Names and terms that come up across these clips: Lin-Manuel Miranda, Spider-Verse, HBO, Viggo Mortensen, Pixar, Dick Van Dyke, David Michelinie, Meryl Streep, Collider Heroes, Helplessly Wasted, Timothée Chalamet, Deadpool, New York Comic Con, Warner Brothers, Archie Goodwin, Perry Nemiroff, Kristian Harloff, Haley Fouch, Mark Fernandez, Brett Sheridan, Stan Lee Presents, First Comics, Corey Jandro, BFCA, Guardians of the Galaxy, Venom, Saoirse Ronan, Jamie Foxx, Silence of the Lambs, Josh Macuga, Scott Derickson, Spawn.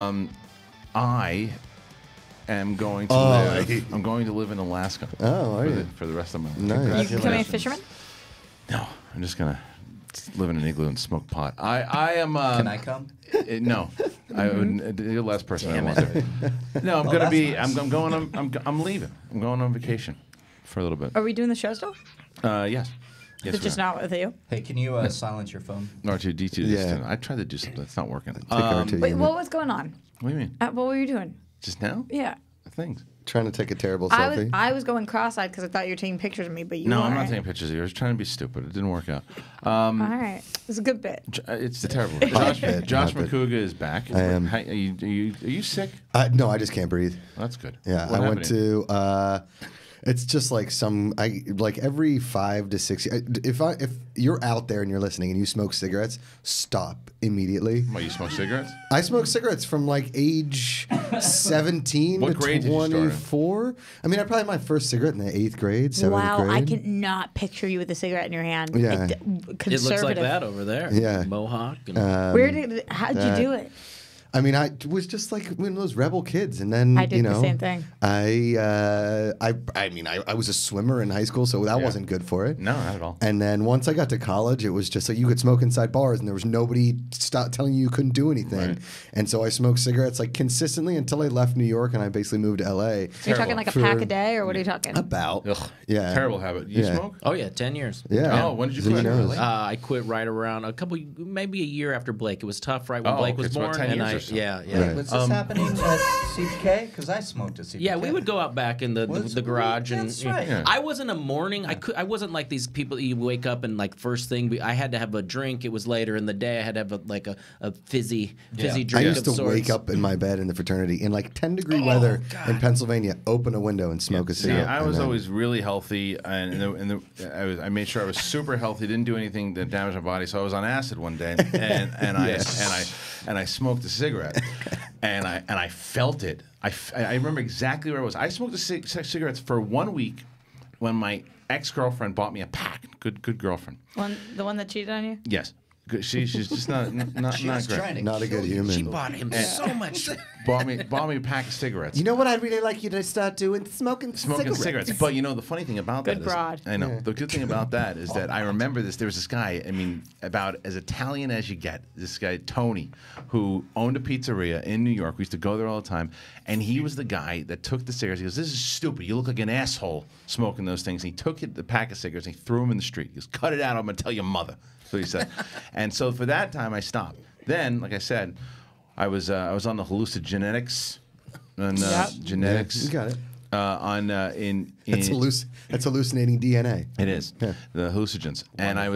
I am going to live. I'm going to live in Alaska. Oh, are you? For the rest of my life. Nice. You becoming a fisherman? No, I'm just gonna live in an igloo and smoke pot. I am. Can I come? No, I would. You're the last person I want. No, I'm gonna be. Nice. I'm going. I'm leaving. I'm going on vacation for a little bit. Are we doing the show still? Yes. Yes, it's just not with you. Hey, can you silence your phone? R2D2. Yeah. I tried to do something. It's not working. Wait, what was going on? What do you mean? What were you doing? Just now? Yeah. Things. Trying to take a terrible selfie. I was going cross-eyed because I thought you were taking pictures of me, but you weren't. No, I'm not taking pictures of you. I was trying to be stupid. It didn't work out. All right. It's a good bit. It's a terrible bit. Josh Macuga is back. I am. Are you sick? No, I just can't breathe. That's good. Yeah, I went to... it's just like every 5 to 6. If you're out there and you're listening and you smoke cigarettes, stop immediately. What, you smoke cigarettes? I smoke cigarettes from like age 17 to 24. I mean, I probably had my first cigarette in the 8th grade, 7th grade. Wow, I cannot picture you with a cigarette in your hand. Yeah, it looks like that over there. Yeah, mohawk. And how did you do it? I mean, I was just like one of those rebel kids, and then I did the same thing. I was a swimmer in high school, so that wasn't good for it. No, not at all. And then once I got to college, it was just like you could smoke inside bars, and there was nobody telling you couldn't do anything. Right. And so I smoked cigarettes like consistently until I left New York, and I basically moved to LA. You're talking like a pack a day, or what are you talking about? Ugh, yeah, terrible habit. You smoke? Oh yeah, 10 years. Yeah. Oh, when did you quit? I quit right around maybe a year after Blake. It was tough, right when Blake was born. Yeah. Right. Was this happening at CPK? Because I smoked at CPK. Yeah, we would go out back in the garage, that's right. Yeah. I wasn't a morning. I wasn't like these people. You wake up and like first thing. I had to have a drink. It was later in the day. I had to have a fizzy drink. I used to wake up in my bed in the fraternity in like 10-degree weather in Pennsylvania. Open a window and smoke a cigarette. Yeah, I was always really healthy, I made sure I was super healthy. Didn't do anything that damaged my body. So I was on acid one day, and I smoked a cigarette, and I felt it. I remember exactly where I was. I smoked the cigarettes for 1 week when my ex-girlfriend bought me a pack. Good girlfriend. The one that cheated on you? Yes. She's just not great. Not a good human. She bought him so much. Bought me a pack of cigarettes. You know what? I'd really like you to start doing smoking cigarettes. But you know the funny thing about that broad. The good thing about that is that I remember this. There was this guy. I mean, about as Italian as you get. This guy Tony, who owned a pizzeria in New York. We used to go there all the time. And he was the guy that took the cigarettes. He goes, "This is stupid. You look like an asshole smoking those things." And he took the pack of cigarettes and he threw them in the street. He goes, "Cut it out. I'm gonna tell your mother." So he said. And so for that time, I stopped. Then, like I said, I was on the hallucinogenics, You got it. That's hallucinating DNA. It is the hallucinogens. Wonderful. And I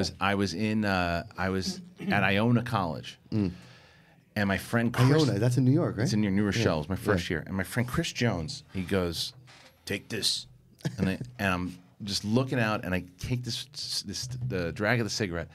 was at Iona College, and my friend Iona. That's in New York, right? It's in New Rochelle. It's my first year. And my friend Chris Jones, he goes, "Take this," and I'm just looking out, and I take the drag of the cigarette,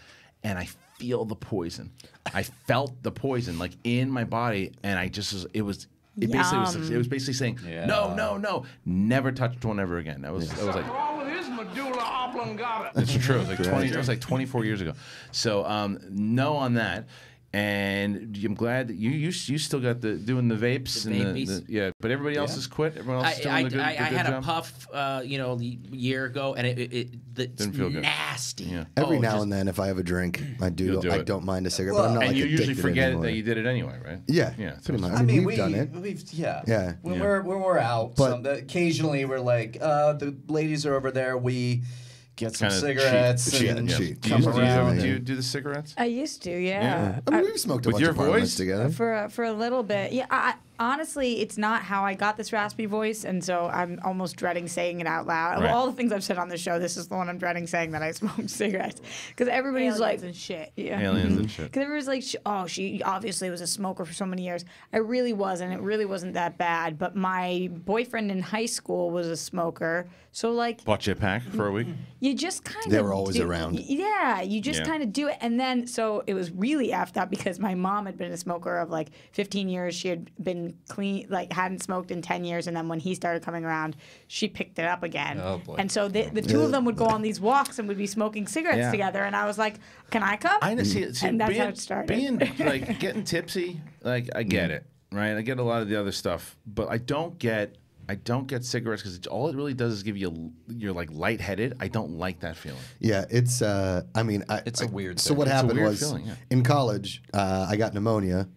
and I feel the poison. I felt the poison like in my body, and I just it was basically saying no, never touched one ever again. I was like, wrong with his medulla oblongata. It's true. It was like 24 years ago. So no on that. And I'm glad that you still got doing the vapes but everybody else has quit. Everyone else is doing the good job. A puff a year ago, and it's didn't feel nasty. Good. Yeah. Every now and then, if I have a drink, I don't mind a cigarette. Well, but I'm not you usually forget that you did it anyway, right? Yeah, yeah. I mean, we've done it. When we're out, occasionally we're like the ladies are over there. We get some cigarettes. Do you do the cigarettes? I used to, yeah. I mean, we've smoked a bunch of apartments together. For a little bit. Yeah, honestly, it's not how I got this raspy voice, and so I'm almost dreading saying it out loud. Right. Of all the things I've said on the show, this is the one I'm dreading saying, that I smoked cigarettes. Because everybody's like... Aliens and shit. Yeah. Aliens and shit. Because everybody's like, oh, she obviously was a smoker for so many years. I really wasn't. It really wasn't that bad. But my boyfriend in high school was a smoker, so like... Bought you a pack for a week? You just kind of... They were always around. Yeah. You just kind of do it. And then, so it was really effed up because my mom had been a smoker of like 15 years. She had been clean, like hadn't smoked in 10 years, and then when he started coming around, she picked it up again. Oh, boy. And so the two of them would go on these walks and would be smoking cigarettes together, and I was like, "Can I come?" And that's how it started. Being like getting tipsy, like I get it. right? I get a lot of the other stuff, but I don't get cigarettes because all it really does is give you you're like lightheaded. I don't like that feeling. Yeah, it's it's a weird. So what happened was in college, I got pneumonia,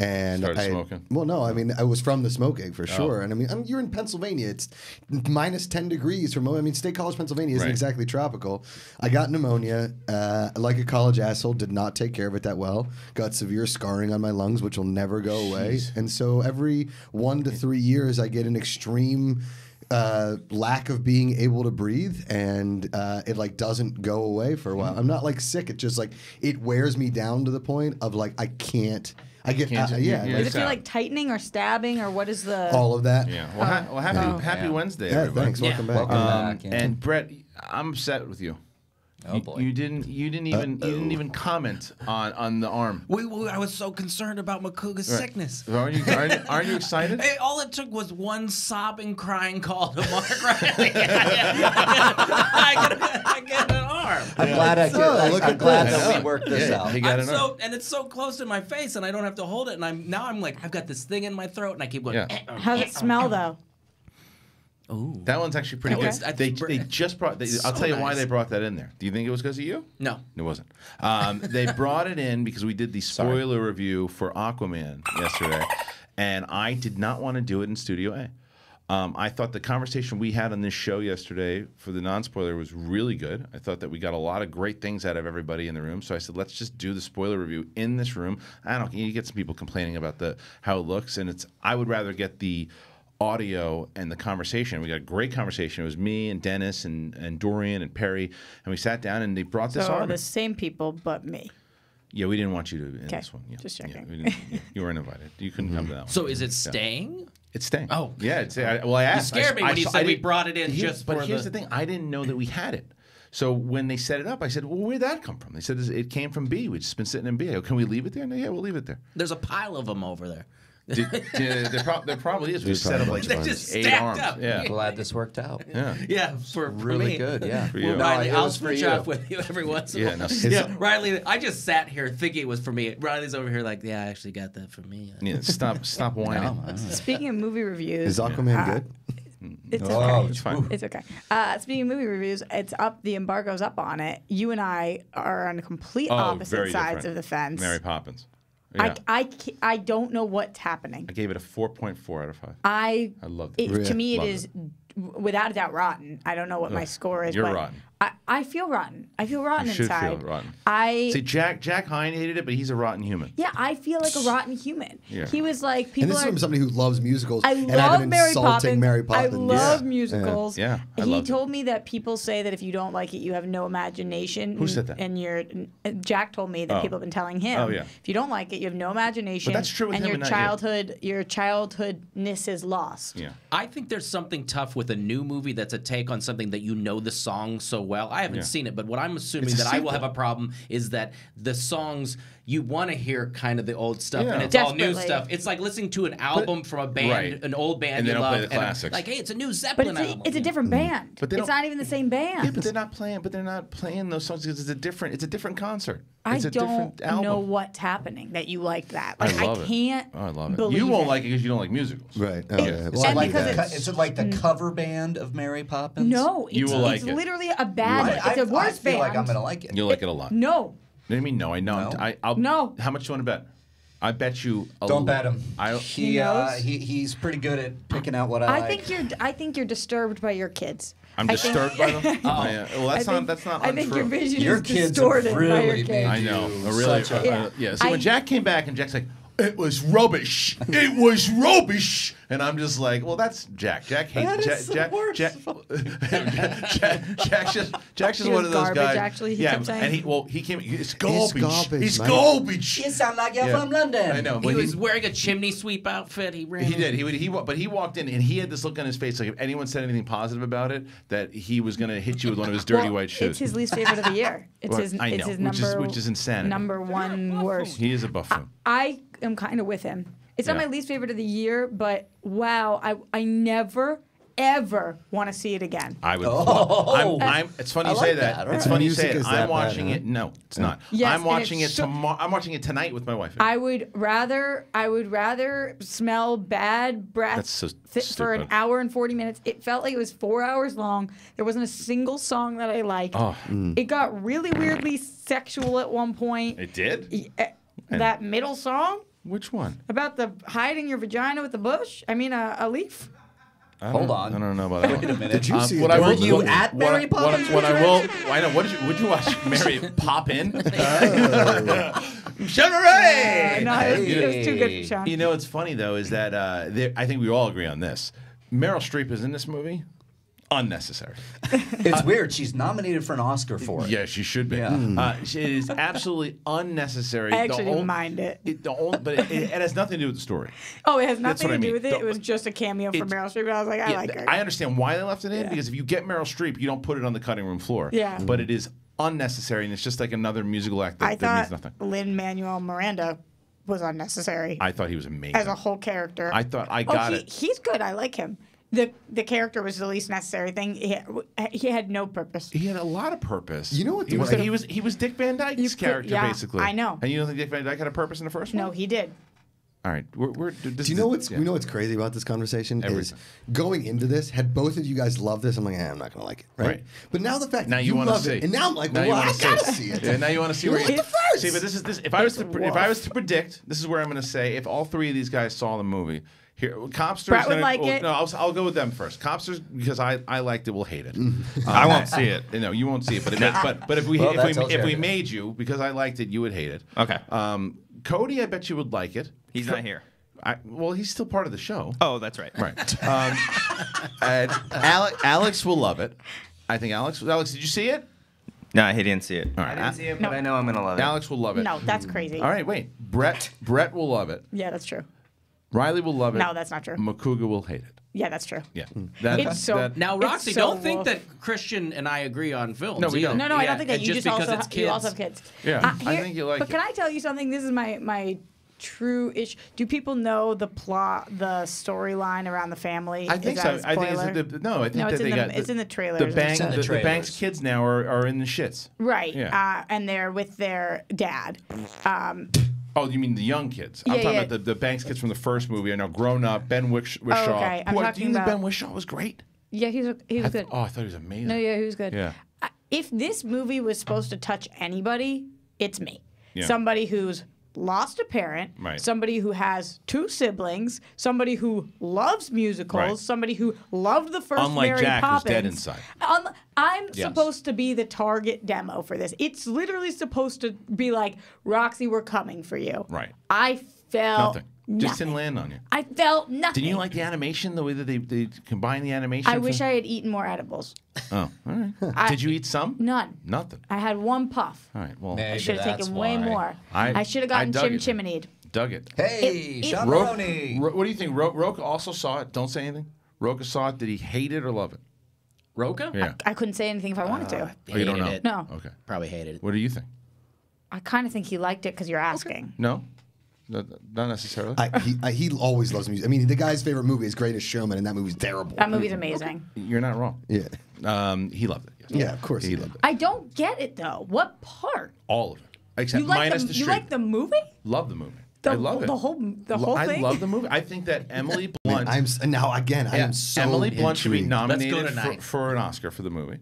and started smoking. Well, no, I mean I was from the smoking for sure, and I mean you're in Pennsylvania. It's -10 degrees from. I mean State College, Pennsylvania isn't exactly tropical. I got pneumonia. Like a college asshole, did not take care of it that well. Got severe scarring on my lungs, which will never go away. And so every 1 to 3 years, I get an extreme lack of being able to breathe, and it like doesn't go away for a while. I'm not like sick. It just like it wears me down to the point of like I can't. I get does it feel like tightening or stabbing or what is the all of that? Yeah. Well, happy Wednesday, everybody. Thanks. Welcome back. Welcome back. And Brett, I'm upset with you. Oh boy. You didn't even comment on the arm. I was so concerned about Macuga's sickness. Aren't you excited? Hey, all it took was one sobbing, crying call to Mark Reilly. I got an arm. I'm glad we worked this out. And it's so close to my face, and I don't have to hold it. And now I'm like, I've got this thing in my throat, and I keep going. Yeah. How's it smell though? Ooh. That one's actually pretty good. I'll tell you why they brought that in there. Do you think it was because of you? No. It wasn't. They brought it in because we did the spoiler review for Aquaman yesterday, and I did not want to do it in Studio A. I thought the conversation we had on this show yesterday for the non-spoiler was really good. I thought that we got a lot of great things out of everybody in the room. So I said, let's just do the spoiler review in this room. You get some people complaining about how it looks, and I would rather get the audio and the conversation. We got a great conversation. It was me and Dennis and Dorian and Perry, and we sat down and they brought this on. So the same people, but me. Yeah, we didn't want you to in this one. Yeah. Just checking. You weren't invited. You couldn't come to that one. So is it staying? It's staying. Oh. Yeah. I asked. You scared me when you said we brought it in just for the... But here's the thing. I didn't know that we had it. So when they set it up, I said, well, where'd that come from? They said, it came from B. We've just been sitting in B. I go, can we leave it there? And they, yeah, we'll leave it there. There's a pile of them over there. There probably is. We set up like 8 arms. Yeah. Glad this worked out. Yeah. Yeah. For me, really good. Yeah. For you. Well, Riley, I'll switch off with you every once in a while. Yeah. Riley, I just sat here thinking it was for me. Riley's over here like, yeah, I actually got that for me. Yeah. Stop whining. No. Speaking of movie reviews, is Aquaman good? It's okay. Oh, it's fine. It's okay. Speaking of movie reviews, it's up. The embargo's up on it. You and I are on complete opposite sides of the fence. Mary Poppins. Yeah. I don't know what's happening. I gave it a 4.4 out of 5. I loved it. To me, it is without a doubt rotten. I don't know what my score is. You're rotten. I feel rotten. I feel rotten inside. You should feel rotten. See, Jack Hine hated it, but he's a rotten human. Yeah, I feel like a rotten human. Yeah. He was like, people. And this is from somebody who loves musicals. I love Mary Poppins. I love musicals. Yeah. He told me that people say that if you don't like it, you have no imagination. Who said that? And Jack told me that people have been telling him. Oh yeah. If you don't like it, you have no imagination. But that's true with him. And your childhoodness is lost. Yeah. I think there's something tough with a new movie that's a take on something that you know the song so well. I haven't seen it, but what I'm assuming that I will have a problem is that the songs you want to hear kind of the old stuff and it's all new stuff. It's like listening to an album from a band, an old band and you love, play the classics. Like, hey, it's a new Zeppelin album. It's a different band. But it's not even the same band. Yeah, but they're not playing those songs because it's a different concert. I don't know what's happening that you like that. Like, I can't believe it. You won't like it because you don't like musicals. Right. Is it like the cover band of Mary Poppins? No. It's literally a bad... It's a worse band. I feel like I'm going to like it. You'll like it a lot. No. What do you mean? No, I know. No. I'll How much do you want to bet? I bet you. Don't bet him. He's pretty good at picking out what I like. I think you're disturbed by your kids. I'm disturbed by them. Well, that's not. I think your vision is distorted by your kids. I know. So when Jack came back and Jack's like, it was rubbish. It was rubbish. And I'm just like, well, that's Jack. Jack hates Jack's just one of those guys. Actually, he came. It's garbage. It's garbage. You sound like you're from London. I know. He was wearing a chimney sweep outfit. But he walked in and he had this look on his face like if anyone said anything positive about it, that he was going to hit you with one of his dirty white shoes. It's his least favorite of the year. Which is insanity. Number 1 worst. He is a buffoon. I am kind of with him. It's not my least favorite of the year, but wow, I never ever want to see it again. I would. Oh. It's funny you say that. It's funny you say it. I'm watching it. No, it's not. Yes, I'm watching it tomorrow. I'm watching it tonight with my wife. I would rather smell bad breath for an hour and 40 minutes. It felt like it was 4 hours long. There wasn't a single song that I liked. Oh. Mm. It got really weirdly sexual at one point. It did? That middle song? Which one? About the hiding your vagina with a bush? I mean, a leaf? Hold on. I don't know about that. Wait a minute. Did you see it? Were you at Mary Poppins? I know. Would you watch Mary Poppin? Sean Ray! No, it was too good for Sean. You know, what's funny, though, is that I think we all agree on this. Meryl Streep is in this movie. Unnecessary. It's weird. She's nominated for an Oscar for it. Yeah, she should be. Yeah. It is absolally unnecessary. I actually didn't mind it. But it has nothing to do with the story. Oh, it has nothing to do with it? It was just a cameo for Meryl Streep. I was like, I like her. I understand why they left it in, because if you get Meryl Streep, you don't put it on the cutting room floor. Yeah. But it is unnecessary, and it's just like another musical act that means nothing. Lin-Manuel Miranda was unnecessary. I thought he was amazing. As a whole character. I thought he's good. I like him. The character was the least necessary thing. He had no purpose. He had a lot of purpose. You know what? He was Dick Van Dyke's character, basically. I know. And you don't think Dick Van Dyke had a purpose in the first one? No, he did. All right. Do you know what's crazy about this conversation? Everything. Is going into this, had both of you guys loved this, I'm like, I'm not going to like it. Right? But now the fact that you love it, and now I'm like, well, I got to see it. Yeah, now you want to see where you get first. See, but this is this. If I was to predict, this is where I'm going to say, if all three of these guys saw the movie. Here, Copsters. Brett would like it. No, I'll go with them first. Copsters, because I liked it, will hate it. I won't see it. No, you won't see it. But if we made you, because I liked it, you would hate it. Okay. Cody, I bet you would like it. He's not here. Well, he's still part of the show. Oh, that's right. Right. Alex will love it. I think Alex, did you see it? No, he didn't see it. All right. I didn't see it, but I know I'm gonna love it. Alex will love it. No, that's crazy. All right, wait. Brett will love it. Yeah, that's true. Reilly will love it. No, that's not true. Macuga will hate it. Yeah, that's true. Yeah. Now, Roxy, don't think that Kristian and I agree on films. No, we don't. No, I don't think that. You just also have kids. You also have kids. Yeah, I think you like it. But can I tell you something? This is my true issue. Do people know the plot, the storyline around the family? I think so. I think it's it's in the trailer. The Banks kids now are in the shits. Right. Yeah. And they're with their dad. Oh, you mean the young kids? Yeah, I'm talking about the Banks kids from the first movie. I know, grown up. Ben Whishaw. Oh, okay. Do you think Ben Whishaw was great? Yeah, he was good. Oh, I thought he was amazing. No, yeah, he was good. Yeah. If this movie was supposed to touch anybody, it's me. Yeah. Somebody who's lost a parent, right. Somebody who has two siblings, somebody who loves musicals, right. Somebody who loved the first Mary Poppins. Unlike Jack, who's dead inside. I'm supposed to be the target demo for this. It's literally supposed to be like, Roxy, we're coming for you. Right. I felt nothing. Just didn't land on you. I felt nothing. Didn't you like the animation, the way that they combine the animation? I wish I had eaten more edibles. Oh, all right. Did you eat some? None. Nothing. I had one puff. All right, well, I should have taken way more. I should have gotten chimneyed. Dug it. Hey, Sean Maroney. What do you think? Roka also saw it. Don't say anything. Roka saw it. Did he hate it or love it? Roka? Yeah. I couldn't say anything if I wanted to. Oh, you don't know? It. No. Okay. Probably hated it. What do you think? I kind of think he liked it because you're asking. Okay. No. Not necessarily. He always loves music. I mean, the guy's favorite movie is Greatest Showman, and that movie's terrible. That movie's amazing. Okay. You're not wrong. Yeah. He loved it. Yes. Yeah, of course he loved it. I don't get it, though. What part? All of it. Except minus the street. You like the movie? Love the movie. I love it. The whole thing? I love the movie. I think that Emily Blunt... Emily Blunt should be nominated for an Oscar for the movie.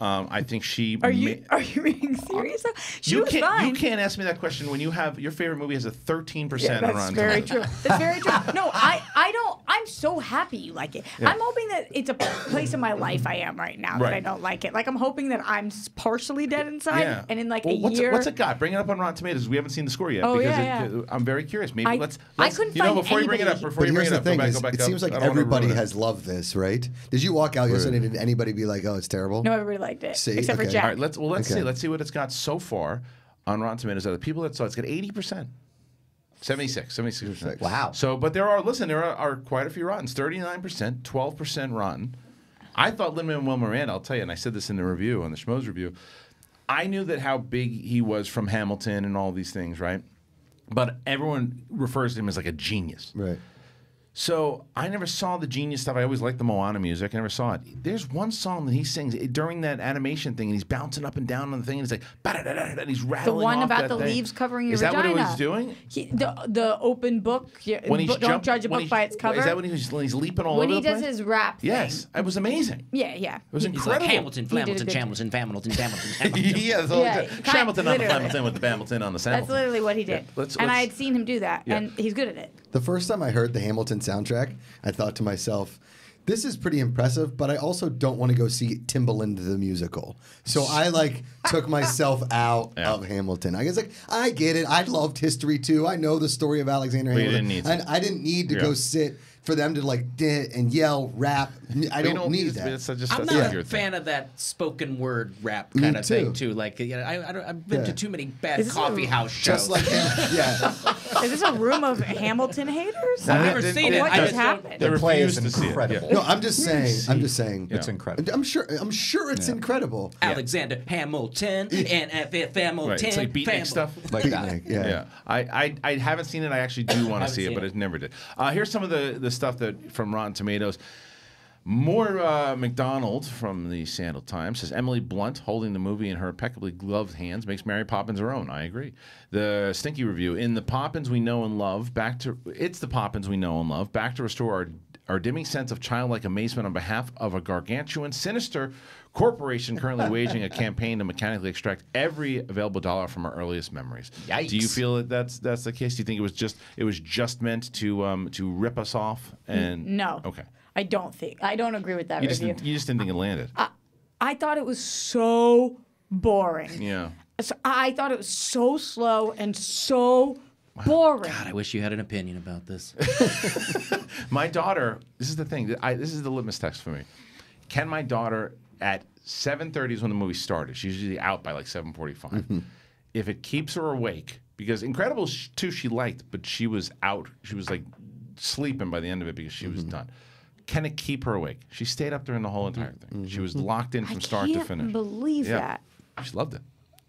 I think she... Are you being serious? You can't ask me that question when you have... Your favorite movie has a 13% on Rotten Tomatoes. That's very true. No, I don't... I'm so happy you like it. Yeah. I'm hoping that it's a place in my life I am right now that I don't like it. Like, I'm hoping that I'm partially dead inside and in like a year... What's it got? Bring it up on Rotten Tomatoes. We haven't seen the score yet. Oh, because I'm very curious. Maybe let's... I couldn't find anybody... Before you bring it up, go back. It seems like everybody has loved this, right? Did you walk out yesterday and did anybody be like, oh, it's terrible? No, everybody liked it, except for Jack. All right, let's see. Let's see what it's got so far on Rotten Tomatoes. The people that saw it's got 80%. 76%. Wow. So, but there are quite a few Rottens. 39%, 12% Rotten. I thought Lin-Manuel Miranda, I'll tell you, and I said this in the review, on the Schmoes review, I knew that how big he was from Hamilton and all these things, right? But everyone refers to him as like a genius. Right. So I never saw the Genius stuff. I always liked the Moana music. I never saw it. There's one song that he sings during that animation thing, and he's bouncing up and down on the thing, and he's like, and he's rattling. The one about the leaves covering your vagina. Is that what he was doing? The open book. Don't judge a book by its cover. Is that when he's leaping all over the place? When he does his rap thing. Yes, it was amazing. Yeah, yeah. It was incredible. Like Hamilton, Flamilton, Chamilton, Familton, Hamilton. Yeah, Chamilton on the Flamilton with the Bamilton on the Samilton. That's literally what he did. And I had seen him do that, and he's good at it. The first time I heard the Hamilton soundtrack, I thought to myself, this is pretty impressive, but I also don't want to go see Timbaland the musical. So I like took myself out of Hamilton. I guess like I get it. I loved history too. I know the story of Alexander Hamilton. I didn't need to go sit for them to like and yell, rap. I don't need that. I'm not a fan of that spoken word rap kind of thing too. Like, you know, I've been to too many bad coffee house shows. Just like Is this a room of Hamilton haters? I've never seen it. What just happened? The play is incredible. No, I'm just saying. I'm just saying. It's incredible. I'm sure it's incredible. Alexander Hamilton and Hamilton. It's like beatnik stuff like that. Yeah. I haven't seen it. I actually do want to see it, but I never did. Here's some of the stuff that from Rotten Tomatoes. Moore McDonald from the Seattle Times says, Emily Blunt holding the movie in her impeccably gloved hands makes Mary Poppins her own. I agree. The Stinky Review, in the Poppins we know and love, it's the Poppins we know and love, back to restore our dimming sense of childlike amazement on behalf of a gargantuan, sinister corporation currently waging a campaign to mechanically extract every available dollar from our earliest memories. Yikes. Do you feel that that's the case? Do you think it was just meant to rip us off? And no. Okay. I don't agree with that review. You just didn't think it landed. I thought it was so boring. Yeah. So I thought it was so slow and so boring. God, I wish you had an opinion about this. My daughter, this is the thing. This is the litmus test for me. Can my daughter at 7:30 is when the movie started. She's usually out by like 7:45. Mm-hmm. If it keeps her awake, because Incredibles 2 she liked, but she was out. She was like sleeping by the end of it because she was done. Can it keep her awake? She stayed up during the whole entire thing. She was locked in from start to finish. I can't believe that. She loved it.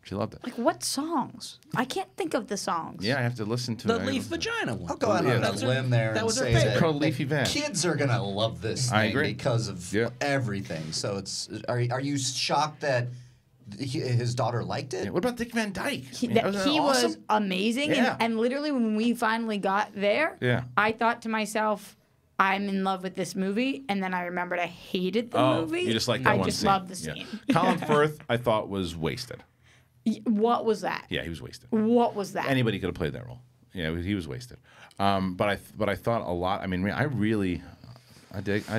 She loved it. Like, what songs? I can't think of the songs. Yeah, I have to listen to the Leaf Vagina one. I'll go out on a limb there and say that Leafy Van. Kids are gonna love this thing because of everything. So it's are you shocked that his daughter liked it? Yeah. What about Dick Van Dyke? He was amazing, and literally when we finally got there, I thought to myself, I'm in love with this movie, and then I remembered I hated the movie. You just like that one scene. I just loved the scene. Yeah. Colin Firth, I thought, was wasted. What was that? Yeah, he was wasted. What was that? Anybody could have played that role. Yeah, he was wasted. But I thought a lot. I mean, I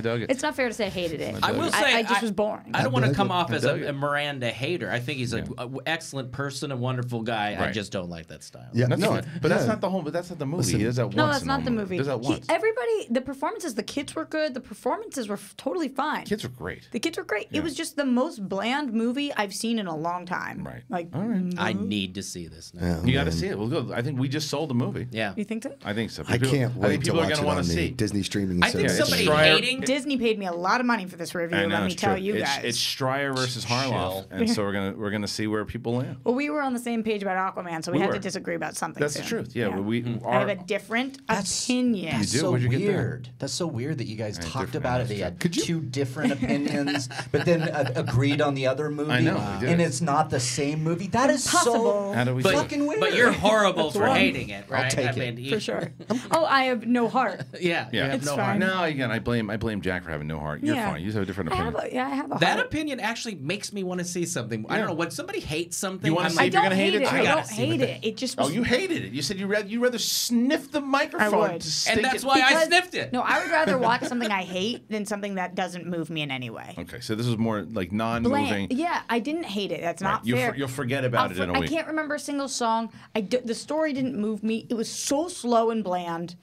dug it. It's not fair to say I hated it. I will say I just was boring. I don't want to come off as a Miranda hater. I think he's an excellent person, a wonderful guy. Right. I just don't like that style. Yeah, that's no, but that's not the whole. But that's not the movie. Listen, there's that that's not the movie. There's that once. Everybody, the performances, the kids were good. The performances were totally fine. Kids were great. The kids were great. Yeah. It was just the most bland movie I've seen in a long time. Right. Like, I need to see this now. Yeah, you got to see it. Well, good. I think we just sold the movie. Yeah. You think so? I think so. I can't wait to watch it on the Disney streaming service. I think somebody. Disney paid me a lot of money for this review. Let me tell you guys, it's Striar versus Harloff, and so we're gonna see where people land. Well, we were on the same page about Aquaman, so we had to disagree about something. That's the truth. Yeah, yeah. I have a different opinion. That's so weird. That's so weird that you guys talked about it. They had two different opinions, but then agreed on the other movie. I know, and it's not the same movie. That is so fucking weird. But you're horrible for hating it, right? I'll take it for sure. Oh, I have no heart. Yeah, yeah, it's fine. No, again, I blame Jack for having no heart. You're fine. You just have a different opinion. I have a heart. That opinion actually makes me want to see something. I don't know. When somebody hates something, you want to see if you're going to hate it? I don't hate it. It just was... Oh, you hated it. You said you'd rather sniff the microphone. I would. And that's why I sniffed it. No, I would rather watch something I hate than something that doesn't move me in any way. Okay, so this is more like non-moving. Yeah, I didn't hate it. That's not fair. You'll forget about it in a week. I can't remember a single song. The story didn't move me. It was so slow and bland.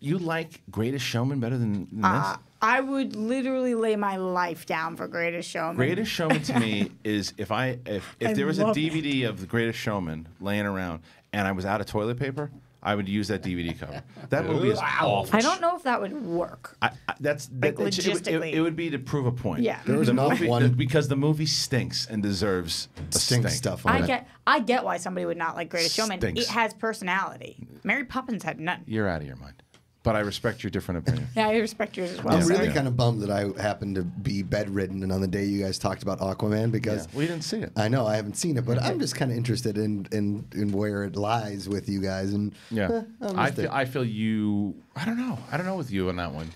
You like Greatest Showman better than this? I would literally lay my life down for Greatest Showman. Greatest Showman to me is if there was a DVD of The Greatest Showman laying around and I was out of toilet paper, I would use that DVD cover. That movie is awful. I don't know if that would work. It would be to prove a point. Yeah, there was not one because the movie stinks and deserves a stink. I get why somebody would not like Greatest Showman. It has personality. Mary Poppins had none. You're out of your mind. But I respect your different opinion. Yeah, I respect yours as well. I'm really kind of bummed that I happened to be bedridden and on the day you guys talked about Aquaman, because we didn't see it. I know I haven't seen it, but I'm just kind of interested in where it lies with you guys. And I feel you. I don't know. I don't know with you on that one.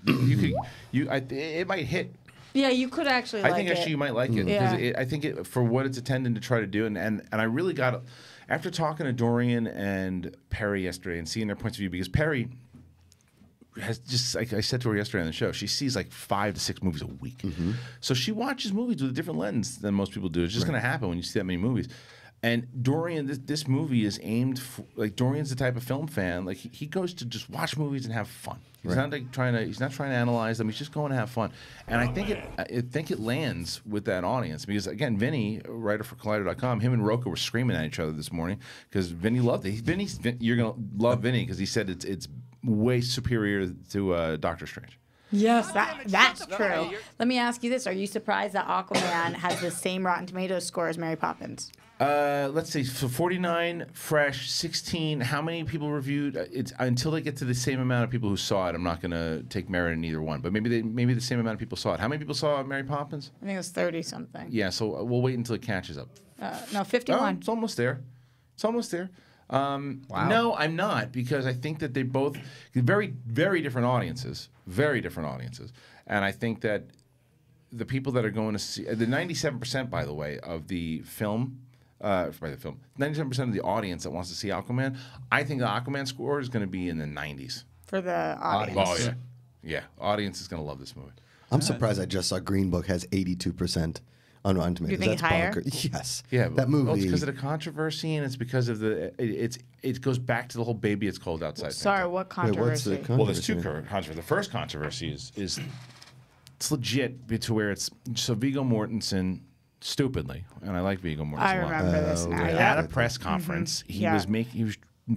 It might hit. Yeah, you could actually. I think actually you might like it, because I think it, for what it's intended to try to do, and I really got, after talking to Dorian and Perry yesterday and seeing their points of view, because Perry has just, like I said to her yesterday on the show, she sees like 5 to 6 movies a week, so she watches movies with a different lens than most people do. It's just going to happen when you see that many movies. And Dorian, this movie is aimed for, like, Dorian's the type of film fan, like he goes to just watch movies and have fun. He's not like trying to, he's not trying to analyze them. He's just going to have fun. And I think it lands with that audience, because again, Vinny, writer for Collider.com, him and Roka were screaming at each other this morning because Vinny loved it. You're gonna love Vinny because he said it's way superior to Doctor Strange. Yes, that's true. Let me ask you this: are you surprised that Aquaman has the same Rotten Tomatoes score as Mary Poppins? Let's see, so 49 fresh, 16. How many people reviewed? It's until they get to the same amount of people who saw it, I'm not gonna take merit in either one. But maybe the same amount of people saw it. How many people saw Mary Poppins? I think it was 30-something. Yeah, so we'll wait until it catches up. No, 51. Oh, it's almost there. It's almost there. Wow. No, I'm not, because I think that they both very different audiences, and I think that the people that are going to see the 97%, by the way, of the film. 97% of the audience that wants to see Aquaman, I think the Aquaman score is going to be in the 90s. For the audience. Oh, yeah. Yeah. Audience is going to love this movie. I'm surprised I just saw Green Book has 82% on Rotten Tomatoes. Do you think that's higher? Bonkers. Yes. Yeah. That movie. Well, it's because of the controversy, and it's because of the it goes back to the whole "Baby, It's Cold Outside." Sorry, what controversy? Wait, what's the controversy? Well, there's two controversies. The first controversy is it's legit to where it's so Viggo Mortensen. Stupidly, and I like Viggo Mortensen. I remember this now. Yeah. At a press conference, he was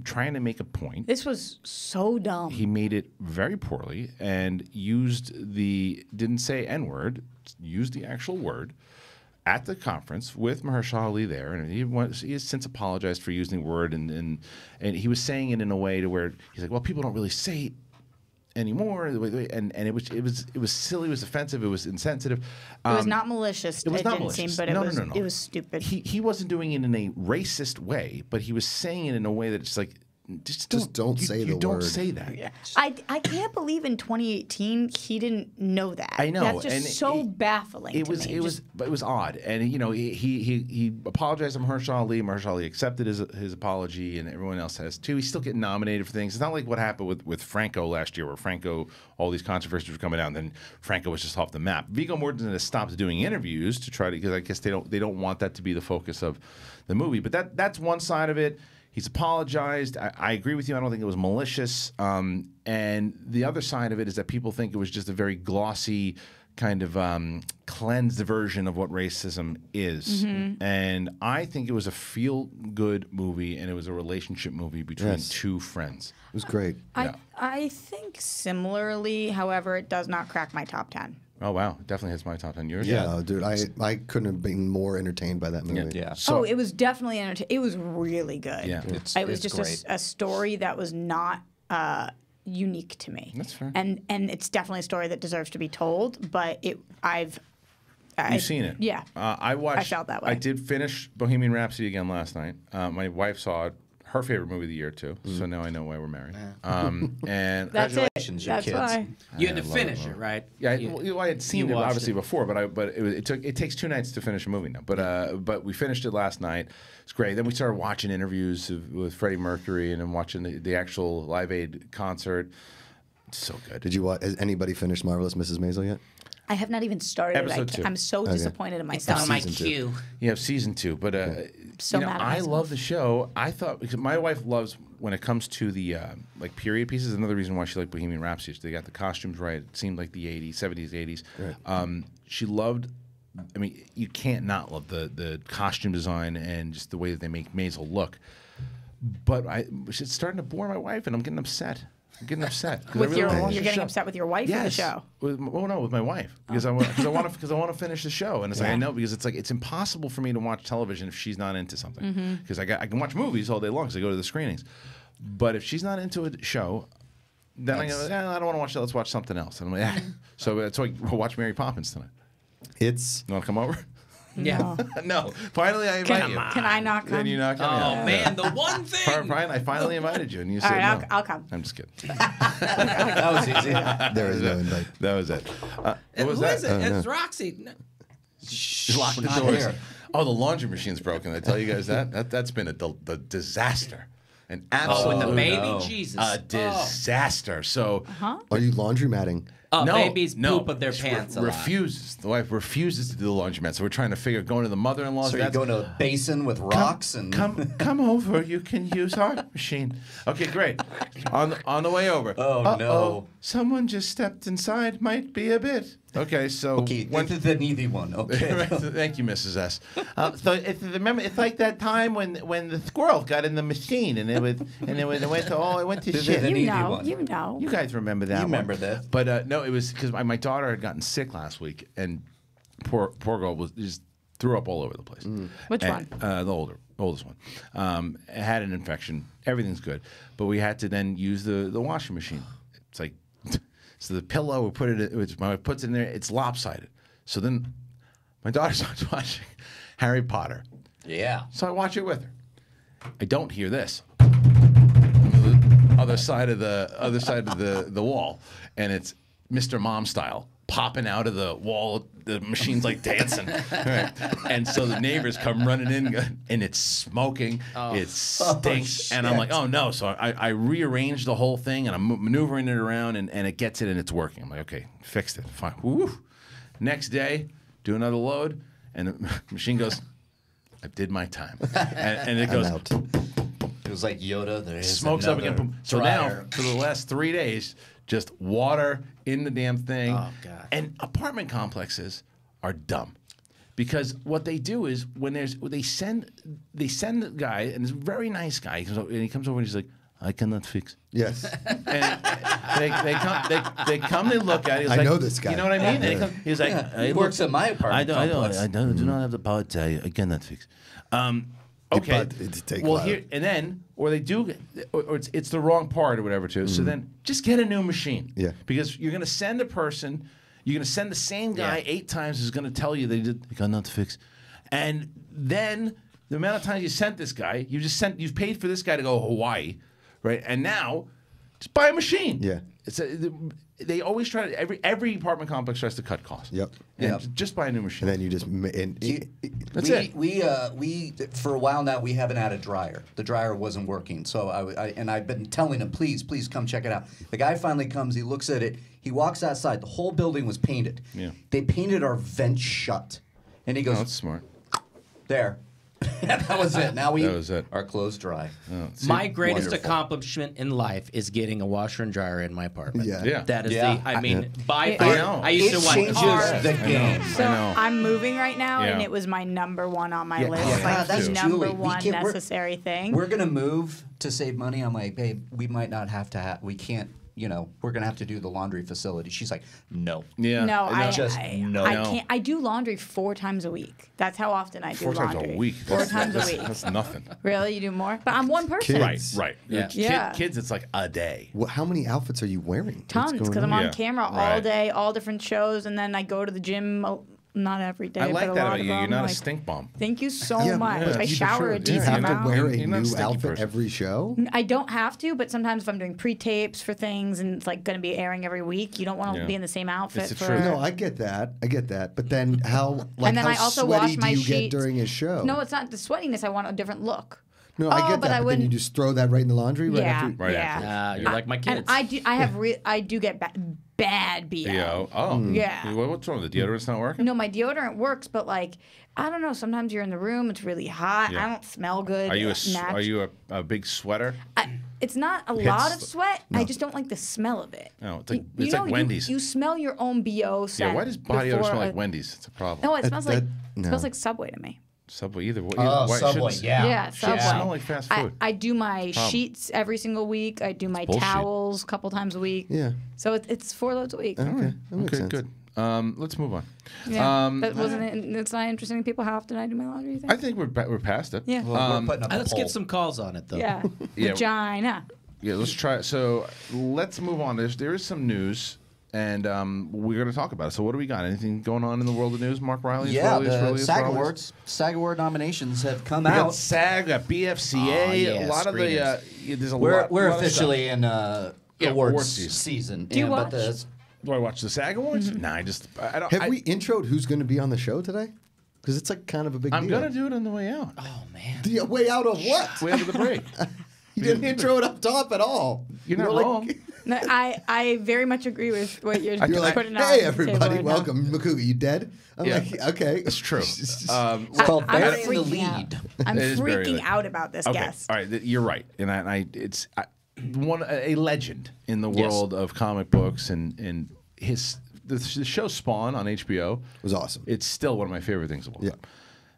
trying to make a point. This was so dumb. He made it very poorly and didn't say N-word, used the actual word at the conference with Mahershala Ali there, and he has since apologized for using the word, and he was saying it in a way to where he's like, well, people don't really say anymore, and it was silly, it was offensive, it was insensitive. It was not malicious. It was not malicious. But it was stupid. He wasn't doing it in a racist way, but he was saying it in a way that it's like just don't say the word. Yeah. I can't believe in 2018 he didn't know that. I know. That's just so baffling. It was odd, and you know he apologized to Mahershala Ali. Mahershala Ali accepted his apology, and everyone else has too. He's still getting nominated for things. It's not like what happened with Franco last year, where Franco, all these controversies were coming out, and then Franco was just off the map. Viggo Mortensen has stopped doing interviews to try to, because I guess they don't want that to be the focus of the movie. But that's one side of it. He's apologized. I agree with you. I don't think it was malicious. And the other side of it is that people think it was just a very glossy kind of cleansed version of what racism is. Mm-hmm. And I think it was a feel-good movie, and it was a relationship movie between two friends. It was great. I think similarly, however, it does not crack my top 10. Oh, wow. It definitely hits my top 10. Yours? Yeah, no, dude. I couldn't have been more entertained by that movie. Yeah. So, it was definitely entertaining. It was really good. Yeah. It was just a story that was not unique to me. That's fair. And it's definitely a story that deserves to be told, but You've seen it. Yeah. I felt that way. I did finish Bohemian Rhapsody again last night. My wife saw it. Her favorite movie of the year, too. Mm. So now I know why we're married. And congratulations, your kids. Why. You had to finish it, right? Yeah, I had seen it obviously before, but it takes 2 nights to finish a movie now. But we finished it last night. It's great. Then we started watching interviews with Freddie Mercury, and then watching the actual Live Aid concert. It's so good. Has anybody finished Marvelous Mrs. Maisel yet? I have not even started. Episode 2. I'm so disappointed in myself. It's on my queue. You have season 2, but so mad at myself. I love the show. I thought, because my wife loves, when it comes to the like period pieces. Another reason why she liked Bohemian Rhapsody is they got the costumes right. It seemed like the 80s, 70s, 80s. Right. She loved. I mean, you can't not love the costume design and just the way that they make Maisel look. But it's starting to bore my wife, and I'm getting upset. I'm getting upset. You're getting upset with your wife or the show? With my wife. Because I want to finish the show. And it's like, I know, because it's impossible for me to watch television if she's not into something. Because I can watch movies all day long because I go to the screenings. But if she's not into a show, Then I go, I don't want to watch that. Let's watch something else. And I'm like, so we'll watch Mary Poppins tonight. You want to come over? Yeah. No. Finally, I invite you. Can I not come? Can you not come? Oh, yeah. Man, the one thing. Brian, I finally invited you, and you said no. All right, I'll come. I'm just kidding. That was easy. There was no invite. That was it. What was that? Who is it? It's Roxy. No. She locked the doors. Here. Oh, the laundry machine's broken. I tell you guys that. That's been a disaster. An absolute a disaster. So are you laundry matting? No, babies poop of their pants. Refuses. The wife refuses to do the laundromat. So we're trying to figure going to the mother-in-law's. So you go to a basin with rocks and come over. You can use our machine. Okay, great. On the way over. Oh no! Someone just stepped inside. Might be a bit. Okay, so went to the needy one. Okay, right, thank you, Mrs. S. So remember, it's like that time when the squirrel got in the machine and it went to shit. You know. You guys remember that? Remember that? But no, it was because my daughter had gotten sick last week, and poor girl just threw up all over the place. Mm. Which one? The oldest one. Had an infection. Everything's good, but we had to then use the washing machine. It's like. So the pillow, we put it. My wife puts it in there. It's lopsided. So then, my daughter starts watching Harry Potter. Yeah. So I watch it with her. I don't hear this. Other side of the wall, and it's Mr. Mom style popping out of the wall. The machine's like dancing, right. And so the neighbors come running in, and it's smoking. Oh. It stinks, and I'm like, oh no! So I rearrange the whole thing, and I'm maneuvering it around, and it gets it, and it's working. I'm like, okay, fixed it, fine. Woo. Next day, do another load, and the machine goes, I did my time, and it goes. It was like Yoda. There is smokes up again. Boom. So now, for the last 3 days. Just water in the damn thing. Oh, God. And apartment complexes are dumb, because what they do is when there's they send a guy, and it's a very nice guy, he comes over and he's like, I cannot fix. Yes. And they come, they look at it. I know this guy. You know what I mean? Yeah. And he's like, he works at my apartment complex. I do not have the power to tell you. I cannot fix. Okay. Well, here and then, or they do, or it's the wrong part or whatever too. Mm. So then, just get a new machine. Yeah. Because you're gonna send a person, you're gonna send the same guy 8 times who's gonna tell you they got nothing to fix, and then the amount of times you sent this guy, you've paid for this guy to go to Hawaii, right? And now, just buy a machine. Yeah. It's they always try to every apartment complex tries to cut costs. Yep. And just buy a new machine. And then you just we for a while now we haven't had a dryer. The dryer wasn't working, so I've been telling him, please come check it out. The guy finally comes. He looks at it. He walks outside. The whole building was painted. Yeah. They painted our vent shut, and he goes. Oh, that's smart. There. That was it. Now we are clothes dry. Oh, my greatest accomplishment in life is getting a washer and dryer in my apartment. Yeah, yeah. That is the. I mean, by far, I used to watch the game. So I'm moving right now, and it was my #1 on my list. Yeah, like that's #1 necessary thing. We're gonna move to save money. I'm like, babe, we might not have to. We can't. You know, we're gonna have to do the laundry facility. She's like, no, I can't. I do laundry 4 times a week. That's how often I do laundry. 4 times a week. Four times a week. That's nothing. Really, you do more? But I'm one person. Kids. Right, right. Yeah. Kids, it's like a day. Well, how many outfits are you wearing? Tons, because I'm on camera all day, all different shows, and then I go to the gym. Not every day. I like that about you. You're not a stink bomb. Thank you so much. I shower a decent amount. Do you have to wear a new outfit every show? I don't have to, but sometimes if I'm doing pre-tapes for things and it's like going to be airing every week, you don't want to be in the same outfit. No, I get that. I get that. But then how? Like, and then I also wash my sheets during a show. No, it's not the sweatiness. I want a different look. No, I get that. But then you just throw that right in the laundry. Right after. Right after. You're like my kids. And I do get bad BO. Yeah. What's wrong? The deodorant's not working? No, my deodorant works, but like, I don't know. Sometimes you're in the room, it's really hot. Yeah. I don't smell good. Are you a big sweater? It's not a lot of sweat. No. I just don't like the smell of it. No, it's like, it's like Wendy's. You smell your own BO scent. Yeah, why does body odor smell like Wendy's? It's a problem. No, it smells like Subway to me. Subway Subway, yeah, Subway. Smell like fast food. I do my sheets every single week. I do my towels a couple times a week. Yeah. So it's 4 loads a week. Okay, that makes sense. Good. Let's move on. Yeah, but it's not interesting to people how often I do my laundry. I think we're past it. Yeah. Well, let's get some calls on it though. Yeah. Vagina. Yeah, let's try it. So let's move on. There is some news, and we're going to talk about it. So what do we got? Anything going on in the world of news, Mark Reilly? Yeah, the SAG Awards. SAG Award nominations have come out. We got SAG, BFCA, a lot of the... there's a lot, we're officially in awards season. Do you watch? Do I watch the SAG Awards? Mm-hmm. Nah, I don't... Have we introed who's going to be on the show today? Because it's like kind of a big deal. I'm going to do it on the way out. Oh, man. The way out of what? Way out of the break. You didn't intro it up top at all. You're not wrong. No, I very much agree with what you're putting like, out. Hey, everybody, welcome. Macuga, you dead? I'm like, okay. It's true. It's called Bearing the Lead. I'm freaking out about this guest. All right, you're right. And it's a legend in the world of comic books, and his the show Spawn on HBO was awesome. It's still one of my favorite things of all time.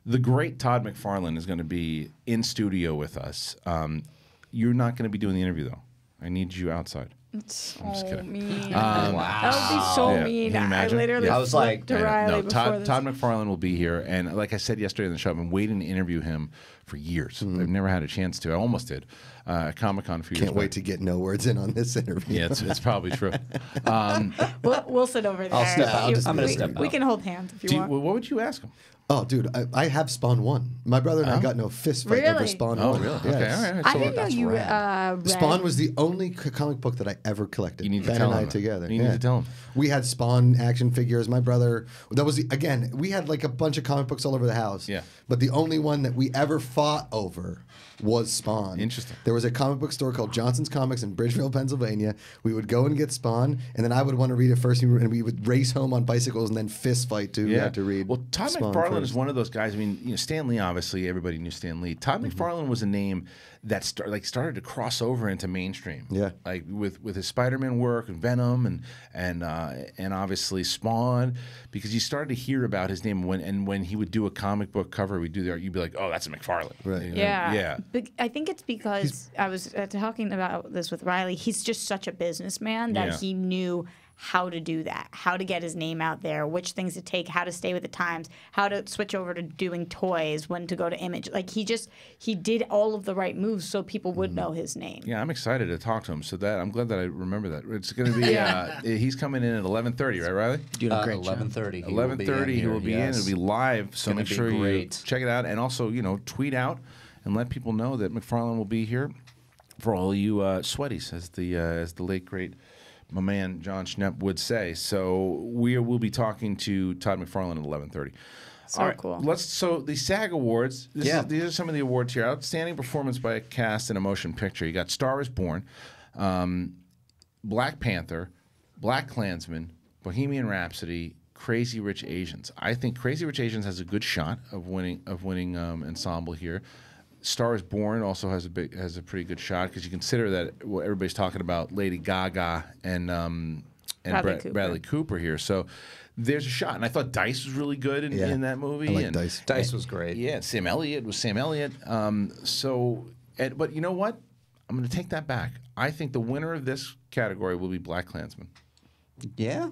The great Todd McFarlane is going to be in studio with us. You're not going to be doing the interview, though. I need you outside. So I'm just kidding. Mean. Wow. That would be so mean. I literally was like, no, Todd McFarlane will be here. And like I said yesterday on the show, I've been waiting to interview him for years. Mm-hmm. I've never had a chance to. I almost did. Comic-Con a few years ago. Can't wait to get no words in on this interview. Yeah, it's probably true. We'll sit over there. I'll step out. I'm going to step out. We can hold hands if you want. What would you ask him? Oh, dude, I have Spawn 1. My brother and I got in a fist fight over Spawn 1. Oh, really? Yes. Okay, all right. I didn't know you read. Spawn was the only comic book that I ever collected. You need to tell him. Ben and I together. You need to tell him. We had Spawn action figures. My brother, that was, again, we had like a bunch of comic books all over the house. Yeah. But the only one that we ever fought over was Spawn. Interesting. There was a comic book store called Johnson's Comics in Bridgeville, Pennsylvania. We would go and get Spawn, and then I would want to read it first, and we would race home on bicycles and then fist fight to have to read. Well, Todd McFarlane is one of those guys. I mean, you know, Stan Lee, obviously, everybody knew Stan Lee. Todd McFarlane was a name that started to cross over into mainstream. Yeah. Like with his Spider-Man work and Venom and obviously Spawn, because you started to hear about his name when he would do a comic book cover, we'd do the art, you'd be like, oh, that's a McFarlane. Right. You know? Yeah. Yeah. But I think it's because I was talking about this with Reilly. He's just such a businessman that he knew how to do that, how to get his name out there, which things to take, how to stay with the times, how to switch over to doing toys, when to go to Image. Like he did all of the right moves so people would know his name. Yeah, I'm excited to talk to him. So I'm glad that I remember that. It's going to be he's coming in at 11:30, right, Reilly? Doing a great 11:30. 11:30 he will be in. It'll be live, so make sure you check it out, and also tweet out and let people know that McFarlane will be here for all you sweaties, as the late great. My man John Schnepp would say. So we will be talking to Todd McFarlane at 11:30. So all right, cool. So the SAG Awards. These are some of the awards here. Outstanding performance by a cast in a motion picture. You got Star Is Born, Black Panther, BlacKkKlansman, Bohemian Rhapsody, Crazy Rich Asians. I think Crazy Rich Asians has a good shot of winning ensemble here. Star Is Born also has a pretty good shot because you consider that everybody's talking about Lady Gaga and Bradley Cooper here. So there's a shot, and I thought Dice was really good in that movie. I like Dice. Dice was great. Yeah, Sam Elliott. But you know what? I'm going to take that back. I think the winner of this category will be BlacKkKlansman. Yeah,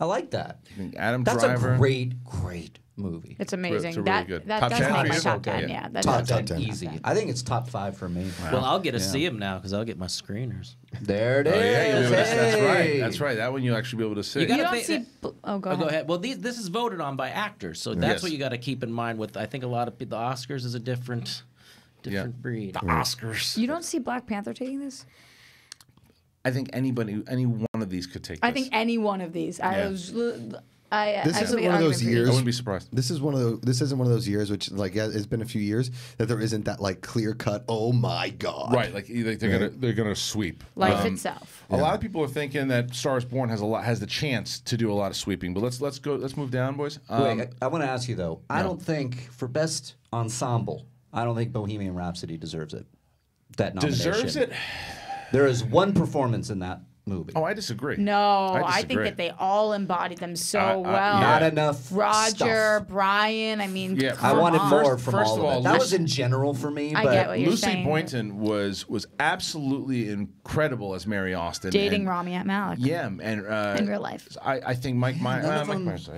I like that. I think Adam Driver. That's a great movie. It's amazing. It's really good. That's my top 10. Yeah, that's top 10. Easy. I think it's top 5 for me. Wow. Well, I'll get to see him now because I'll get my screeners. There it is. Oh, yeah, that's right. That's right. That one you'll actually be able to see. You don't see. Oh, go ahead. Well, this is voted on by actors, so that's what you got to keep in mind. With I think a lot of the Oscars is a different breed. The Oscars. You don't see Black Panther taking this. I think any one of these could take. I think any one of these. This isn't one of those years. I wouldn't be surprised. This isn't one of those years, which it's been a few years that there isn't that clear cut. Oh my god! Right, they're gonna sweep life itself. Yeah. A lot of people are thinking that Star Is Born has the chance to do a lot of sweeping. But let's move down, boys. Wait, I want to ask you though. I don't think for best ensemble, I don't think Bohemian Rhapsody deserves it. That nomination deserves it. There is one performance in that movie. Oh, I disagree. No, I think that they all embodied them so well. Not enough. Roger, stuff. Brian. I mean, I wanted more from all of it. That was in general for me. I get what you're saying. Lucy Boynton was absolutely incredible as Mary Austin, dating Rami Malek. Yeah, and in real life, I think Mike Myers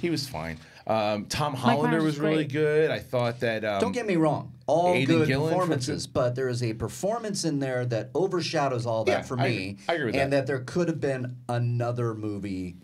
was fine. Tom Hollander was really good. I thought that. Don't get me wrong. all Aiden good Gillen performances, but there is a performance in there that overshadows all that for me. I agree with and that there could have been another movie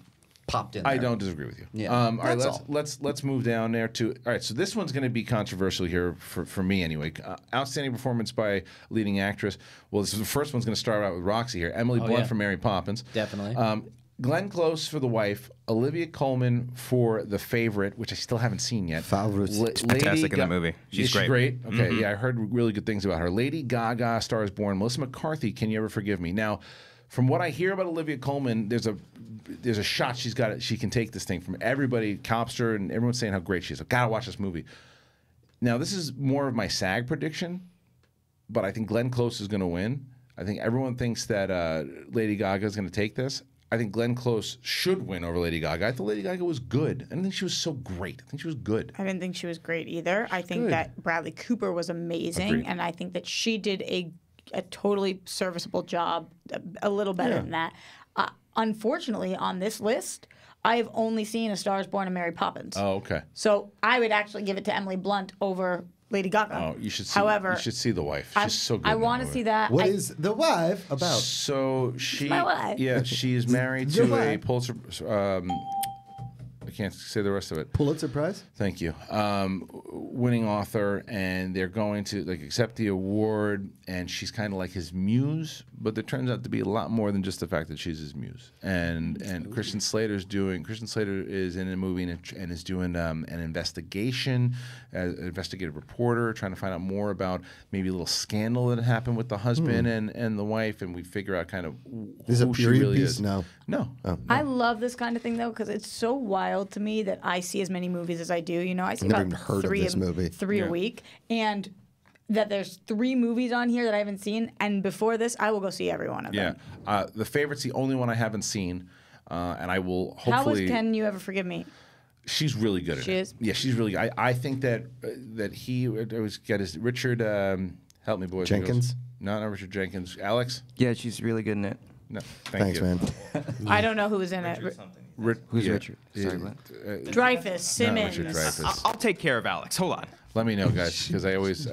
popped in there. I don't disagree with you. Yeah. All right, let's move down there to – all right, so this one's going to be controversial here for me anyway. Outstanding performance by leading actress. Well, this is the first one's going to start out with Roxy here. Emily Blunt from Mary Poppins. Definitely. Glenn Close for The Wife, Olivia Colman for The Favorite, which I still haven't seen yet. Favreau's fantastic in the movie. She's great. Okay, yeah, I heard really good things about her. Lady Gaga, A Star Is Born, Melissa McCarthy, Can You Ever Forgive Me? Now, from what I hear about Olivia Colman, there's a shot she's got. She can take this thing from everybody, Copster, and everyone's saying how great she is. I've got to watch this movie. Now, this is more of my SAG prediction, but I think Glenn Close is going to win. I think everyone thinks that Lady Gaga is going to take this. I think Glenn Close should win over Lady Gaga. I thought Lady Gaga was good. I didn't think she was so great. I think she was good. I didn't think she was great either. I think that Bradley Cooper was amazing, and I think that she did a totally serviceable job, a little better than that. Unfortunately, on this list, I have only seen A Star Is Born and Mary Poppins. Oh, okay. So I would actually give it to Emily Blunt over Lady Gaga. Oh, you should see. However, you should see The Wife. She's so good. I want to see that. What is The Wife about? So she, yeah, she's married to a Pulitzer. I can't say the rest of it. Pulitzer Prize. Thank you. Winning author, and they're going to like accept the award, and she's kind of like his muse, but there turns out to be a lot more than just the fact that she's his muse. And Christian Slater's doing. Christian Slater is in a movie and is doing an investigation, as an investigative reporter, trying to find out more about maybe a little scandal that happened with the husband and the wife, and we figure out kind of who she really is. No, no. I love this kind of thing though because it's so wild to me that I see as many movies as I do. You know, I see about three a week, and that there's 3 movies on here that I haven't seen, and before this I will go see every one of them. Yeah. The Favorite's the only one I haven't seen, and I will hopefully... How was Can You Ever Forgive Me? She's really good at it. She is? Yeah, she's really good. I think that he was got his... Richard... help me, boys. Jenkins? No, not Richard Jenkins. Alex? Yeah, she's really good in it. No, thanks, man. I don't know who was in it. Who's Richard? Sorry, Dreyfus, Simmons. No, Richard Dreyfus. I'll take care of Alex. Hold on. Let me know, guys, because I always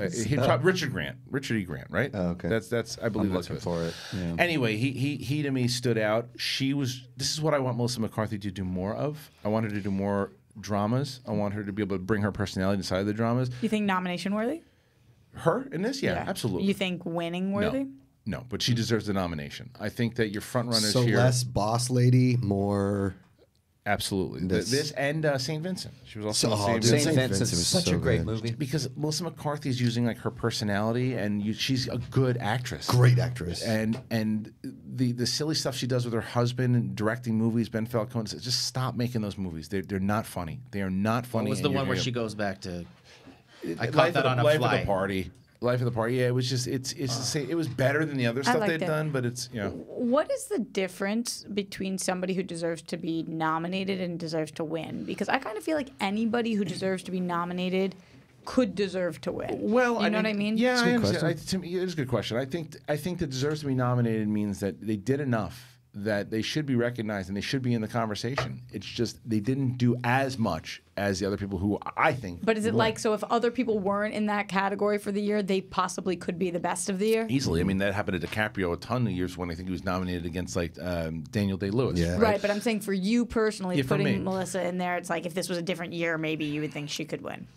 Richard Grant, Richard E. Grant, right? Oh, okay. That's I believe that's for it. Yeah. Anyway, he to me stood out. She was. This is what I want Melissa McCarthy to do more of. I want her to do more dramas. I want her to be able to bring her personality inside the dramas. You think nomination worthy? Her in this, yeah, absolutely. You think winning worthy? No. No, but she deserves the nomination. I think that your front runners here. So less boss lady, more. Absolutely. This and St. Vincent. She was also in St. Vincent. St. Vincent was such a great movie. Because Melissa McCarthy is using like her personality, and she's a good actress. Great actress. And the silly stuff she does with her husband and directing movies, Ben Falcone, just stop making those movies. They're not funny. They are not funny. What was the one where she goes back to? I caught that on a fly. Life of the Party. Life of the Party, yeah, it was just it's the same. It was better than the other stuff they'd done, but it's What is the difference between somebody who deserves to be nominated and deserves to win? Because I kind of feel like anybody who deserves to be nominated could deserve to win. Well, you know what I mean? Yeah, I understand. To me, it is a good question. I think that deserves to be nominated means that they did enough that they should be recognized and they should be in the conversation. It's just they didn't do as much as the other people who I think. But is it like so if other people weren't in that category for the year, they possibly could be the best of the year? Easily. I mean, that happened to DiCaprio a ton of years when I think he was nominated against like Daniel Day-Lewis. Yeah. Right, but I'm saying for you personally, putting Melissa in there, it's like if this was a different year, maybe you would think she could win.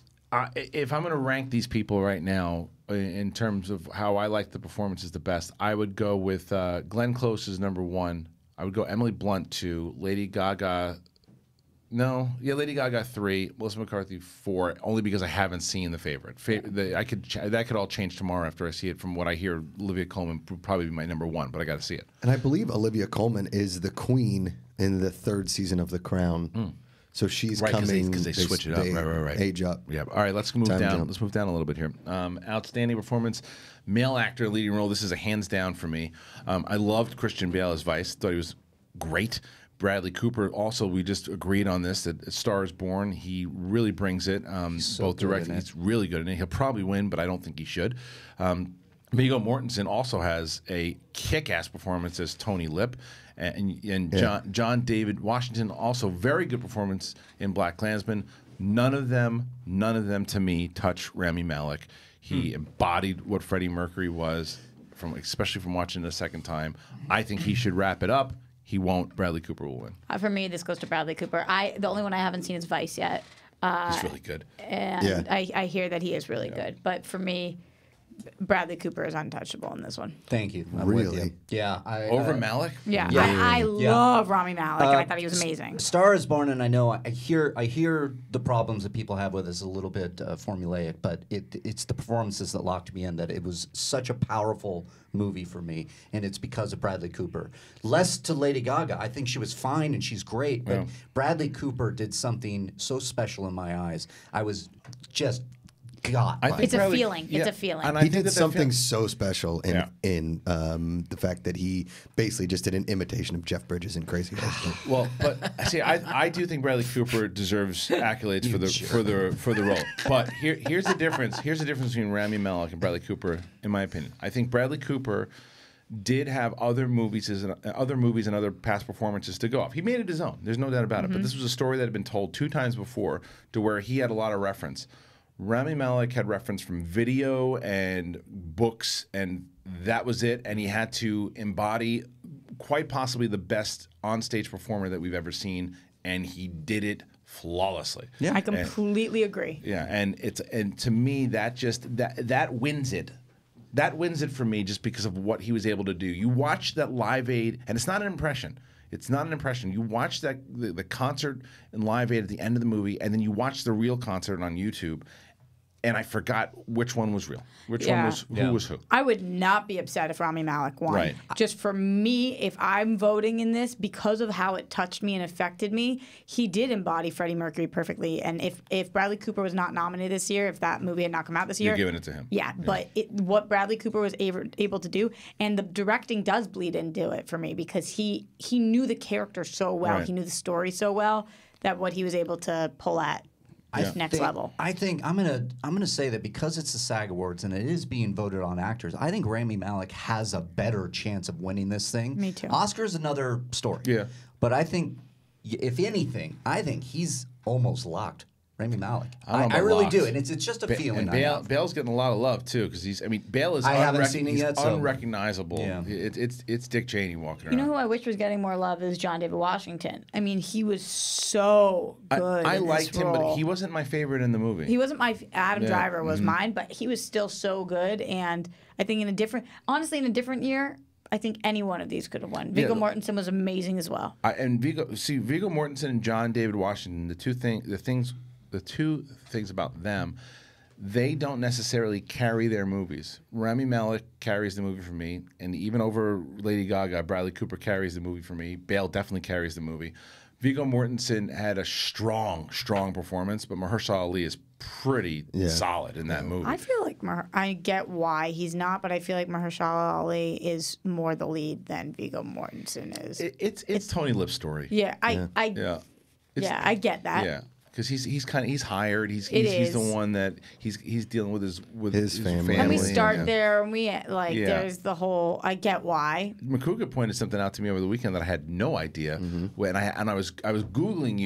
If I'm going to rank these people right now in terms of how I like the performances the best, I would go with Glenn Close is #1. I would go Emily Blunt 2, Lady Gaga. No, yeah, Lady Gaga 3, Melissa McCarthy 4. Only because I haven't seen The Favorite. That could all change tomorrow after I see it. From what I hear, Olivia Colman would probably be my #1, but I got to see it. And I believe Olivia Colman is the queen in the 3rd season of The Crown. Mm. So she's coming because they switch it up. Right. Age up. Yeah. All right. Let's move down. Let's move down a little bit here. Outstanding performance, male actor leading role. This is a hands down for me. I loved Christian Bale as Vice. Thought he was great. Bradley Cooper also. We just agreed on this that A Star Is Born. He really brings it. Both directing. He's really good in it. He'll probably win, but I don't think he should. Viggo Mortensen also has a kick-ass performance as Tony Lip. And John David Washington, also very good performance in BlacKkKlansman. None of them to me touch Rami Malek. He embodied what Freddie Mercury was, especially from watching the second time. I think he should wrap it up. He won't. Bradley Cooper will win. For me, this goes to Bradley Cooper. The only one I haven't seen is Vice yet. He's really good. And yeah. I hear that he is really good. But for me, Bradley Cooper is untouchable in this one. Thank you. I'm really? With you. Yeah. Over Malick? Yeah. I love Rami Malek, and I thought he was amazing. Star is Born, and I know I hear the problems that people have with it is a little bit formulaic, but it's the performances that locked me in, that it was such a powerful movie for me, and it's because of Bradley Cooper. Less to Lady Gaga. I think she was fine and she's great, but Bradley Cooper did something so special in my eyes. I was just... it's a feeling. It's a feeling. And he did something so special in the fact that he basically just did an imitation of Jeff Bridges in Crazy Horse. Well, but see, I do think Bradley Cooper deserves accolades for the role. But here's the difference. Here's the difference between Rami Malek and Bradley Cooper, in my opinion. I think Bradley Cooper did have other movies and other past performances to go off. He made it his own. There's no doubt about it. But this was a story that had been told 2 times before, to where he had a lot of reference. Rami Malek had reference from video and books, and that was it. And he had to embody quite possibly the best onstage performer that we've ever seen, and he did it flawlessly. Yeah, I completely agree. Yeah, and to me that just that wins it. That wins it for me just because of what he was able to do. You watch that Live Aid, and it's not an impression. It's not an impression. You watch the concert in Live Aid at the end of the movie, and then you watch the real concert on YouTube. And I forgot which one was real. Which one was who was who. I would not be upset if Rami Malek won. Right. Just for me, if I'm voting in this, because of how it touched me and affected me, he did embody Freddie Mercury perfectly. And if Bradley Cooper was not nominated this year, if that movie had not come out this year... You're giving it to him. Yeah, yeah. But what Bradley Cooper was able to do, and the directing does bleed into it for me, because he knew the character so well, he knew the story so well, that what he was able to pull at... Next level. I think I'm gonna say that because it's the SAG Awards and it is being voted on actors, I think Rami Malek has a better chance of winning this thing. Me too. Oscar's another story. Yeah. But I think, if anything, I think he's almost locked. Rami Malek. I really do, and it's just a feeling. And Bale's getting a lot of love too, because he's. I mean, Bale is. I haven't seen it yet. Unrecognizable. Yeah. It's Dick Cheney walking around. You know who I wish was getting more love is John David Washington. I mean, he was so good. I liked him, but he wasn't my favorite in the movie. He wasn't my. Adam Driver was mine, but he was still so good. And I think honestly, in a different year, I think any one of these could have won. Viggo Mortensen was amazing as well. Viggo Mortensen and John David Washington, the two things about them, they don't necessarily carry their movies. Rami Malek carries the movie for me, and even over Lady Gaga, Bradley Cooper carries the movie for me. Bale definitely carries the movie. Viggo Mortensen had a strong performance, but Mahershala Ali is pretty solid in that movie. I feel like I get why he's not, but I feel like Mahershala Ali is more the lead than Viggo Mortensen is. It's Tony Lip's story. I get that. Yeah. Because he's hired. He's the one that he's dealing with his family. And we start there, and we there's the whole. I get why. Macuga pointed something out to me over the weekend that I had no idea. When I was googling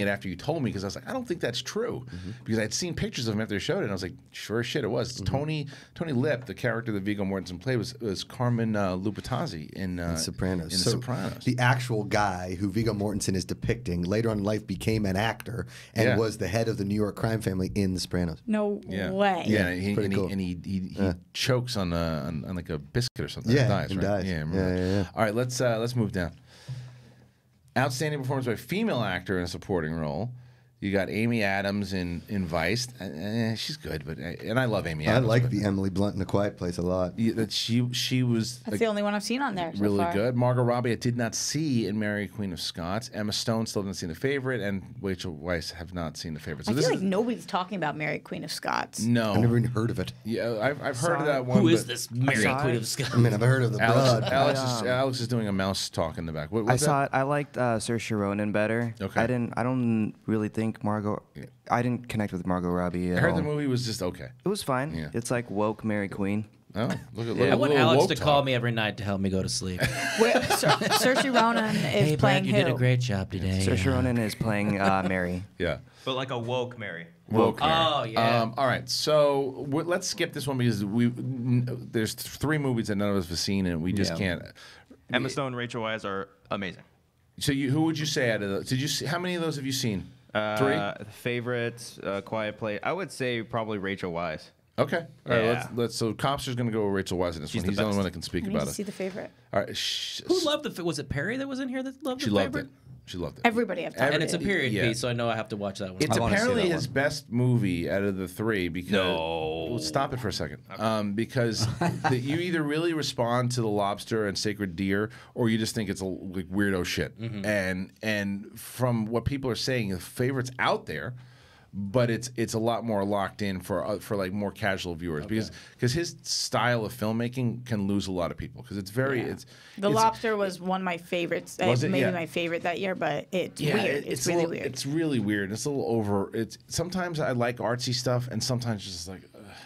it after you told me, because I was like, I don't think that's true, because I'd seen pictures of him after they showed it, and I was like, sure as shit it was. Tony Lip, the character that Viggo Mortensen played, was Carmen Lupitazzi in Sopranos. The actual guy who Viggo Mortensen is depicting later on in life became an actor and was the head of the New York crime family in The Sopranos. No way. Yeah, he chokes on like a biscuit or something. Yeah, dies. Yeah. All right, let's move down. Outstanding performance by a female actor in a supporting role. You got Amy Adams in Vice. She's good, and I love Amy Adams. I like the Emily Blunt in The Quiet Place a lot. She was. That's the only one I've seen on there. Really so far. Good. Margot Robbie, I did not see in Mary Queen of Scots. Emma Stone still hasn't seen The Favorite, and Rachel Weisz have not seen The Favorite. So I feel like nobody's talking about Mary Queen of Scots. No, I've never even heard of it. Yeah, I've heard of that one. Who is this Mary Queen of Scots? I mean, I've heard of the blood. Alex is doing a mouse talk in the back. I saw it. I liked Saoirse Ronan better. Okay. I don't really think. I didn't connect with Margot Robbie at all. I heard the movie was just okay. It was fine. Yeah. It's like woke Mary Queen. Oh, look at I want Alex to call me every night to help me go to sleep. Saoirse Ronan is hey, playing Brett, you did a great job today. Saoirse Ronan is playing Mary. Yeah. But like a woke Mary. Woke Mary. Oh, yeah. All right, so let's skip this one because there's three movies that none of us have seen and we just can't. Emma Stone and Rachel Weisz are amazing. So who would you say out of those? Did you see, how many of those have you seen? Three? Favorites, Quiet Place. I would say probably Rachel Weisz. Okay. All right. Let's. So Copster's going to go with Rachel Weisz in this one. He's the only one that can speak about it. See The Favorite. All right. Who loved The? Was it Perry that was in here that loved The Favorite? She loved it. She loved it. Everybody I've talked. And it's a period piece, so I know I have to watch that one. It's apparently his best movie out of the three because. No. Well, stop it for a second. Okay. Because you either really respond to The Lobster and Sacred Deer, or you just think it's like weirdo shit. Mm-hmm. And from what people are saying, The Favorite's out there. But it's a lot more locked in for like more casual viewers because his style of filmmaking can lose a lot of people because it's very Lobster was one of my favorites. Was it? Maybe my favorite that year, but it's weird. It's really weird. It's really weird. It's a little over. It's sometimes I like artsy stuff and sometimes just like.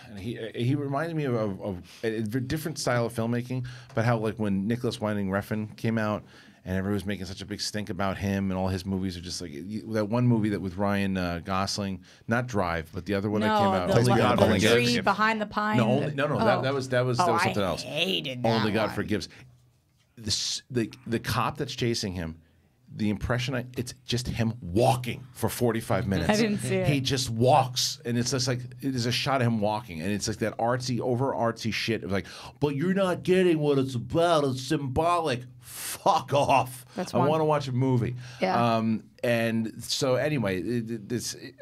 And he reminded me of a different style of filmmaking, but how like when Nicholas Winding Refn came out. And everyone was making such a big stink about him, and all his movies are just like that one movie that with Ryan Gosling, not Drive, but the other one that came out. The Tree Behind the Pine. No, no, that was something else. I hated that. Only God Forgives. The cop that's chasing him. The impression it's just him walking for 45 minutes. I didn't see it. He just walks, and it's just like it is a shot of him walking, and it's like that artsy, over artsy shit of like, but you're not getting what it's about. It's symbolic. Fuck off. I want to watch a movie. Yeah. And so anyway,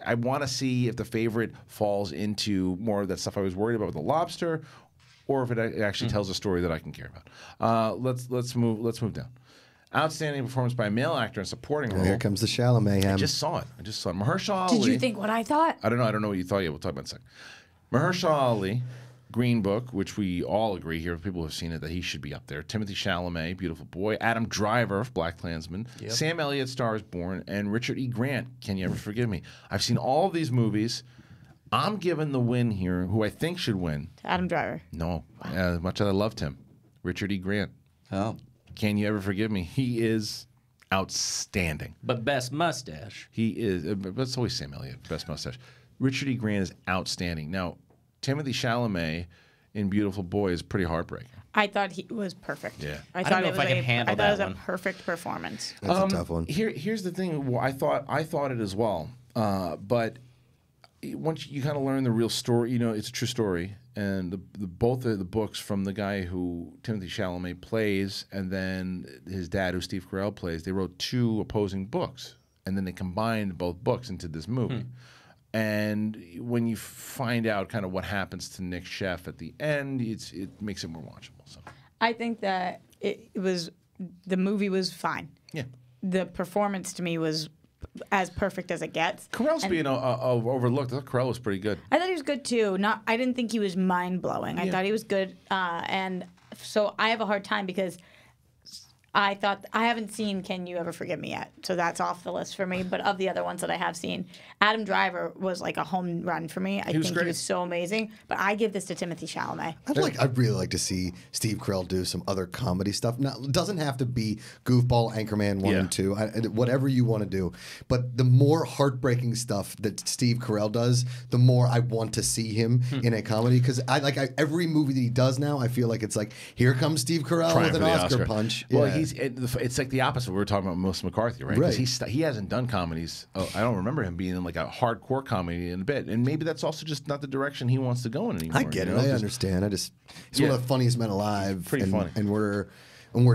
I want to see if The Favorite falls into more of that stuff I was worried about with The Lobster, or if it actually tells a story that I can care about. Let's move down. Outstanding performance by a male actor in supporting role. Here comes the Chalamet. I just saw it. Mahershala Ali. Did you think what I thought? I don't know. I don't know what you thought yet. We'll talk about it in a second. Mahershala Ali, Green Book, which we all agree here, people who have seen it, that he should be up there. Timothy Chalamet, Beautiful Boy. Adam Driver of BlacKkKlansman. Yep. Sam Elliott, Star Is Born. And Richard E. Grant, Can You Ever Forgive Me? I've seen all of these movies. I'm giving the win here, who I think should win. Adam Driver. No. Wow. As much as I loved him. Richard E. Grant. Oh. Can You Ever Forgive Me? He is outstanding. But best mustache. He is. But it's always Sam Elliott, best mustache. Richard E. Grant is outstanding. Now, Timothée Chalamet in Beautiful Boy is pretty heartbreaking. I thought he was perfect. Yeah. I don't know if I can handle that. I thought it was a perfect performance. That's a tough one. Here's the thing. Well, I thought it as well. But once you kind of learn the real story, you know, it's a true story. And both of the books from the guy who Timothée Chalamet plays and then his dad, who Steve Carell plays, they wrote two opposing books. And then they combined both books into this movie. And when you find out kind of what happens to Nick Sheff at the end, it makes it more watchable. So. I think that the movie was fine. Yeah. The performance to me was as perfect as it gets. Carell's being overlooked. I thought Carell was pretty good. I thought he was good too. I didn't think he was mind blowing. Yeah. I thought he was good, and so I have a hard time because I haven't seen Can You Ever Forgive Me yet, so that's off the list for me. But of the other ones that I have seen, Adam Driver was like a home run for me. I think he was so amazing. But I give this to Timothée Chalamet. I'd really like to see Steve Carell do some other comedy stuff. Now, it doesn't have to be Goofball, Anchorman 1 and 2, whatever you want to do. But the more heartbreaking stuff that Steve Carell does, the more I want to see him in a comedy. Because every movie that he does now, I feel like it's like, here comes Steve Carell with an Oscar punch. Well, yeah. It's like the opposite. We were talking about Melissa McCarthy, right? Because he hasn't done comedies. Oh, I don't remember him being in like a hardcore comedy in a bit. And maybe that's also just not the direction he wants to go in anymore. I get it. I understand. He's one of the funniest men alive. Pretty funny. And we're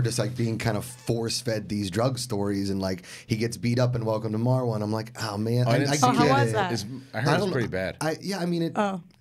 just like being kind of force fed these drug stories, and like he gets beat up in Welcome to Marwa, and I'm like, oh man, I didn't see it. How was that? I heard it was pretty bad.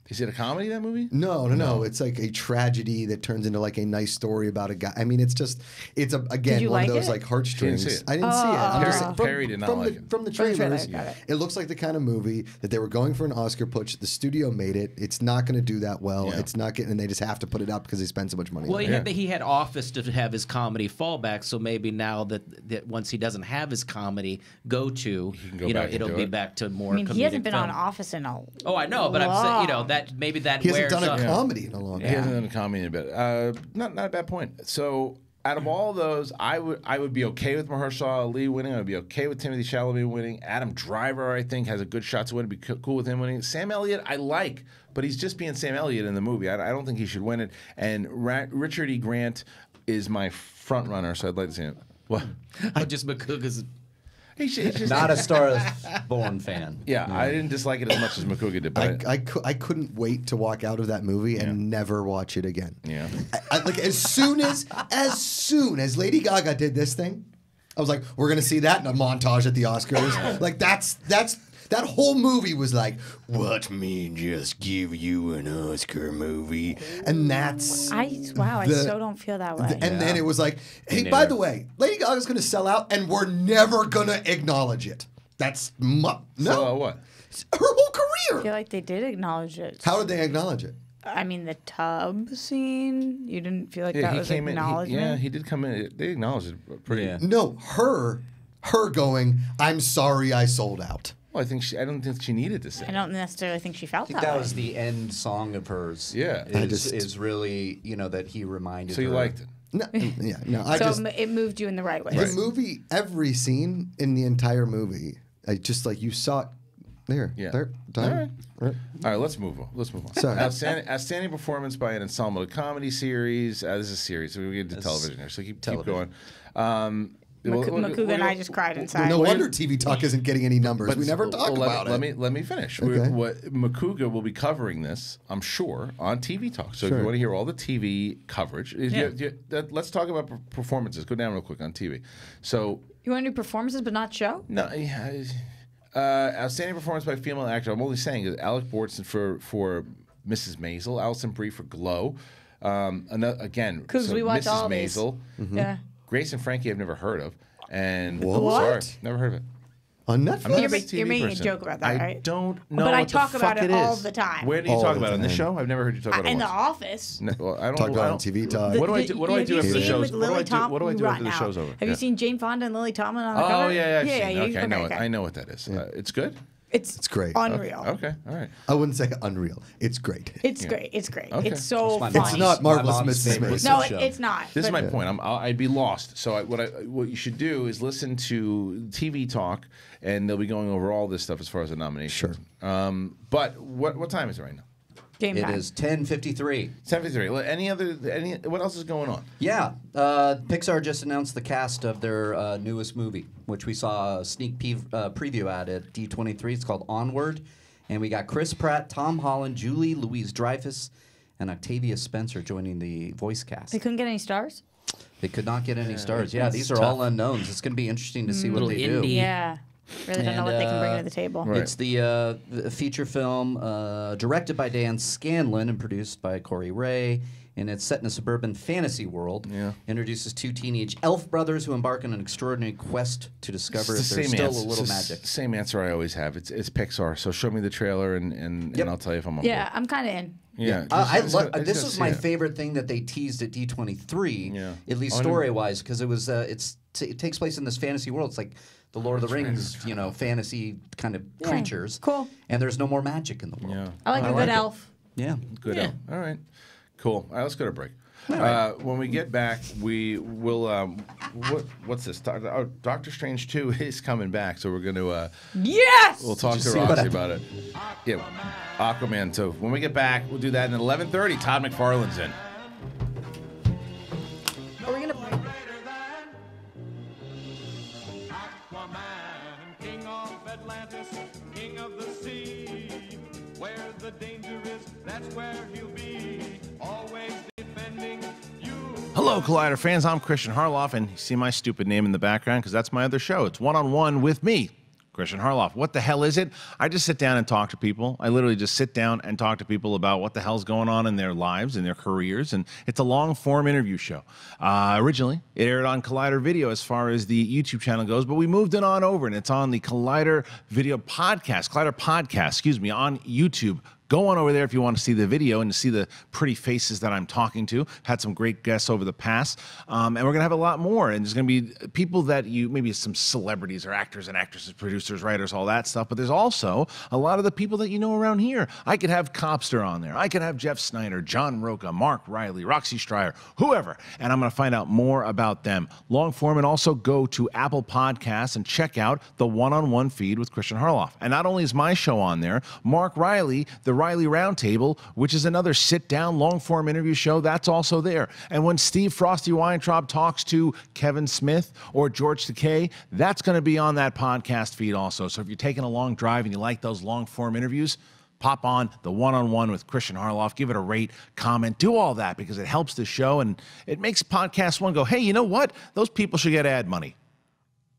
Is it a comedy, that movie? No. It's like a tragedy that turns into like a nice story about a guy. I mean, it's just, again, one of those heartstrings. I didn't see it. Perry did not like it. From the trailers, it looks like the kind of movie that they were going for an Oscar push. The studio made it. It's not going to do that well. Yeah. It's not getting, and they just have to put it up because they spend so much money. Well, he had Office to have his comedy fallback, so maybe now that once he doesn't have his comedy go to, it'll be back to more. I mean, he hasn't been on Office in a long. Oh, I know, but I'm saying, you know that. maybe that he hasn't done a comedy in a long time. He hasn't done a comedy in a bit. Not a bad point. So out of all those, I would be okay with Mahershala Ali winning. I would be okay with Timothée Chalamet winning. Adam Driver, I think, has a good shot to win. It'd be cool with him winning. Sam Elliott, I like, but he's just being Sam Elliott in the movie. I don't think he should win it. And Richard E. Grant is my front runner, so I'd like to see him. What? I just Macuga's. He's just not a Star Is Born fan. Yeah, no. I didn't dislike it as much as Macuga did. But I couldn't wait to walk out of that movie and never watch it again. Yeah, like as soon as Lady Gaga did this thing, I was like, we're gonna see that in a montage at the Oscars. Like that's. That whole movie was like, "Let me just give you an Oscar movie," and that's wow. I still don't feel that way. And then it was like, "Hey, by the way, Lady Gaga's going to sell out, and we're never going to acknowledge it." That's no. What? Her whole career. I feel like they did acknowledge it. How did they acknowledge it? I mean, the tub scene. You didn't feel like that was acknowledgement. He did come in. They acknowledged it pretty. Yeah. No, her going, "I'm sorry, I sold out." Well, I don't think she needed to say. I don't necessarily think she felt that. I think that was the end song of hers. Yeah, is really that he reminded. So you liked it? No, yeah, no. It moved you in the right way. The movie, every scene in the entire movie, I just like you saw it there. Yeah. There, All right, let's move on. Sorry. Outstanding performance by an ensemble comedy series. This is a series, so we get to television here. So keep going. Macuga and I just cried inside. No wonder TV Talk isn't getting any numbers. We never talk about it. Let me finish. Okay. Macuga will be covering this, I'm sure, on TV Talk. So if you want to hear all the TV coverage, let's talk about performances. Go down real quick on TV. So you want to do performances but not show? No. Yeah, outstanding performance by female actor. I'm only saying is Alec Bortson for Mrs. Maisel, Alison Brie for Glow. We watch Mrs. all Maisel. These. Mm-hmm. Yeah. Grace and Frankie I've never heard of. And what? Sorry, never heard of it. On Netflix? You're making a joke about that, right? I don't know. But I talk about it all the time. Where do you talk about it? On this show? I've never heard you talk about it. In The Office. No, I don't talk about it on TV Talk. What do I do after the show's over? Have you seen Jane Fonda and Lily Tomlin on the cover? Oh, yeah, yeah. Okay, I know what that is. It's good? It's great. Unreal. Okay, all right. I wouldn't say unreal. It's great. It's great. It's great. Okay. It's so funny. It's not Marvelous Mrs. Maisel. No, it's not. This is my point. I'd be lost. So what you should do is listen to TV Talk, and they'll be going over all this stuff as far as the nominations. Sure. But what time is it right now? It is 10:53. 10:53. What else is going on? Yeah, Pixar just announced the cast of their newest movie, which we saw a sneak preview at D23. It's called Onward, and we got Chris Pratt, Tom Holland, Julie Louis-Dreyfus, and Octavia Spencer joining the voice cast. They couldn't get any stars. They could not get any stars. Yeah, these are all unknowns. It's going to be interesting to see what they do. Yeah. Really don't know what they can bring to the table. Right. It's the feature film directed by Dan Scanlon and produced by Corey Ray, and it's set in a suburban fantasy world. Yeah. Introduces two teenage elf brothers who embark on an extraordinary quest to discover if there's still a little magic. Same answer I always have. It's Pixar, so show me the trailer and I'll tell you if I'm on board. I'm kind of in. Yeah, this was my favorite thing that they teased at D23, at least story-wise, because it was it takes place in this fantasy world. It's like the Lord of the Rings, fantasy kind of creatures. Cool. And there's no more magic in the world. Yeah. I like a good elf. Yeah. Good elf. All right. Cool. All right, let's go to break. When we get back, we will. What's this? Doctor Strange 2 is coming back, so we're going to. Yes. We'll talk to Roxy about it. Yeah, Aquaman. So when we get back, we'll do that. And at 11:30, Todd McFarlane's in. Are we gonna? King of Atlantis, king of the sea. Where the danger is, that's where he'll be. Always defending you. Hello, Collider fans. I'm Kristian Harloff, and you see my stupid name in the background because that's my other show. It's One-on-One with me, Kristian Harloff. What the hell is it? I just sit down and talk to people. I literally just sit down and talk to people about what the hell's going on in their lives and their careers, and it's a long-form interview show. Originally, it aired on Collider Video as far as the YouTube channel goes, but we moved it on over, and it's on the Collider Video Podcast, Collider Podcast, excuse me, on YouTube. Go on over there if you want to see the video and to see the pretty faces that I'm talking to. Had some great guests over the past, and we're gonna have a lot more. And there's gonna be people that you, maybe some celebrities or actors and actresses, producers, writers, all that stuff. But there's also a lot of the people that you know around here. I could have Copster on there. I could have Jeff Snyder, John Roca, Mark Reilly, Roxy Striar, whoever. And I'm gonna find out more about them. Long form, and also go to Apple Podcasts and check out the one-on-one feed with Kristian Harloff. And not only is my show on there, Mark Reilly, the Reilly Roundtable, which is another sit-down, long-form interview show, that's also there. And when Steve Frosty Weintraub talks to Kevin Smith or George Takei, that's going to be on that podcast feed also. So if you're taking a long drive and you like those long-form interviews, pop on the one-on-one with Kristian Harloff. Give it a rate, comment, do all that, because it helps the show and it makes Podcast One go, hey, you know what? Those people should get ad money.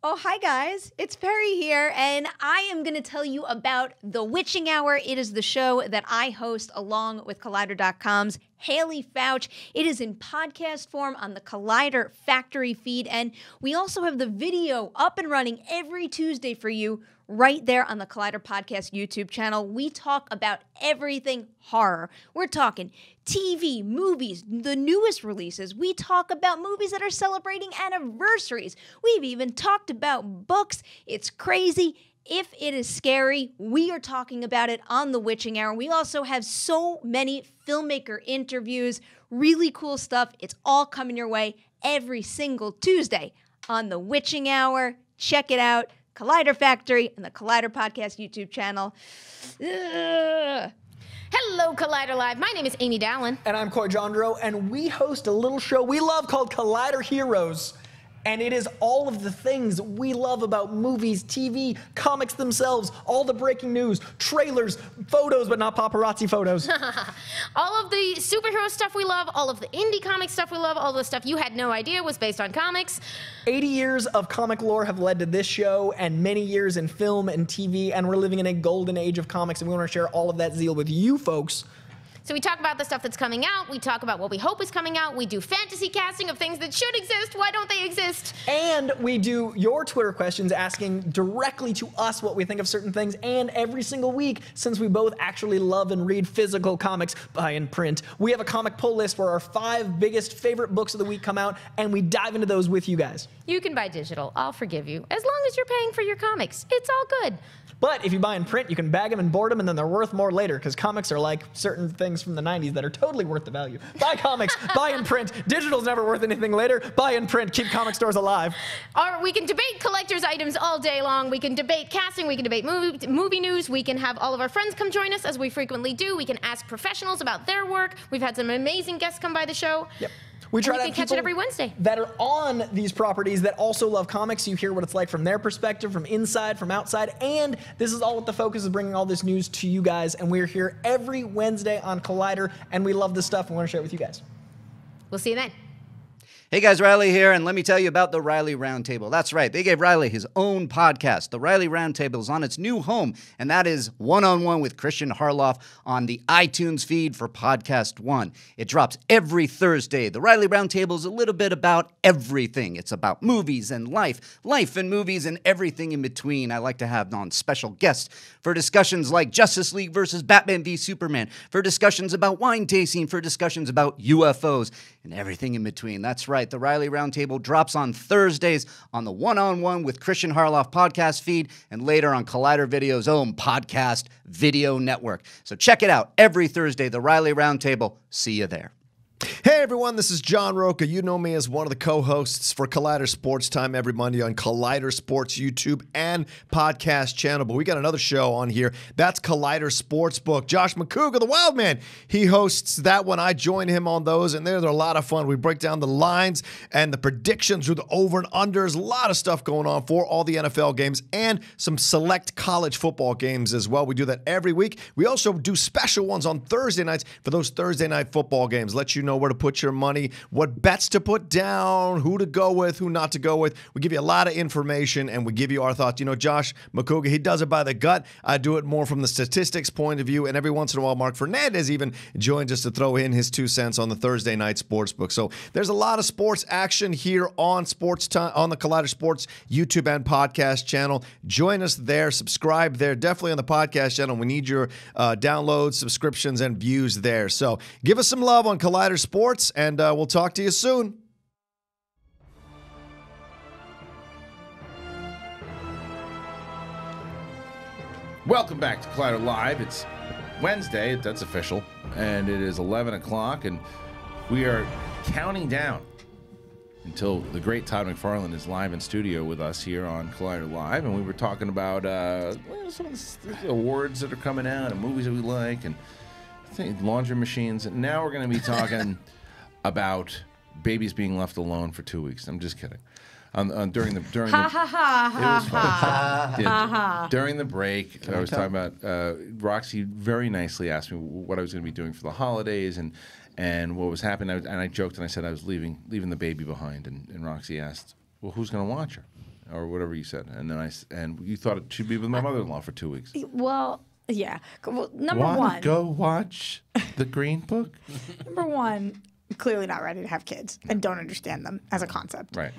Oh, hi guys, it's Perry here, and I am going to tell you about The Witching Hour. It is the show that I host along with Collider.com's Haley Fouch. It is in podcast form on the Collider Factory feed, and we also have the video up and running every Tuesday for you right there on the Collider Podcast YouTube channel. We talk about everything horror. We're talking TV, movies, the newest releases. We talk about movies that are celebrating anniversaries. We've even talked about books. It's crazy. If it is scary, we are talking about it on The Witching Hour. We also have so many filmmaker interviews, really cool stuff. It's all coming your way every single Tuesday on The Witching Hour. Check it out. Collider Factory and the Collider Podcast YouTube channel. Ugh. Hello, Collider Live. My name is Amy Dallin. And I'm Corey Jandro, and we host a little show we love called Collider Heroes. And it is all of the things we love about movies, TV, comics themselves, all the breaking news, trailers, photos, but not paparazzi photos. All of the superhero stuff we love, all of the indie comic stuff we love, all the stuff you had no idea was based on comics. 80 years of comic lore have led to this show, and many years in film and TV, and we're living in a golden age of comics, and we want to share all of that zeal with you folks. So we talk about the stuff that's coming out, we talk about what we hope is coming out, we do fantasy casting of things that should exist, why don't they exist? And we do your Twitter questions asking directly to us what we think of certain things, and every single week, since we both actually love and read physical comics, buy and print, we have a comic pull list where our 5 biggest favorite books of the week come out, and we dive into those with you guys. You can buy digital, I'll forgive you, as long as you're paying for your comics, it's all good. But if you buy in print, you can bag them and board them, and then they're worth more later, because comics are like certain things from the 90s that are totally worth the value. Buy comics, buy in print. Digital's never worth anything later. Buy in print, keep comic stores alive. Or we can debate collector's items all day long. We can debate casting, we can debate movie news, we can have all of our friends come join us, as we frequently do. We can ask professionals about their work. We've had some amazing guests come by the show. Yep. We try to have catch it every Wednesday that are on these properties that also love comics. You hear what it's like from their perspective, from inside, from outside, and this is all with the focus of bringing all this news to you guys. And we're here every Wednesday on Collider, and we love this stuff and want to share it with you guys. We'll see you then. Hey guys, Riley here, and let me tell you about the Reilly Roundtable. That's right, they gave Riley his own podcast. The Reilly Roundtable is on its new home, and that is One-on-One with Kristian Harloff on the iTunes feed for Podcast One. It drops every Thursday. The Reilly Roundtable is a little bit about everything. It's about movies and life, life and movies, and everything in between. I like to have on special guests for discussions like Justice League versus Batman v Superman, for discussions about wine tasting, for discussions about UFOs, and everything in between. That's right. The Reilly Roundtable drops on Thursdays on the One-on-One with Kristian Harloff podcast feed, and later on Collider Video's own podcast video network. So check it out every Thursday, the Reilly Roundtable. See you there. Hey everyone, this is John Roca. You know me as one of the co-hosts for Collider Sports Time every Monday on Collider Sports YouTube and podcast channel. But we got another show on here. That's Collider Sportsbook. Josh Macuga, the Wild Man, he hosts that one. I join him on those, and they're a lot of fun. We break down the lines and the predictions with over and unders. A lot of stuff going on for all the NFL games and some select college football games as well. We do that every week. We also do special ones on Thursday nights for those Thursday night football games. Let you know know where to put your money, what bets to put down, who to go with, who not to go with. We give you a lot of information, and we give you our thoughts. You know, Josh Macuga, he does it by the gut. I do it more from the statistics point of view, and every once in a while, Mark Fernandez even joins us to throw in his 2 cents on the Thursday night sportsbook. So there's a lot of sports action here on Sports Time on the Collider Sports YouTube and podcast channel. Join us there, subscribe there, definitely on the podcast channel. We need your downloads, subscriptions, and views there. So give us some love on Collider Sports, and we'll talk to you soon. Welcome back to Collider Live. It's Wednesday, that's official, and it is 11 o'clock, and we are counting down until the great Todd McFarlane is live in studio with us here on Collider Live. And we were talking about some of the awards that are coming out and movies that we like and laundry machines. And now we're going to be talking about babies being left alone for 2 weeks. I'm just kidding. During the break, I was talking about Roxy very nicely asked me what I was going to be doing for the holidays and what was happening. And I joked and I said I was leaving the baby behind. And Roxy asked, "Well, who's going to watch her?" or whatever you said. And then you thought it should be with my mother-in-law for 2 weeks. Well, yeah. Well, number one, go watch the Green Book. Number one, clearly not ready to have kids and don't understand them as a concept. Right.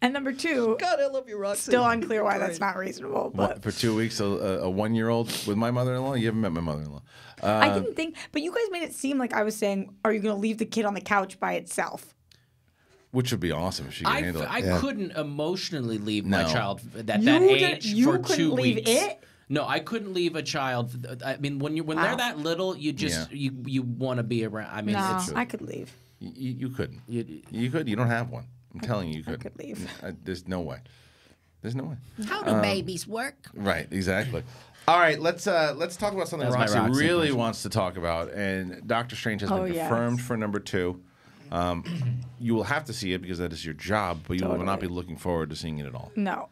And number two, God, I love you, Roxy. Still unclear why that's not reasonable. But for 2 weeks, a one-year-old with my mother-in-law? You haven't met my mother-in-law. I didn't think, but you guys made it seem like I was saying, are you going to leave the kid on the couch by itself? Which would be awesome if she could handle it. I couldn't emotionally leave my child at that age for 2 weeks. You couldn't leave it? No, I couldn't leave a child. I mean, when they're that little, you just you want to be around. I mean, no, I could leave. You couldn't. You could. You don't have one. I'm telling you, you couldn't. I could leave. There's no way. There's no way. How do babies work? Right. Exactly. All right. Let's talk about something Roxy really wants to talk about, and Doctor Strange has been confirmed for number 2. You will have to see it because that is your job, but you will not be looking forward to seeing it at all. No.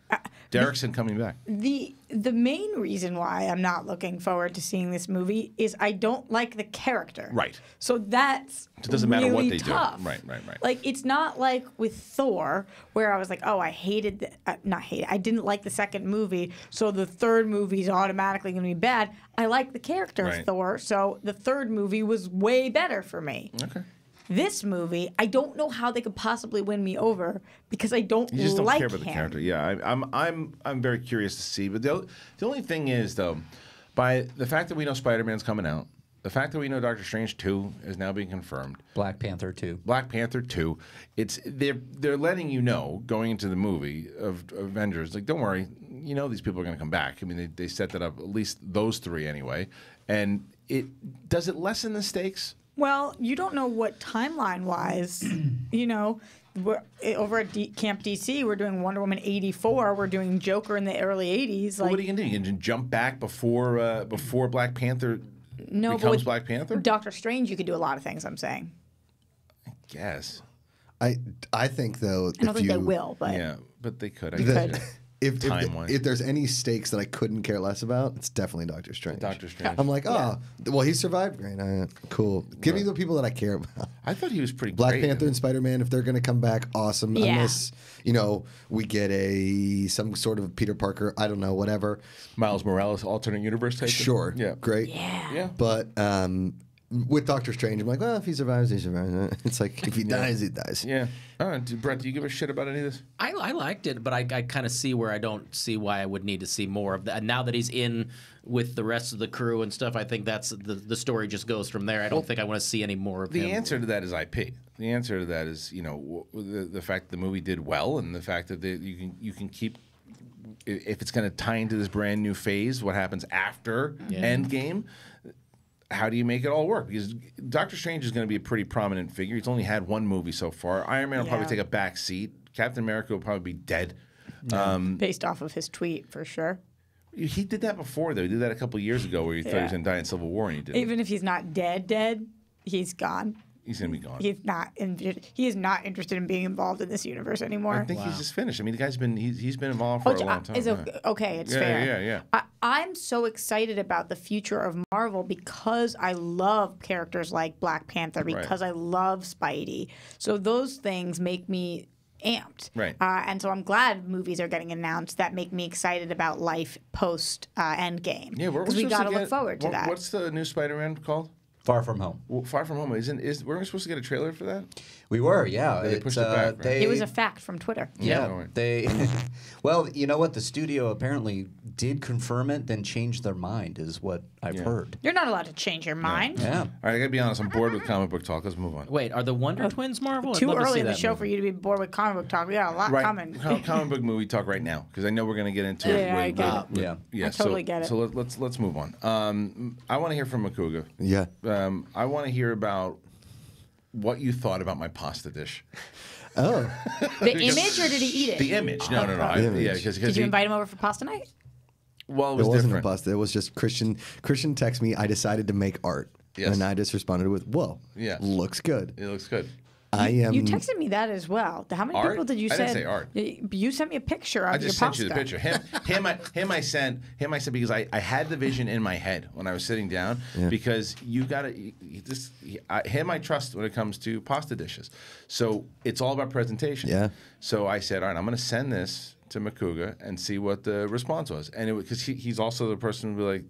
Derickson coming back. The main reason why I'm not looking forward to seeing this movie is I don't like the character. Right. So that's it doesn't matter what they do. Right. Like, it's not like with Thor where I was like, oh, I hated I didn't like the second movie, so the third movie is automatically going to be bad. I like the character of Thor, so the third movie was way better for me. Okay. This movie, I don't know how they could possibly win me over because I don't like him. You just don't care about the character. Yeah, I'm very curious to see. But the only thing is, though, by the fact that we know Spider-Man's coming out, the fact that we know Doctor Strange 2 is now being confirmed, Black Panther 2, it's they're letting you know going into the movie of Avengers, like, don't worry, you know these people are going to come back. I mean, they set that up, at least those three anyway. And does it lessen the stakes? Well, you don't know what timeline-wise, you know, we're, over at Camp DC, we're doing Wonder Woman 84, we're doing Joker in the early 80s. Like, well, what are you going to do? You going to jump back before Black Panther becomes Black Panther? Doctor Strange, you could do a lot of things, I'm saying. I guess. I think, though, I don't think they will, but... Yeah, but they could. I guess. If there's any stakes that I couldn't care less about, it's definitely Doctor Strange. Doctor Strange. I'm like, well, he survived. Great, cool. Give me the people that I care about. I thought he was pretty. Black Panther and Spider-Man, if they're going to come back, awesome. Yeah. Unless we get some sort of Peter Parker, I don't know, whatever. Miles Morales alternate universe type. Sure. Yeah. Great. Yeah. But with Doctor Strange, I'm like, well, if he survives, he survives. It's like, if he dies, he dies. Yeah. Brett, do you give a shit about any of this? I liked it, but I kind of see where I don't see why I would need to see more of that. And now that he's in with the rest of the crew and stuff, I think that's the story just goes from there. I don't think I want to see any more of him. The answer to that is IP. The answer to that is, the fact that the movie did well and the fact that you can keep, if it's going to tie into this brand new phase, what happens after Endgame. How do you make it all work? Because Doctor Strange is going to be a pretty prominent figure. He's only had one movie so far. Iron Man will probably take a back seat. Captain America will probably be dead. Based off of his tweet, for sure. He did that before, though. He did that a couple years ago where he thought he was going to die in Civil War, and he didn't. Even if he's not dead, he's gone. He's going to be gone. He is not interested in being involved in this universe anymore. I think he's just finished. I mean, the guy's been he's been involved for a long time. It's fair. I'm so excited about the future of Marvel because I love characters like Black Panther, because I love Spidey. So those things make me amped. Right. And so I'm glad movies are getting announced that make me excited about life post Endgame. Yeah, because we got to look forward to that. What's the new Spider-Man called? Far From Home. Well, Far From Home weren't we supposed to get a trailer for that? We were, yeah. They pushed it back, right? It was a fact from Twitter. Yeah. Well, you know what? The studio apparently did confirm it, then changed their mind, is what I've heard. You're not allowed to change your mind. Yeah. All right, I gotta be honest. I'm bored with comic book talk. Let's move on. Wait, are the Wonder Twins Marvel? Too early in the show for you to be bored with comic book talk. We got a lot coming. Comic book movie talk right now, because I know we're gonna get into it. I totally get it. So let's move on. I want to hear from Macuga. Yeah. I want to hear about what you thought about my pasta dish. Oh. The image, or did he eat it? The image. No. Did you invite him over for pasta night? Well, it wasn't different. A pasta. It was just Kristian. Kristian texted me, I decided to make art. Yes. And I just responded with, whoa, looks good. It looks good. You texted me that as well. How many people did you send? I didn't say art. You sent me a picture of your pasta. I just sent you the picture. Him I sent because I had the vision in my head when I was sitting down. Yeah. Because you got to – him I trust when it comes to pasta dishes. So it's all about presentation. Yeah. So I said, all right, I'm going to send this to Macuga and see what the response was. And because he's also the person who would be like,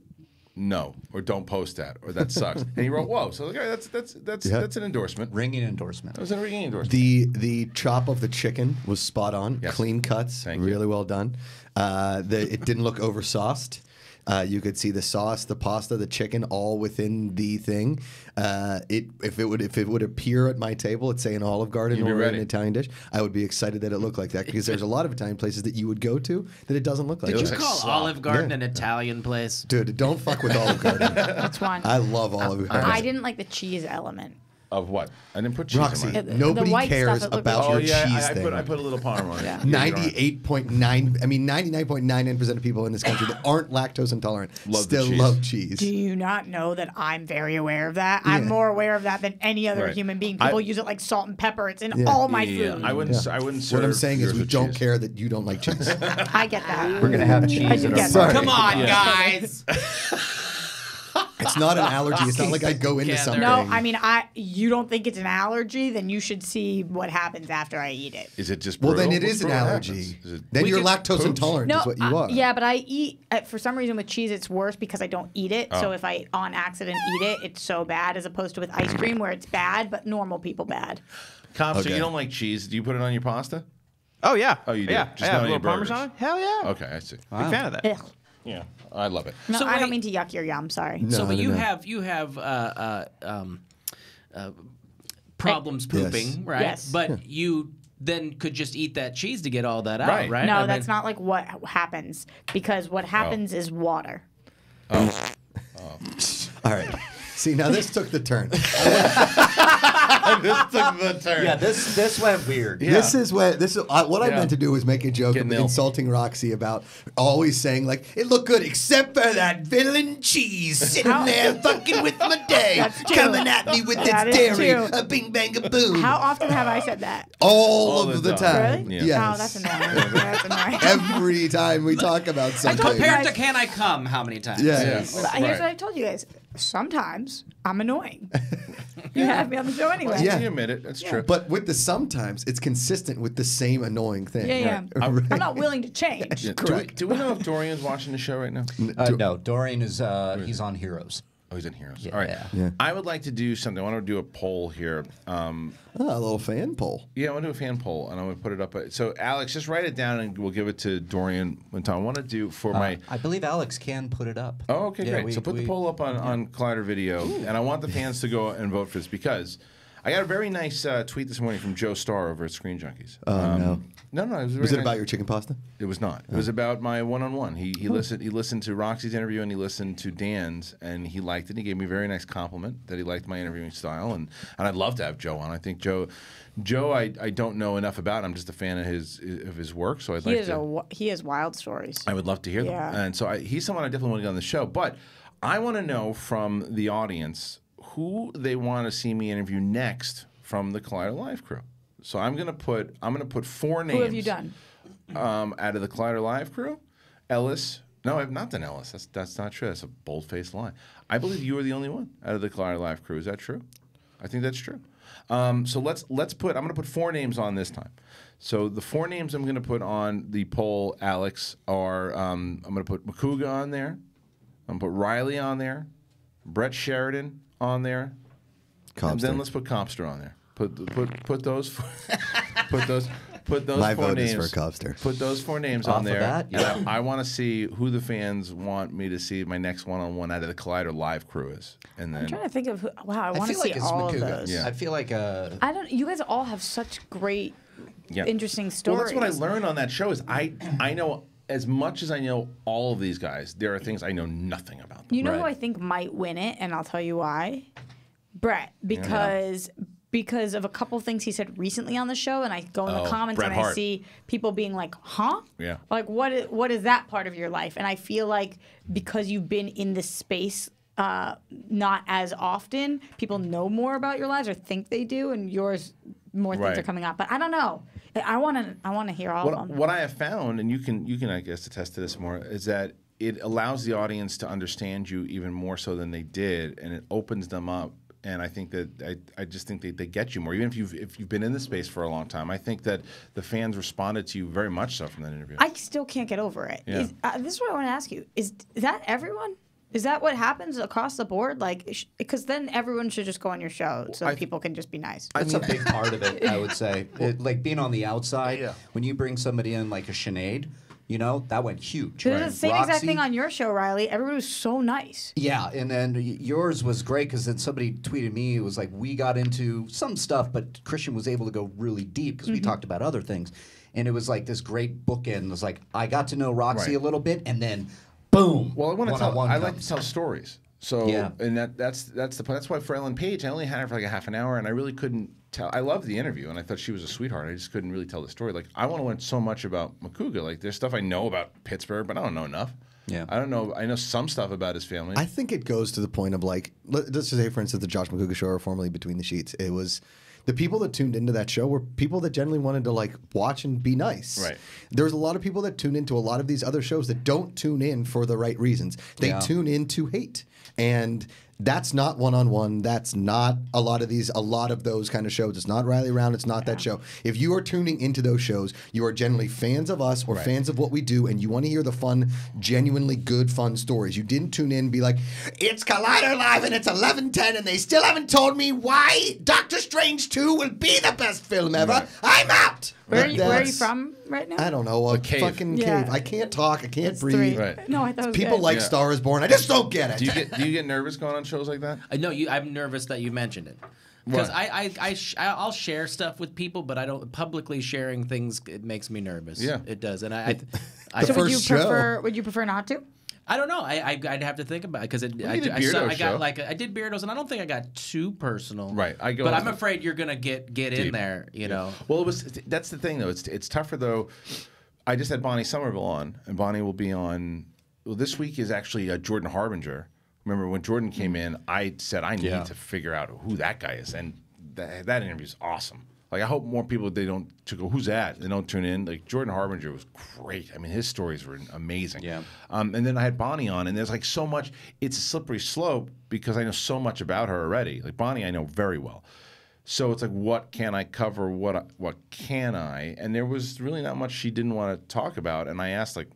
no, or don't post that, or that sucks. And he wrote, "Whoa!" So I was like, that's an endorsement, ringing endorsement. That was a ringing endorsement. The chop of the chicken was spot on, clean cuts, really well done. It didn't look oversauced. You could see the sauce, the pasta, the chicken, all within the thing. If it would appear at my table, it's say an Olive Garden or an Italian dish, I would be excited that it looked like that, because there's a lot of Italian places that you would go to that it doesn't look like. Did you call Olive Garden an Italian place? Dude, don't fuck with Olive Garden. That's one. I love Olive Garden. I didn't like the cheese element. Of what? I didn't put cheese on mine. Nobody cares about your cheese thing. I put a little parm on it. 99.99% of people in this country that aren't lactose intolerant still love cheese. Do you not know that I'm very aware of that? Yeah. I'm more aware of that than any other human being. People use it like salt and pepper. It's in all my food. I wouldn't serve. What I'm saying is we don't care that you don't like cheese. I get that. We're going to have cheese. Come on, guys. It's not an allergy. It's not like I go into something. No, I mean, you don't think it's an allergy, then you should see what happens after I eat it. Is it just brutal? Well, then it is an allergy. Then you're lactose intolerant is what you are. Yeah, but I eat, for some reason with cheese, it's worse because I don't eat it. So if I, on accident, eat it, it's so bad, as opposed to with ice cream where it's bad, but normal people bad. Cops, so you don't like cheese. Do you put it on your pasta? Oh, yeah. Oh, you do? Yeah, just a little Parmesan? Hell yeah. Okay, I see. Wow. Big fan of that. Yeah. Yeah, I love it. No, so I don't mean to yuck your yum. Sorry. No, so but you have problems pooping, right? Yes. But you then could just eat that cheese to get all that out, right? No, that's not like what happens, because what happens is water. Oh. All right. See, now this took the turn. Yeah, this went weird. Yeah. What I meant to do was make a joke of insulting Roxy about always saying, like, it looked good except for that villain cheese sitting there fucking with my day, coming at me with its dairy, a bing bang a boom. How often have I said that? All of the time. Really? Yeah. Yes. Oh, that's annoying. That's annoying. Every time we talk about something. Compared to Can I Come, how many times? Yes. Yeah. Here's what I told you guys. Sometimes I'm annoying. You have me on the show anyway. Well, you admit it. That's true. But with the sometimes, it's consistent with the same annoying thing. Yeah, yeah. Right. I'm not willing to change. Yeah. Correct. Do we know if Dorian's watching the show right now? No, Dorian is. He's on Heroes. Oh, he's in Heroes. Yeah. All right. Yeah. I would like to do something. I want to do a poll here. A little fan poll. Yeah, I want to do a fan poll, and I'm going to put it up. So, Alex, just write it down, and we'll give it to Dorian and Tom. I want to do for my... I believe Alex can put it up. Oh, okay, great. So put the poll up on Collider Video, and I want the fans to go and vote for this, because I got a very nice tweet this morning from Joe Starr over at Screen Junkies. Oh, no. No. Was it about your chicken pasta? It was not. It was about my one-on-one. He listened to Roxy's interview, and he listened to Dan's, and he liked it. He gave me a very nice compliment that he liked my interviewing style, and I'd love to have Joe on. I think Joe, I don't know enough about. I'm just a fan of his work, so I'd like to. He has wild stories. I would love to hear them. And so he's someone I definitely want to get on the show. But I want to know from the audience who they want to see me interview next from the Collider Live crew. So I'm gonna put four names. Who have you done? Out of the Collider Live crew, Ellis. No, I've not done Ellis. That's not true. That's a bold-faced lie. I believe you are the only one out of the Collider Live crew. Is that true? I think that's true. So I'm gonna put four names on this time. So the four names I'm gonna put on the poll, Alex, are I'm gonna put Macuga on there. I'm gonna put Reilly on there. Brett Sheridan on there. Compster. And then let's put Compster on there. Put those four names on there. Yeah. I want to see who the fans want me to see my next one-on-one out of the Collider Live crew is. And then I'm trying to think of who. Wow, I want to see all of those. Yeah. I feel like I don't. You guys all have such great, interesting stories. Well, that's what I learned on that show. Is I know. As much as I know all of these guys, there are things I know nothing about them. You know who I think might win it, and I'll tell you why? Brett, because of a couple things he said recently on the show, and I go in the comments and I see people being like, huh? Yeah. Like, what is that part of your life? And I feel like because you've been in this space not as often, people know more about your lives or think they do, and yours, more things are coming up. But I don't know. I want to hear all of them. What I have found, and you can I guess attest to this more, is that it allows the audience to understand you even more so than they did, and it opens them up. And I think that I just think they get you more, even if you've been in this space for a long time. I think that the fans responded to you very much so from that interview. I still can't get over it. Yeah. This is what I want to ask you: is that everyone? Is that what happens across the board? Like, because then everyone should just go on your show so people can just be nice. That's a big part of it, I would say. It, like being on the outside, when you bring somebody in like a Sinead, you know, that went huge. It was the same exact thing on your show, Reilly. Everybody was so nice. Yeah, and then yours was great because then somebody tweeted me. It was like, we got into some stuff, but Kristian was able to go really deep because we talked about other things. And it was like this great bookend. It was like, I got to know Roxy a little bit, and then... boom. Well, I like to tell stories. So, and that's why for Ellen Page, I only had her for like a half an hour, and I really couldn't tell. I loved the interview, and I thought she was a sweetheart. I just couldn't really tell the story. Like, I want to learn so much about Macuga. Like, there's stuff I know about Pittsburgh, but I don't know enough. Yeah, I don't know. I know some stuff about his family. I think it goes to the point of like, let's just say, for instance, the Josh Macuga show, or formerly Between the Sheets, it was. The people that tuned into that show were people that generally wanted to like watch and be nice. Right. There's a lot of people that tune into a lot of these other shows that don't tune in for the right reasons. They tune in to hate. And that's not one-on-one. That's not a lot of these, a lot of those kind of shows. It's not Reilly Round. It's not that show. If you are tuning into those shows, you are generally fans of us or fans of what we do, and you want to hear the fun, genuinely good, fun stories. You didn't tune in and be like, it's Collider Live and it's 11:10 and they still haven't told me why Doctor Strange 2 will be the best film ever. Right. I'm out. Where are you from right now? I don't know. A cave. Fucking cave. I can't talk. I can't breathe. Right. No, I thought it was people good. Like Star is Born. I just don't get it. Do you get nervous going on shows like that? No, I'm nervous that you mentioned it. Because I'll share stuff with people, but I don't publicly sharing things. It makes me nervous. Yeah, it does. And would you prefer not to? I don't know. I'd have to think about it because I did Beardos, and I don't think I got too personal. Right. But I'm afraid you're gonna get deep in there. You know. Well, that's the thing though. It's tougher though. I just had Bonnie Somerville on, and Bonnie will be on. Well, this week is actually Jordan Harbinger. Remember when Jordan came in, I said I need to figure out who that guy is, and that interview is awesome. Like I hope more people go who's that? They don't tune in. Like Jordan Harbinger was great. I mean his stories were amazing. Yeah. And then I had Bonnie on, and there's like so much. It's a slippery slope because I know so much about her already. Like Bonnie, I know very well. So it's like what can I cover? What can I? And there was really not much she didn't want to talk about. And I asked like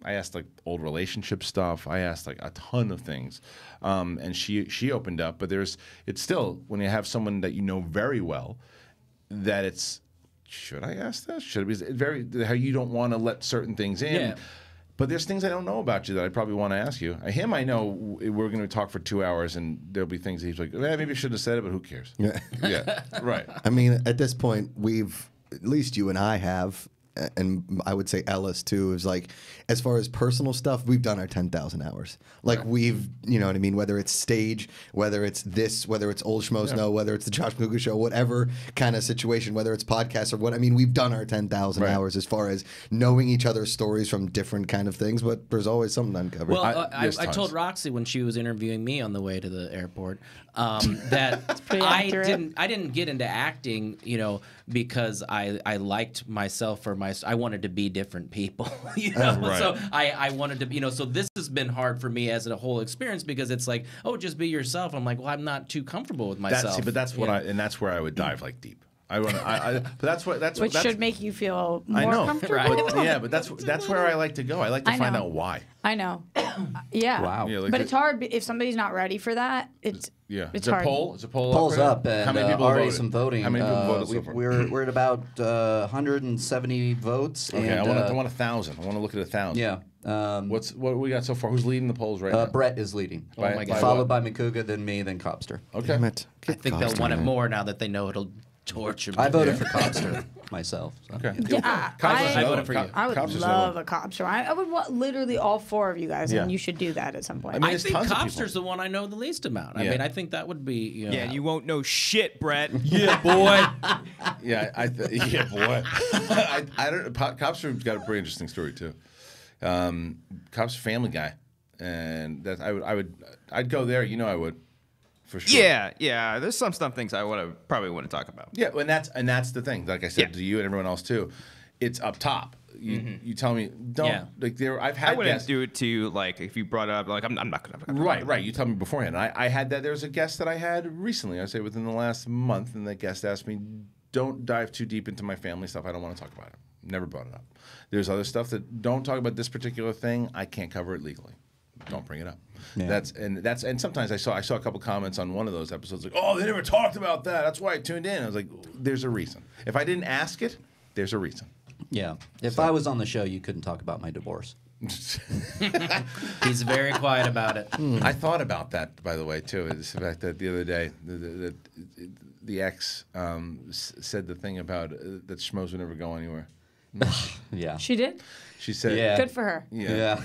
old relationship stuff. I asked like a ton of things. And she opened up. But it's still when you have someone that you know very well. That it's should I ask this? Should it be very how you don't want to let certain things in, but there's things I don't know about you that I probably want to ask you. Him, I know we're going to talk for 2 hours, and there'll be things that he's like, maybe I should have said it, but who cares? Yeah, right. I mean, at this point, at least you and I have and I would say Ellis too, is like, as far as personal stuff, we've done our 10,000 hours. Like we've, you know what I mean? Whether it's stage, whether it's this, whether it's Old Schmoes No, whether it's the Josh Macuga Show, whatever kind of situation, whether it's podcasts or what, I mean, we've done our 10,000 hours as far as knowing each other's stories from different kind of things, but there's always something uncovered. Well, I told Roxy when she was interviewing me on the way to the airport that I didn't get into acting, you know, because I liked myself for my, I wanted to be different people, you know, so I wanted to, you know, so this has been hard for me as a whole experience because it's like, oh, just be yourself. I'm like, well, I'm not too comfortable with myself. That's, but that's what I, and that's where I would dive like deep. But that's what that's should make you feel more comfortable. But, yeah, but that's where I like to go. I like to find out why. I know. Yeah. Wow. Yeah, like but it's hard if somebody's not ready for that. It's It's hard. Poll. It's a poll. Polls up. And, how many people already voted? Some voting. How many people voted? So far? We're at about 170 votes. Okay. And, I want 1,000. I want to look at 1,000. Yeah. What we got so far? Who's leading the polls right now? Brett is leading. Oh my God. Followed by Macuga, then me, then Copster. Okay. Damn it. I think they'll want it more now that they know it'll. Torture me. I voted for Copster myself. So. Okay. Yeah, I voted for you. I would love a Copster. I would want literally all four of you guys, and you should do that at some point. I mean, I think Copster's the one I know the least about. I mean, I think that would be. You know, yeah, you won't know shit, Brett. Yeah, boy. Yeah, boy. I don't. Copster's got a pretty interesting story too. Copster's family guy, and that I'd go there. You know, I would. For sure. Yeah, yeah. There's some things I probably wouldn't talk about. Yeah, and that's the thing. Like I said to you and everyone else too, it's up top. You tell me don't like there. I wouldn't do it to you, like if you brought it up like I'm not gonna. Right. You tell me beforehand. I had that. There was a guest that I had recently. I say within the last month, and the guest asked me, "Don't dive too deep into my family stuff. I don't want to talk about it. Never brought it up. There's other stuff that don't talk about this particular thing. I can't cover it legally. Don't bring it up." Yeah. And sometimes I saw a couple comments on one of those episodes like, oh, they never talked about that. That's why I tuned in. I was like, there's a reason. If I didn't ask it, there's a reason. Yeah. If I was on the show, you couldn't talk about my divorce. He's very quiet about it. I thought about that, by the way, too. It's the fact that the other day the ex said the thing about that schmoes would never go anywhere. Yeah. She did? She said, good for her. Yeah.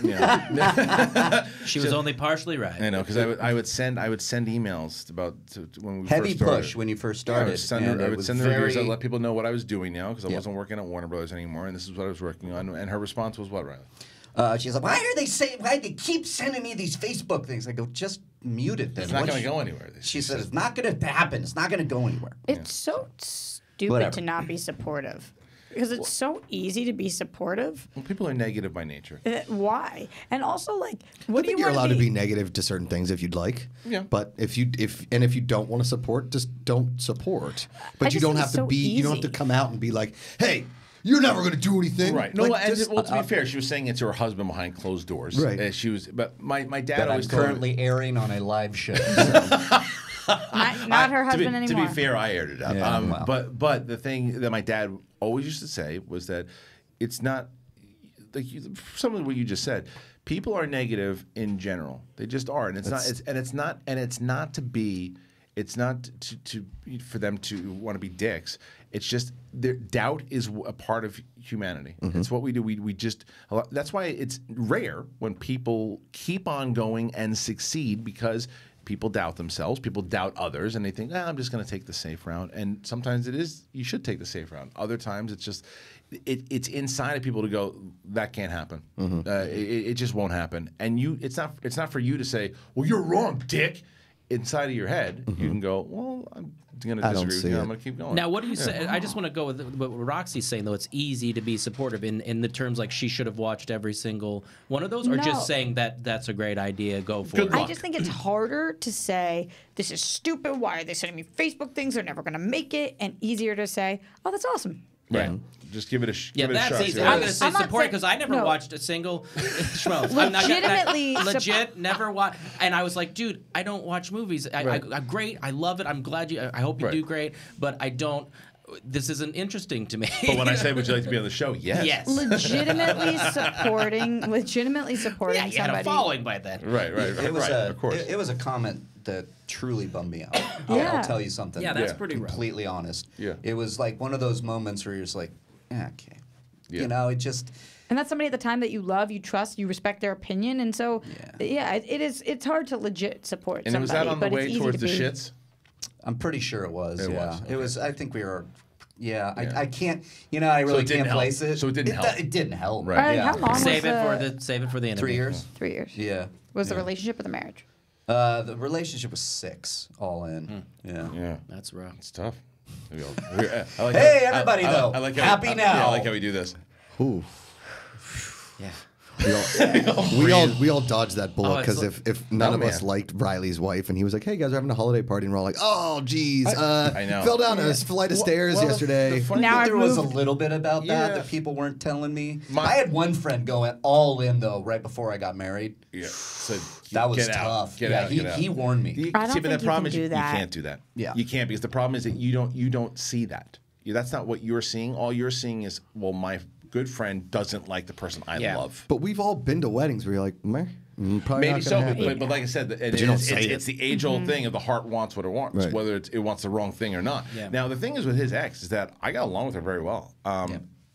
She was only partially right. I know, because I would send emails about when we first started. Heavy push when you first started. I would send the reviews. I let people know what I was doing now because I wasn't working at Warner Brothers anymore, and this is what I was working on. And her response was what, Riley? She's like, why do they keep sending me these Facebook things? I go, just mute it then. It's not going to go anywhere. She said, it's not going to happen. It's not going to go anywhere. It's so stupid to not be supportive. Because it's so easy to be supportive. Well, people are negative by nature. Why? And also, like, what do you want to be? You're allowed to be negative to certain things if you'd like. Yeah. But if you don't want to support, just don't support. But you don't have to be. You don't have to come out and be like, hey, you're never going to do anything. Right. No. Like, to be fair, she was saying it to her husband behind closed doors. Right. She was. But my dad always told me. I'm currently airing on a live show. So. Not her husband anymore. To be fair, I aired it out. Yeah, well. But the thing that my dad always used to say was that it's not like something what you just said. People are negative in general. They just are, and it's not for them to want to be dicks. It's just their doubt is a part of humanity. It's what we do. We just that's why it's rare when people keep on going and succeed because. People doubt themselves. People doubt others, and they think, "I'm just going to take the safe route." And sometimes it is you should take the safe route. Other times it's just it's inside of people to go, "That can't happen. It just won't happen." And it's not for you to say, "Well, you're wrong, dick." Inside of your head, you can go, "Well, I'm going to disagree with you. I'm going to keep going." Now, what do you say? I just want to go with what Roxy's saying, though. It's easy to be supportive in the terms like she should have watched every single one of those, or just saying that that's a great idea. Go for it. I just think it's harder to say this is stupid. Why are they sending me Facebook things? They're never going to make it. And easier to say, oh, that's awesome. Right. Just give it a shot. Yeah, that's easy. I'm going to say support because I never watched a single Schmoes. Legit, never watched. And I was like, dude, I don't watch movies. I'm great. I love it. I'm glad you. I hope you do great. But I don't. This isn't interesting to me. But when I say, would you like to be on the show? Yes. Yes. Legitimately supporting somebody. Yeah, you had a following by then. Right. Of course. It was a comment that truly bummed me out. I'll tell you something. Yeah, that's pretty rough. Completely honest. Yeah. It was like one of those moments where you're just like, okay. Yeah. You know, it just... And that's somebody at the time that you love, you trust, you respect their opinion. And so, yeah it's hard to legit support somebody. And was that on the way towards the shits? I'm pretty sure it was, yeah. It was, I think we were... Yeah, yeah. I can't. You know, I really can't place it. So it didn't help. It didn't help, right? How long save it for the interview. 3 years. 3 years. Yeah. Was the relationship or the marriage? The relationship was 6 all in. Mm. Yeah. Yeah. That's rough. It's tough. Hey, everybody! Though I like how happy now. Yeah, I like how we do this. Ooh. Yeah. We all dodged that bullet because if none of us liked Riley's wife and he was like, hey guys, we're having a holiday party and we're all like, oh geez, I know. Fell down a flight of stairs yesterday. There was a little bit about that that people weren't telling me. I had one friend going all in though right before I got married. Yeah, so that was tough. He warned me. I don't think you can do that. You can't do that. Yeah, you can't because the problem is that you don't see that. That's not what you're seeing. All you're seeing is my good friend doesn't like the person I love. But we've all been to weddings where you're like, maybe so, but like I said, it's the age-old thing of the heart wants what it wants, whether it wants the wrong thing or not. Yeah. Now, the thing is with his ex is that I got along with her very well.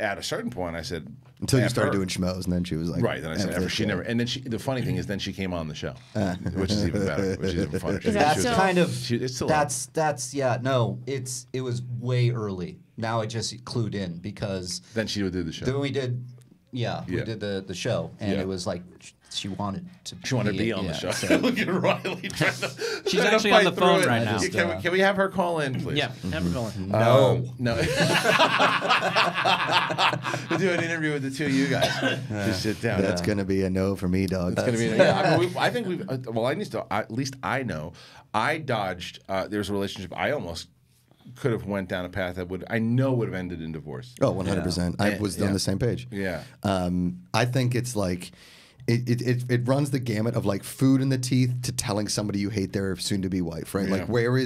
At a certain point, I said... Until you started doing schmoes, and then she was like... Right, then I said, and then the funny thing is, then she came on the show, which is even better, which is even funnier. It was way early. Now I just clued in because... Then she would do the show. Then we did, we did the show, and it was like... She wanted to. She wanted to be on the show. So. Look at Riley. She's actually on the phone right now. Can we have her call in, please? Yeah, have her call in. No. We'll do an interview with the two of you guys. Just sit down. That's gonna be a no for me, dog. That's gonna be. I think we've. Well, I need to. At least I know. I dodged. There was a relationship. I almost could have went down a path that would have ended in divorce. Oh, 100%. I was on the same page. Yeah. I think it's like. It runs the gamut of like food in the teeth to telling somebody you hate their soon-to-be wife, right? Like where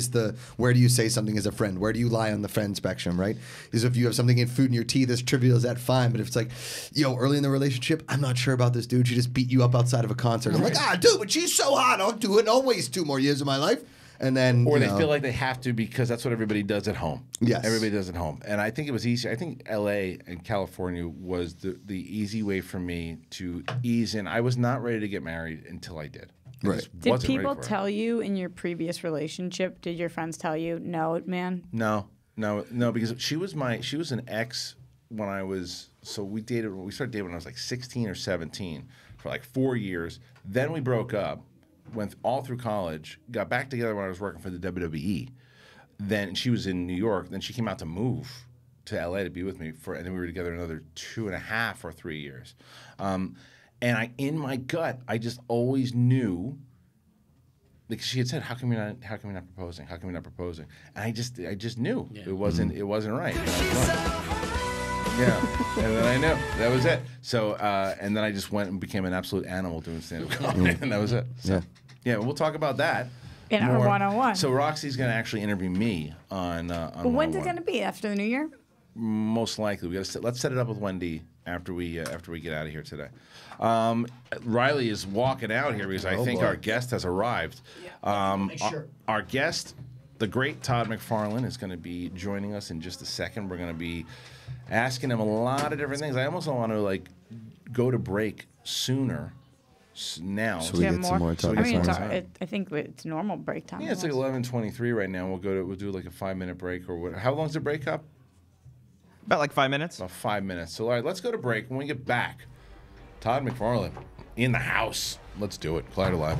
do you say something as a friend? Where do you lie on the friend spectrum, right? Because if you have something in food in your teeth, as trivial as that, fine. But if it's like, yo, early in the relationship, I'm not sure about this dude. She just beat you up outside of a concert. I'm like, dude, but she's so hot. I'll do it. I'll waste 2 more years of my life. And then, they feel like they have to because that's what everybody does at home. Yes, everybody does at home. And I think it was easy. I think L.A. and California was the easy way for me to ease in. I was not ready to get married until I did. Right. Did people tell you in your previous relationship? Did your friends tell you, no, man? No, because she was an ex when I was. So we dated. We started dating when I was like 16 or 17 for like 4 years. Then we broke up. Went all through college, got back together when I was working for the WWE. Then she was in New York. Then she came out to move to LA to be with me and then we were together another 2.5 or 3 years. In my gut, I just always knew because she had said, "How come you're not proposing? How come you're not proposing?" And I just knew it wasn't right. Yeah, and then I knew that was it. So, and then I just went and became an absolute animal doing stand-up comedy, and that was it. So, yeah, we'll talk about that in our one-on-one. So Roxy's going to actually interview me on. But when's it going to be after the New Year? Most likely, we got to let's set it up with Wendy after we get out of here today. Riley is walking out here because I think our guest has arrived. Yeah. Our guest, the great Todd McFarlane, is going to be joining us in just a second. We're going to be asking him a lot of different things. I almost want to like go to break sooner now. So we get some more time. I mean, I think it's normal break time. Yeah, it's like 11:23 right now. We'll do like a 5-minute break or what? How long's the break up? About like 5 minutes. About 5 minutes. So all right, let's go to break. When we get back, Todd McFarlane in the house. Let's do it. Collider Live.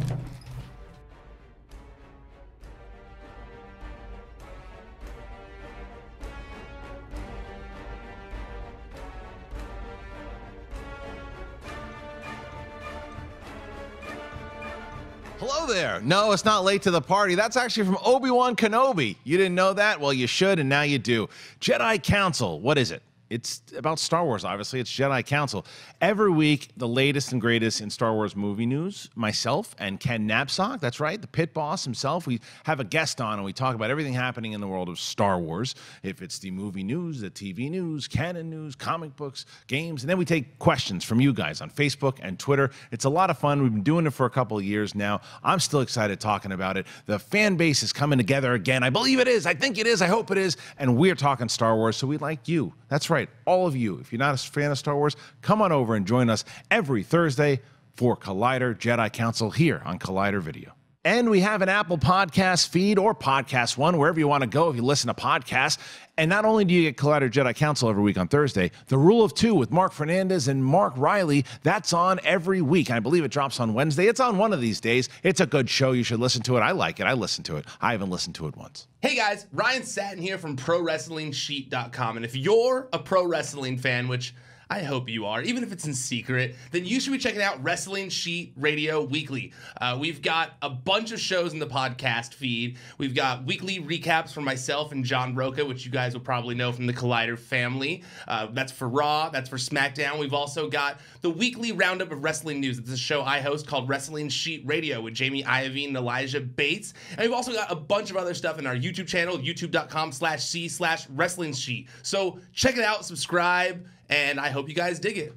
Hello there. No, it's not late to the party. That's actually from Obi-Wan Kenobi. You didn't know that? Well, you should, and now you do. Jedi Council. What is it? It's about Star Wars, obviously. It's Jedi Council. Every week, the latest and greatest in Star Wars movie news, myself and Ken Napsok, that's right, the pit boss himself. We have a guest on, and we talk about everything happening in the world of Star Wars. If it's the movie news, the TV news, canon news, comic books, games, and then we take questions from you guys on Facebook and Twitter. It's a lot of fun. We've been doing it for a couple of years now. I'm still excited talking about it. The fan base is coming together again. I believe it is. I think it is. I hope it is. And we're talking Star Wars, so we like you. That's right. right, all of you, if you're not a fan of Star Wars, come on over and join us every Thursday for Collider Jedi Council here on Collider Video. And we have an Apple Podcast feed or Podcast One, wherever you want to go if you listen to podcasts. And not only do you get Collider Jedi Council every week on Thursday, The Rule of Two with Mark Fernandez and Mark Reilly, that's on every week. I believe it drops on Wednesday. It's on one of these days. It's a good show. You should listen to it. I like it. I listen to it. I haven't listened to it once. Hey guys, Ryan Satin here from ProWrestlingSheet.com. And if you're a pro wrestling fan, which I hope you are, even if it's in secret, then you should be checking out Wrestling Sheet Radio Weekly. We've got a bunch of shows in the podcast feed. We've got weekly recaps from myself and John Roca, which you guys will probably know from the Collider family. That's for Raw, that's for SmackDown. We've also got the weekly roundup of wrestling news. It's a show I host called Wrestling Sheet Radio with Jamie Iovine and Elijah Bates. And we've also got a bunch of other stuff in our YouTube channel, youtube.com/c/wrestling sheet. So check it out, subscribe, and I hope you guys dig it.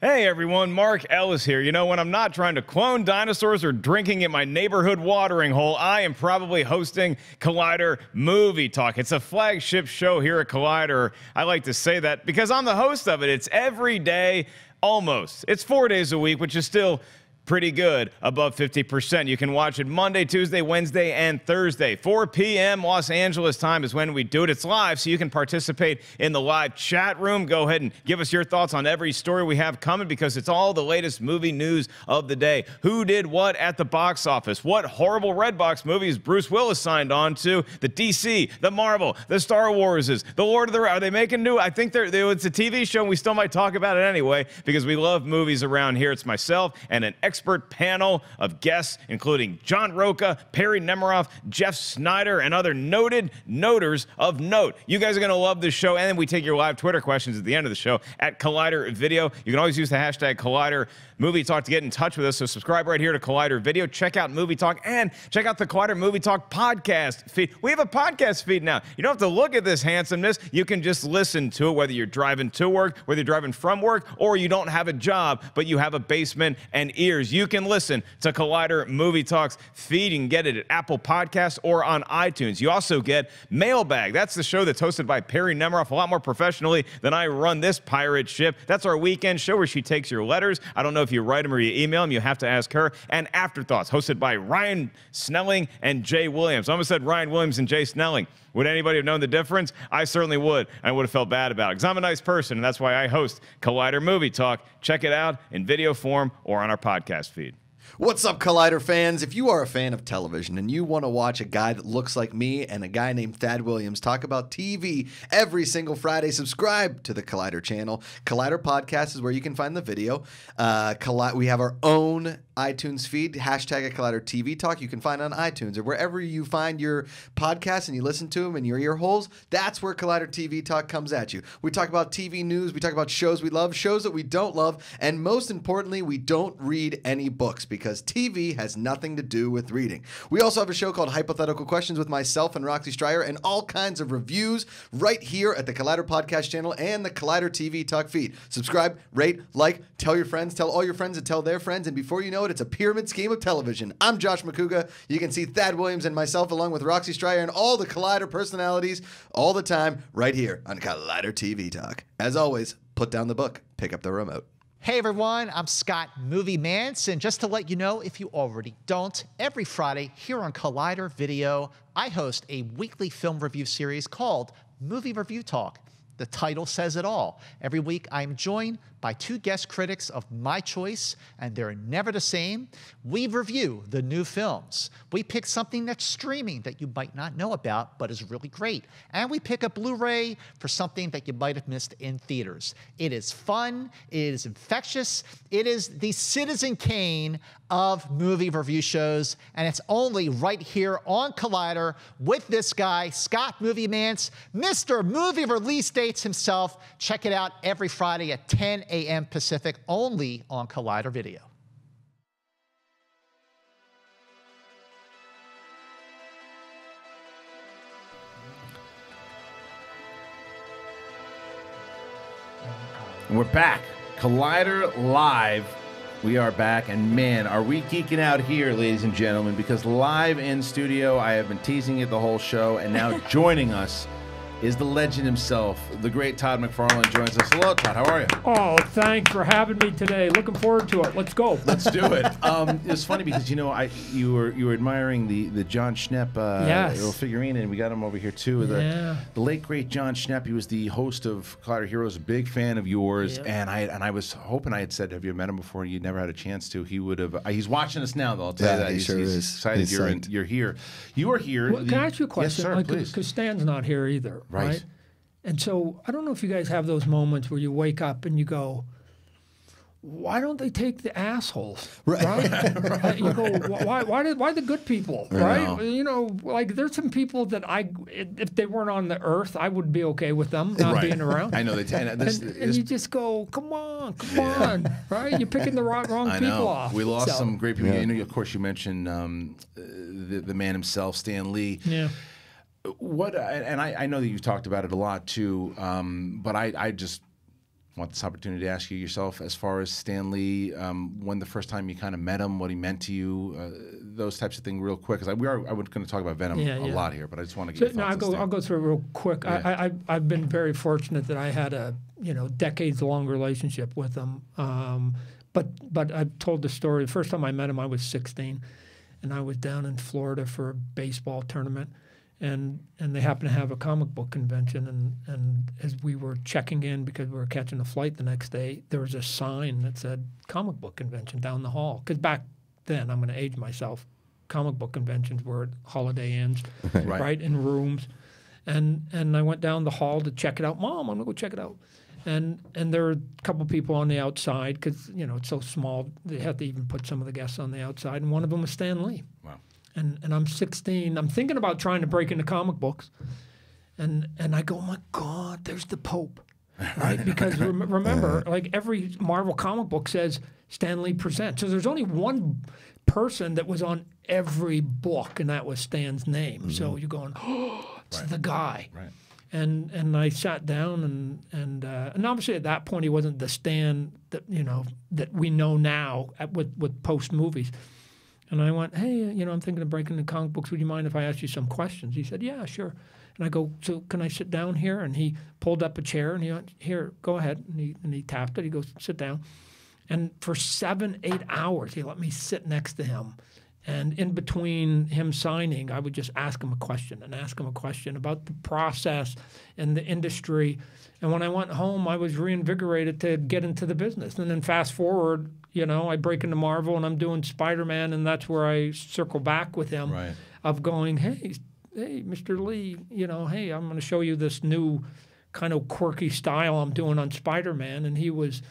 Hey everyone, Mark Ellis here. You know, when I'm not trying to clone dinosaurs or drinking at my neighborhood watering hole, I am probably hosting Collider Movie Talk. It's a flagship show here at Collider. I like to say that because I'm the host of it. It's every day, almost. It's 4 days a week, which is still pretty good, above 50%. You can watch it Monday, Tuesday, Wednesday, and Thursday. 4 p.m. Los Angeles time is when we do it. It's live, so you can participate in the live chat room. Go ahead and give us your thoughts on every story we have coming, because it's all the latest movie news of the day. Who did what at the box office? What horrible Redbox movies Bruce Willis signed on to? The DC, the Marvel, the Star Warses, the Lord of the Rings. Are they making new? I think it's a TV show, and we still might talk about it anyway, because we love movies around here. It's myself and an expert panel of guests, including John Roca, Perry Nemiroff, Jeff Snyder, and other noted noters of note. You guys are going to love this show, and then we take your live Twitter questions at the end of the show at Collider Video. You can always use the hashtag Collider Movie Talk to get in touch with us, so subscribe right here to Collider Video. Check out Movie Talk, and check out the Collider Movie Talk podcast feed. We have a podcast feed now. You don't have to look at this handsomeness. You can just listen to it, whether you're driving to work, whether you're driving from work, or you don't have a job, but you have a basement and ears. You can listen to Collider Movie Talks feed and get it at Apple Podcasts or on iTunes. You also get Mailbag. That's the show that's hosted by Perry Nemiroff, a lot more professionally than I run this pirate ship. That's our weekend show where she takes your letters. I don't know if you write them or you email them. You have to ask her. And Afterthoughts, hosted by Ryan Snelling and Jay Williams. I almost said Ryan Williams and Jay Snelling. Would anybody have known the difference? I certainly would. I would have felt bad about it, because I'm a nice person, and that's why I host Collider Movie Talk. Check it out in video form or on our podcast feed. What's up, Collider fans? If you are a fan of television and you want to watch a guy that looks like me and a guy named Thad Williams talk about TV every single Friday, subscribe to the Collider channel. Collider Podcast is where you can find the video. We have our own iTunes feed, hashtag Collider TV Talk. You can find on iTunes or wherever you find your podcasts and you listen to them in your ear holes. That's where Collider TV Talk comes at you. We talk about TV news. We talk about shows we love, shows that we don't love, and most importantly, we don't read any books, because TV has nothing to do with reading. We also have a show called Hypothetical Questions with myself and Roxy Striar, and all kinds of reviews right here at the Collider Podcast channel and the Collider TV Talk feed. Subscribe, rate, like, tell your friends, tell all your friends and tell their friends, and before you know it, it's a pyramid scheme of television. I'm Josh Macuga. You can see Thad Williams and myself along with Roxy Striar and all the Collider personalities all the time right here on Collider TV Talk. As always, put down the book, pick up the remote. Hey everyone, I'm Scott Movie Mance, and just to let you know, if you already don't, every Friday here on Collider Video, I host a weekly film review series called Movie Review Talk. The title says it all. Every week I'm joined by two guest critics of my choice, and they're never the same. We review the new films. We pick something that's streaming that you might not know about but is really great. And we pick a Blu-ray for something that you might have missed in theaters. It is fun. It is infectious. It is the Citizen Kane of movie review shows, and it's only right here on Collider with this guy, Scott Movie Mance, Mr. Movie Release Dates himself. Check it out every Friday at 10 a.m. Pacific, only on Collider Video. And we're back. Collider Live. We are back, and man, are we geeking out here, ladies and gentlemen, because live in studio, I have been teasing it the whole show, and now joining us is the legend himself, the great Todd McFarlane joins us. Hello, Todd. How are you? Oh, thanks for having me today. Looking forward to it. Let's go. Let's do it. It's funny because, you know, you were admiring the John Schnepp little figurine, and we got him over here too. The late great John Schnepp. He was the host of Collider Heroes, a big fan of yours, and I was hoping I had said, have you met him before? And you never had a chance to. He would have. He's watching us now, though. I'll tell you that. He's excited you're here. You are here. Well, can I ask you a question? Yes, sir, please. Because Stan's not here either. Right. And so I don't know if you guys have those moments where you wake up and you go, why don't they take the assholes? Right. You go, why the good people? Right? You know, like there's some people that if they weren't on the earth, I would be okay with them not being around. I know they take and you just go, come on, right? You're picking the wrong people off. We lost some great people. You know, of course, you mentioned the man himself, Stan Lee. Yeah. I know that you've talked about it a lot too, but I just want this opportunity to ask you yourself, as far as Stan Lee, when the first time you kind of met him, what he meant to you, those types of things, real quick. Because we're going to talk about Venom a lot here, but I just want to get your thoughts on Stan. I'll go through it real quick. Yeah. I've been very fortunate that I had a decades-long relationship with him. But I've told the story. The first time I met him, I was 16, and I was down in Florida for a baseball tournament. And they happened to have a comic book convention, and as we were checking in because we were catching a flight the next day, there was a sign that said comic book convention down the hall. Because back then, I'm going to age myself, comic book conventions were at Holiday Inns, right, in rooms. And I went down the hall to check it out. Mom, I'm going to go check it out. And there were a couple of people on the outside because, you know, it's so small, they had to even put some of the guests on the outside, and one of them was Stan Lee. Wow. And I'm 16. I'm thinking about trying to break into comic books, and I go, oh my God, there's the Pope, right? Because remember, like every Marvel comic book says Stan Lee Presents. So there's only one person that was on every book, and that was Stan's name. Mm-hmm. So you're going, oh, it's the guy. Right. And I sat down and obviously at that point he wasn't the Stan that that we know now with post movies. And I went, hey, I'm thinking of breaking into comic books. Would you mind if I asked you some questions? He said, yeah, sure. And I go, so can I sit down here? And he pulled up a chair, and he went, here, go ahead. And he tapped it. He goes, sit down. And for 7, 8 hours, he let me sit next to him. And in between him signing, I would just ask him a question and ask him a question about the process and the industry. And when I went home, I was reinvigorated to get into the business. And then fast forward, I break into Marvel and I'm doing Spider-Man, and that's where I circle back with him of going, hey, Mr. Lee, hey, I'm going to show you this new kind of quirky style I'm doing on Spider-Man. And he was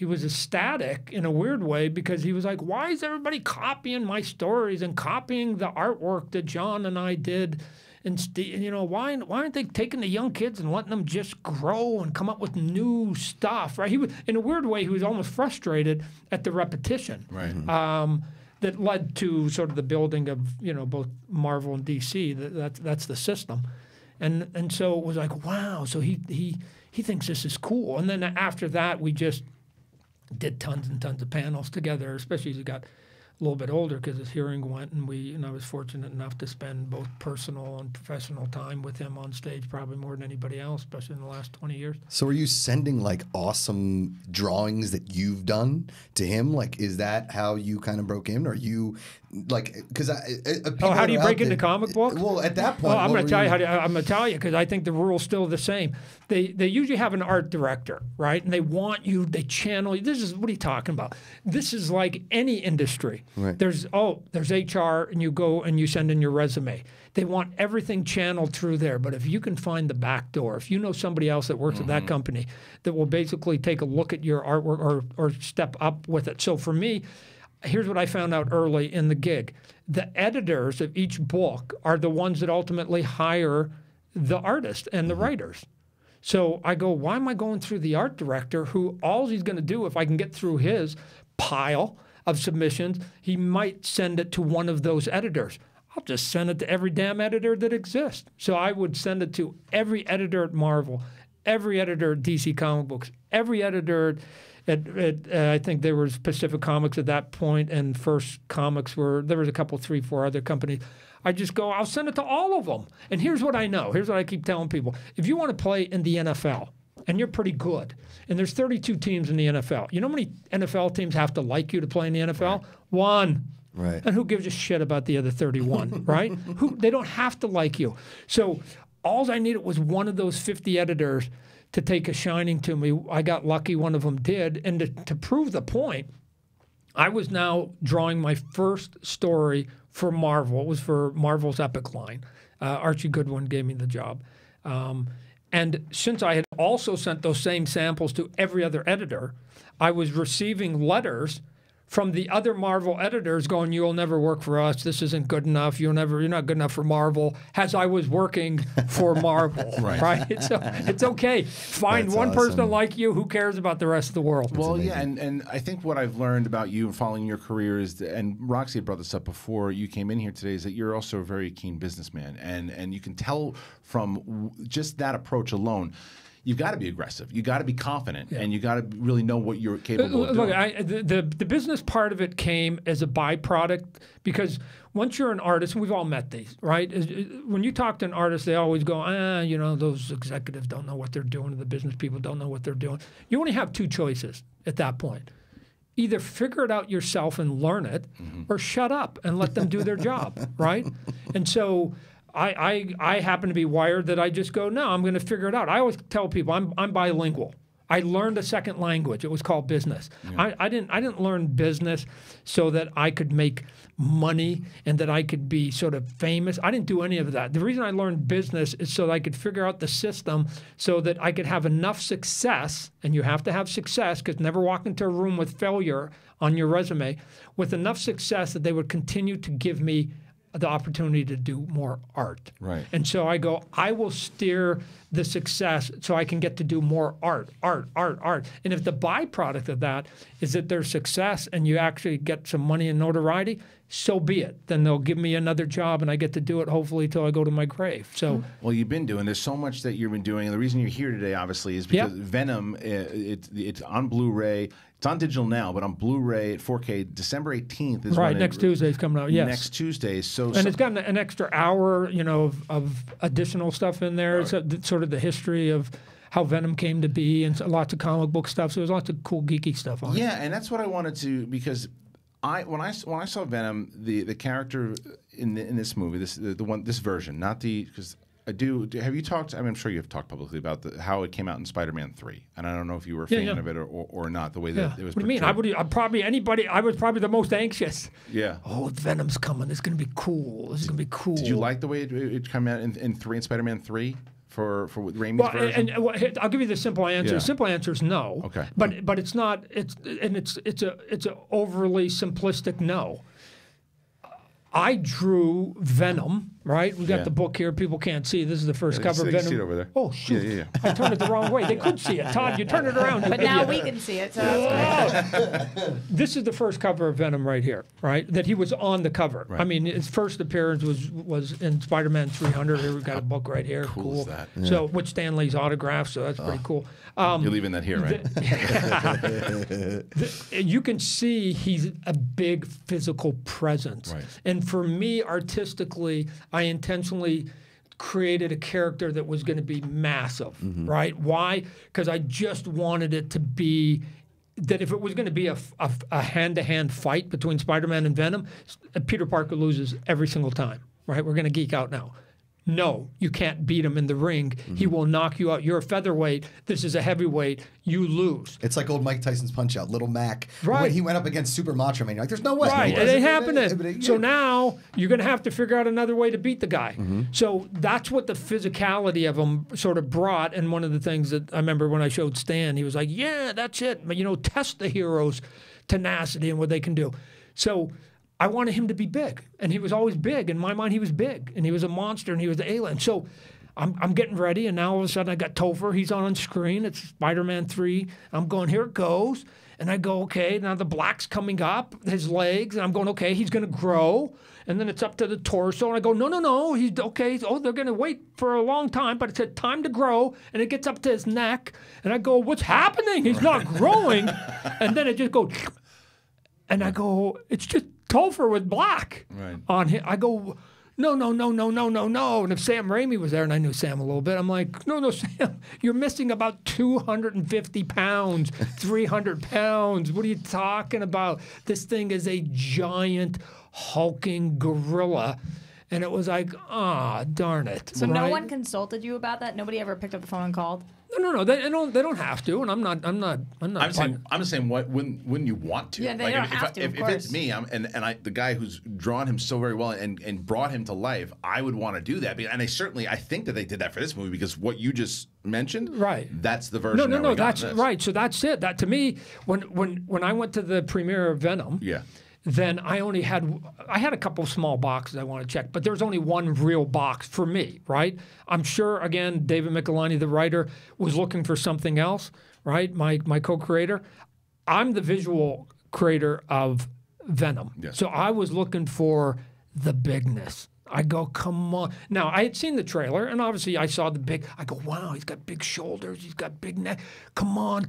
ecstatic in a weird way because he was like, why is everybody copying my stories and copying the artwork that John and I did? And why aren't they taking the young kids and letting them just grow and come up with new stuff? Right? He was, in a weird way, he was almost frustrated at the repetition that led to sort of the building of both Marvel and DC. That's the system, and so it was like, wow. So he thinks this is cool. And then after that, we just did tons and tons of panels together, especially as we got a little bit older because his hearing went, and I was fortunate enough to spend both personal and professional time with him on stage, probably more than anybody else, especially in the last 20 years. So are you sending like awesome drawings that you've done to him? Like, is that how you kind of broke in? Or are you like, because how do you break into comic books? Well, at that point, well, I'm going to tell you how. I'm going to tell you because I think the rule's still the same. They usually have an art director, right? And they want you. They channel you. This is what are you talking about? This is like any industry. Right. There's HR, and you go and you send in your resume. They want everything channeled through there. But if you can find the back door, if you know somebody else that works at that company that will basically take a look at your artwork or step up with it. So for me, here's what I found out early in the gig. The editors of each book are the ones that ultimately hire the artist and the writers. So I go, why am I going through the art director who all he's going to do, if I can get through his pile of submissions, he might send it to one of those editors. I'll just send it to every damn editor that exists. So I would send it to every editor at Marvel, every editor at DC Comic Books, every editor at I think there was Pacific Comics at that point, and First Comics were, there was a couple, three, four other companies. I just go, I'll send it to all of them. And here's what I know. Here's what I keep telling people. If you want to play in the NFL, and you're pretty good, and there's 32 teams in the NFL, you know how many NFL teams have to like you to play in the NFL? Right. One. Right. And who gives a shit about the other 31, right? They don't have to like you. So all I needed was one of those 50 editors to take a shining to me. I got lucky, one of them did. And to prove the point, I was now drawing my first story for Marvel. It was for Marvel's Epic line. Archie Goodwin gave me the job. And since I had also sent those same samples to every other editor, I was receiving letters from the other Marvel editors going, you'll never work for us. This isn't good enough. You're not good enough for Marvel. As I was working for Marvel, right? So it's okay. Find That's one awesome. Person like you who cares about the rest of the world. Well, yeah, and I think what I've learned about you and following your career is, and Roxy brought this up before you came in here today, is that you're also a very keen businessman, and you can tell from just that approach alone. You've got to be aggressive. You've got to be confident, yeah. and you've got to really know what you're capable of doing. Look, the business part of it came as a byproduct, because once you're an artist, and we've all met these, right? When you talk to an artist, they always go, you know, those executives don't know what they're doing, the business people don't know what they're doing. You only have two choices at that point. Either figure it out yourself and learn it, mm-hmm. or shut up and let them do their job, right? And so I happen to be wired that I just go, no, I'm going to figure it out. I always tell people I'm bilingual. I learned a second language. It was called business. Yeah. I didn't learn business so that I could make money and that I could be sort of famous. I didn't do any of that. The reason I learned business is so that I could figure out the system so that I could have enough success, and you have to have success because never walk into a room with failure on your resume, with enough success that they would continue to give me the opportunity to do more art. Right. And so I go, I will steer the success so I can get to do more art. And if the byproduct of that is that there's success and you actually get some money and notoriety, so be it. Then they'll give me another job and I get to do it hopefully till I go to my grave. So, well, you've been doing, there's so much that you've been doing. And the reason you're here today, obviously, is because yep. Venom, it's on Blu-ray. It's on digital now, but on Blu-ray at 4K, December 18th is right. Next Tuesday is coming out. Yes, next Tuesday. So and it's got an extra hour, you know, of additional stuff in there. Right. It's sort of the history of how Venom came to be, and lots of comic book stuff. So there's lots of cool geeky stuff on it. Yeah, and that's what I wanted to, because when I saw Venom, the character in this movie, this version, not the because. Have you talked? I mean, I'm sure you've talked publicly about how it came out in Spider-Man 3, and I don't know if you were a fan of it or not. The way that it was. What do you mean? I was probably the most anxious. Yeah. Oh, Venom's coming. It's gonna be cool. This is gonna be cool. Did you like the way it came out in Spider-Man 3 for Raimi's version? Well, I'll give you the simple answer. Yeah. The simple answer is no. Okay. But it's not. It's an overly simplistic no. I drew Venom, right? We got the book here. People can't see. This is the first cover. Venom. See it over there. Oh shoot! Yeah. I turned it the wrong way. They could see it. Todd, you turned it around. But now we can see it. So this is the first cover of Venom right here, right? That he was on the cover. Right. I mean, his first appearance was in Spider-Man 300. Here we've got a book right here. Cool. Is that? Yeah. So with Stan Lee's autograph. So that's pretty cool. You're leaving that here, right? You can see he's a big physical presence, right. And for me, artistically, I intentionally created a character that was going to be massive, mm-hmm. right? Why? Because I just wanted it to be that if it was going to be a hand-to-hand fight between Spider-Man and Venom, Peter Parker loses every single time, right? We're going to geek out now. No, you can't beat him in the ring. Mm-hmm. He will knock you out. You're a featherweight. This is a heavyweight. You lose. It's like old Mike Tyson's Punch-Out, Little Mac. Right. When he went up against Super Macho Man, you're like, there's no way. Right, it ain't happening. So now you're going to have to figure out another way to beat the guy. Mm-hmm. So that's what the physicality of him sort of brought. And one of the things that I remember when I showed Stan, he was like, yeah, that's it. You know, test the hero's tenacity and what they can do. So I wanted him to be big, and he was always big. In my mind, he was big, and he was a monster, and he was the alien. So I'm getting ready, and now all of a sudden I got Topher. He's on screen. It's Spider-Man 3. I'm going, here it goes. And I go, okay, now the black's coming up, his legs. And I'm going, okay, he's going to grow. And then it's up to the torso. And I go, no, he's okay. Oh, they're going to wait for a long time. But it's a time to grow. And it gets up to his neck. And I go, what's happening? He's not growing. And then it just goes. And I go, it's just Topher with black on him. I go, no. And if Sam Raimi was there, and I knew Sam a little bit, I'm like, no, Sam, you're missing about 250 pounds, 300 pounds. What are you talking about? This thing is a giant hulking gorilla. And it was like, ah, darn it. So no one consulted you about that? Nobody ever picked up the phone and called? No. They don't have to. And I'm not. I'm saying when you want to. Yeah, they don't have to. If it's me, and the guy who's drawn him so very well and brought him to life, I would want to do that. And I think that they did that for this movie, because what you just mentioned, right? That's the version. No. That's right. So that's it. That to me, when I went to the premiere of Venom, yeah. Then I had a couple small boxes I want to check, but there's only one real box for me, right? I'm sure, again, David Michelinie, the writer, was looking for something else, right? My co-creator. I'm the visual creator of Venom. Yeah. So I was looking for the bigness. I go, come on. Now, I had seen the trailer, and obviously I saw the big, I go, wow, he's got big shoulders, he's got big neck. Come on.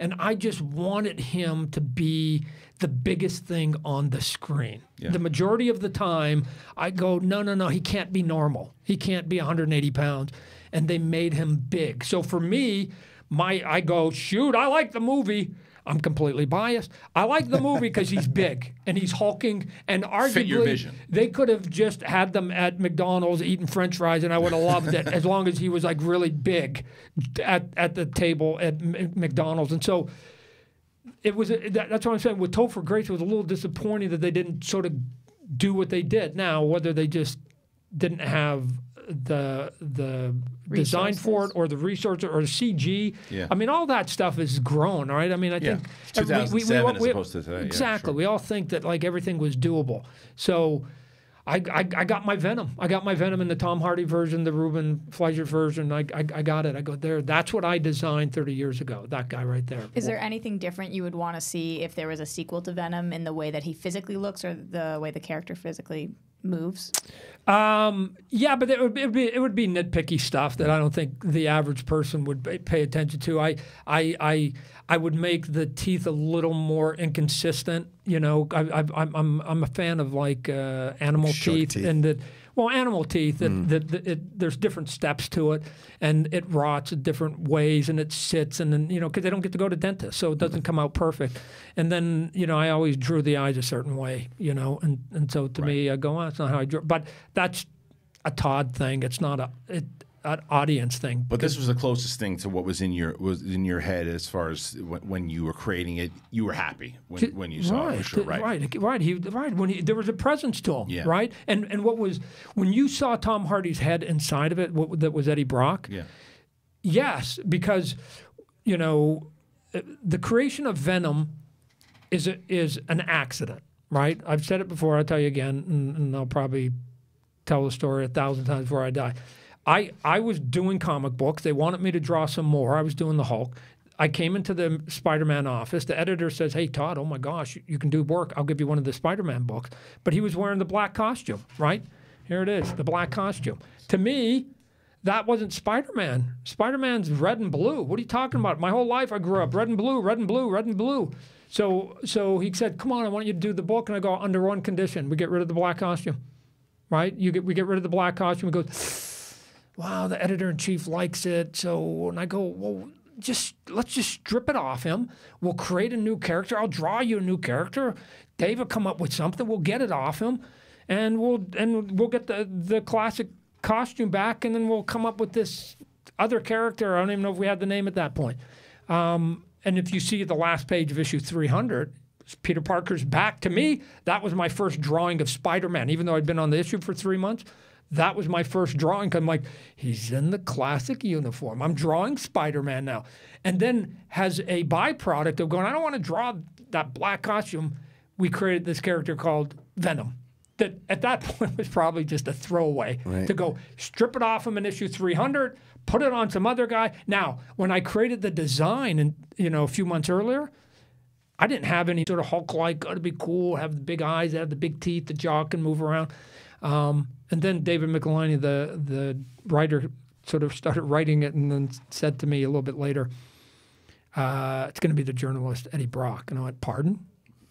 And I just wanted him to be the biggest thing on the screen. Yeah. The majority of the time, I go, no, he can't be normal. He can't be 180 pounds. And they made him big. So for me, I go, shoot, I like the movie. I'm completely biased. I like the movie because he's big and he's hulking, and arguably they could have just had them at McDonald's eating French fries, and I would have loved it, as long as he was like really big at the table at McDonald's. And so it was. That's what I'm saying. With Topher Grace, it was a little disappointing that they didn't sort of do what they did. Now, whether they just didn't have the design for it, or the research, or the CG. Yeah. I mean, all that stuff is grown, right? I mean, I think... Yeah. 2007 we, as opposed to today. Exactly. Yeah, sure. We all think that, like, everything was doable. So I got my Venom. I got my Venom in the Tom Hardy version, the Ruben Fleischer version. I got it. I go, there, that's what I designed 30 years ago, that guy right there. Is there anything different you would want to see if there was a sequel to Venom, in the way that he physically looks, or the way the character physically moves? Yeah, but it would be nitpicky stuff that I don't think the average person would pay attention to. I would make the teeth a little more inconsistent. You know, I'm a fan of, like, animal teeth. And that. Well, animal teeth, there's different steps to it, and it rots in different ways, and it sits, and then, because they don't get to go to dentists, so it doesn't come out perfect. And then, I always drew the eyes a certain way, and so to me, I go, oh, that's not how I drew. But that's a Todd thing. It's not an audience thing. But this was the closest thing to what was in your head, as far as when you were creating it. You were happy when you saw it, for sure, right? When there was a presence to him, yeah. Right? And what was, when you saw Tom Hardy's head inside of it, that was Eddie Brock. Yeah. Yes, because the creation of Venom is an accident, right? I've said it before. I'll tell you again, and I'll probably tell the story 1,000 times before I die. I was doing comic books. They wanted me to draw some more. I was doing the Hulk. I came into the Spider-Man office. The editor says, hey, Todd, oh, my gosh, you can do work. I'll give you one of the Spider-Man books. But he was wearing the black costume, right? Here it is, the black costume. To me, that wasn't Spider-Man. Spider-Man's red and blue. What are you talking about? My whole life I grew up red and blue. So he said, come on, I want you to do the book. And I go, under one condition, we get rid of the black costume, right? We get rid of the black costume. We go... wow, the editor-in-chief likes it. So, and I go, well, let's just strip it off him. We'll create a new character. I'll draw you a new character. Dave will come up with something. We'll get it off him, and we'll get the classic costume back, and then we'll come up with this other character. I don't even know if we had the name at that point. And if you see the last page of issue 300, Peter Parker's back. To me, that was my first drawing of Spider-Man, even though I'd been on the issue for 3 months. That was my first drawing. I'm like, he's in the classic uniform. I'm drawing Spider-Man now. And then has a byproduct of going, I don't want to draw that black costume. We created this character called Venom. that at that point was probably just a throwaway to go strip it off him in issue 300, put it on some other guy. Now, when I created the design and a few months earlier, I didn't have any sort of Hulk-like, oh, it'd be cool, have the big eyes, have the big teeth, the jaw can move around. And then David Michelinie, the writer, sort of started writing it and then said to me a little bit later, it's going to be the journalist Eddie Brock. And I went, pardon?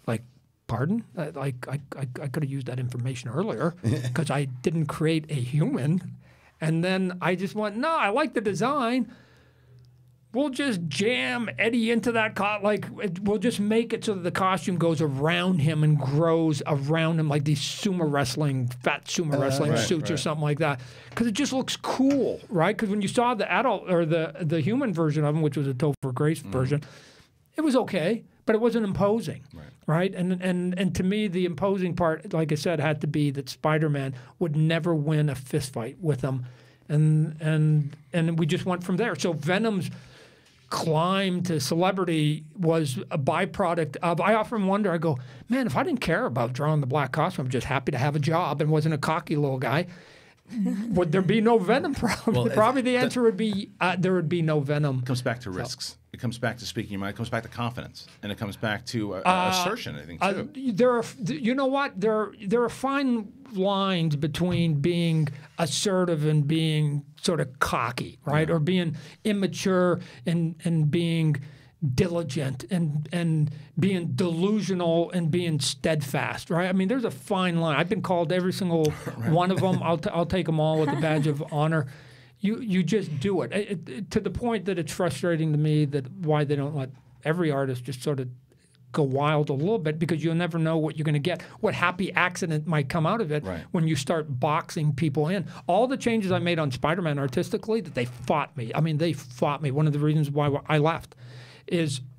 Like, pardon? I could have used that information earlier because I didn't create a human. And then I just went, no, I like the design. We'll just jam Eddie into that, we'll just make it so that the costume goes around him and grows around him like these sumo wrestling, fat sumo wrestling suits or something like that. Because it just looks cool, right? Because when you saw the adult or the human version of him, which was a Topher Grace version, it was okay, but it wasn't imposing, right? And to me, the imposing part, like I said, had to be that Spider-Man would never win a fistfight with him. And we just went from there. So Venom's climb to celebrity was a byproduct of, I often wonder, I go, man, if I didn't care about drawing the black costume, I'm just happy to have a job and wasn't a cocky little guy, would there be no Venom? Probably, well, probably the answer would be there would be no Venom. It comes back to risks. So, it comes back to speaking your mind. It comes back to confidence, and it comes back to assertion, I think, too. There are fine lines between being assertive and being sort of cocky, right? Or being immature and being diligent and being delusional and being steadfast, right? I mean, there's a fine line. I've been called every single one of them. I'll take them all with the badge of honor. You just do it. To the point that it's frustrating to me that why they don't let every artist just sort of go wild a little bit, because you'll never know what you're going to get, what happy accident might come out of it when you start boxing people in. All the changes I made on Spider-Man artistically, that they fought me. I mean, they fought me. One of the reasons why I left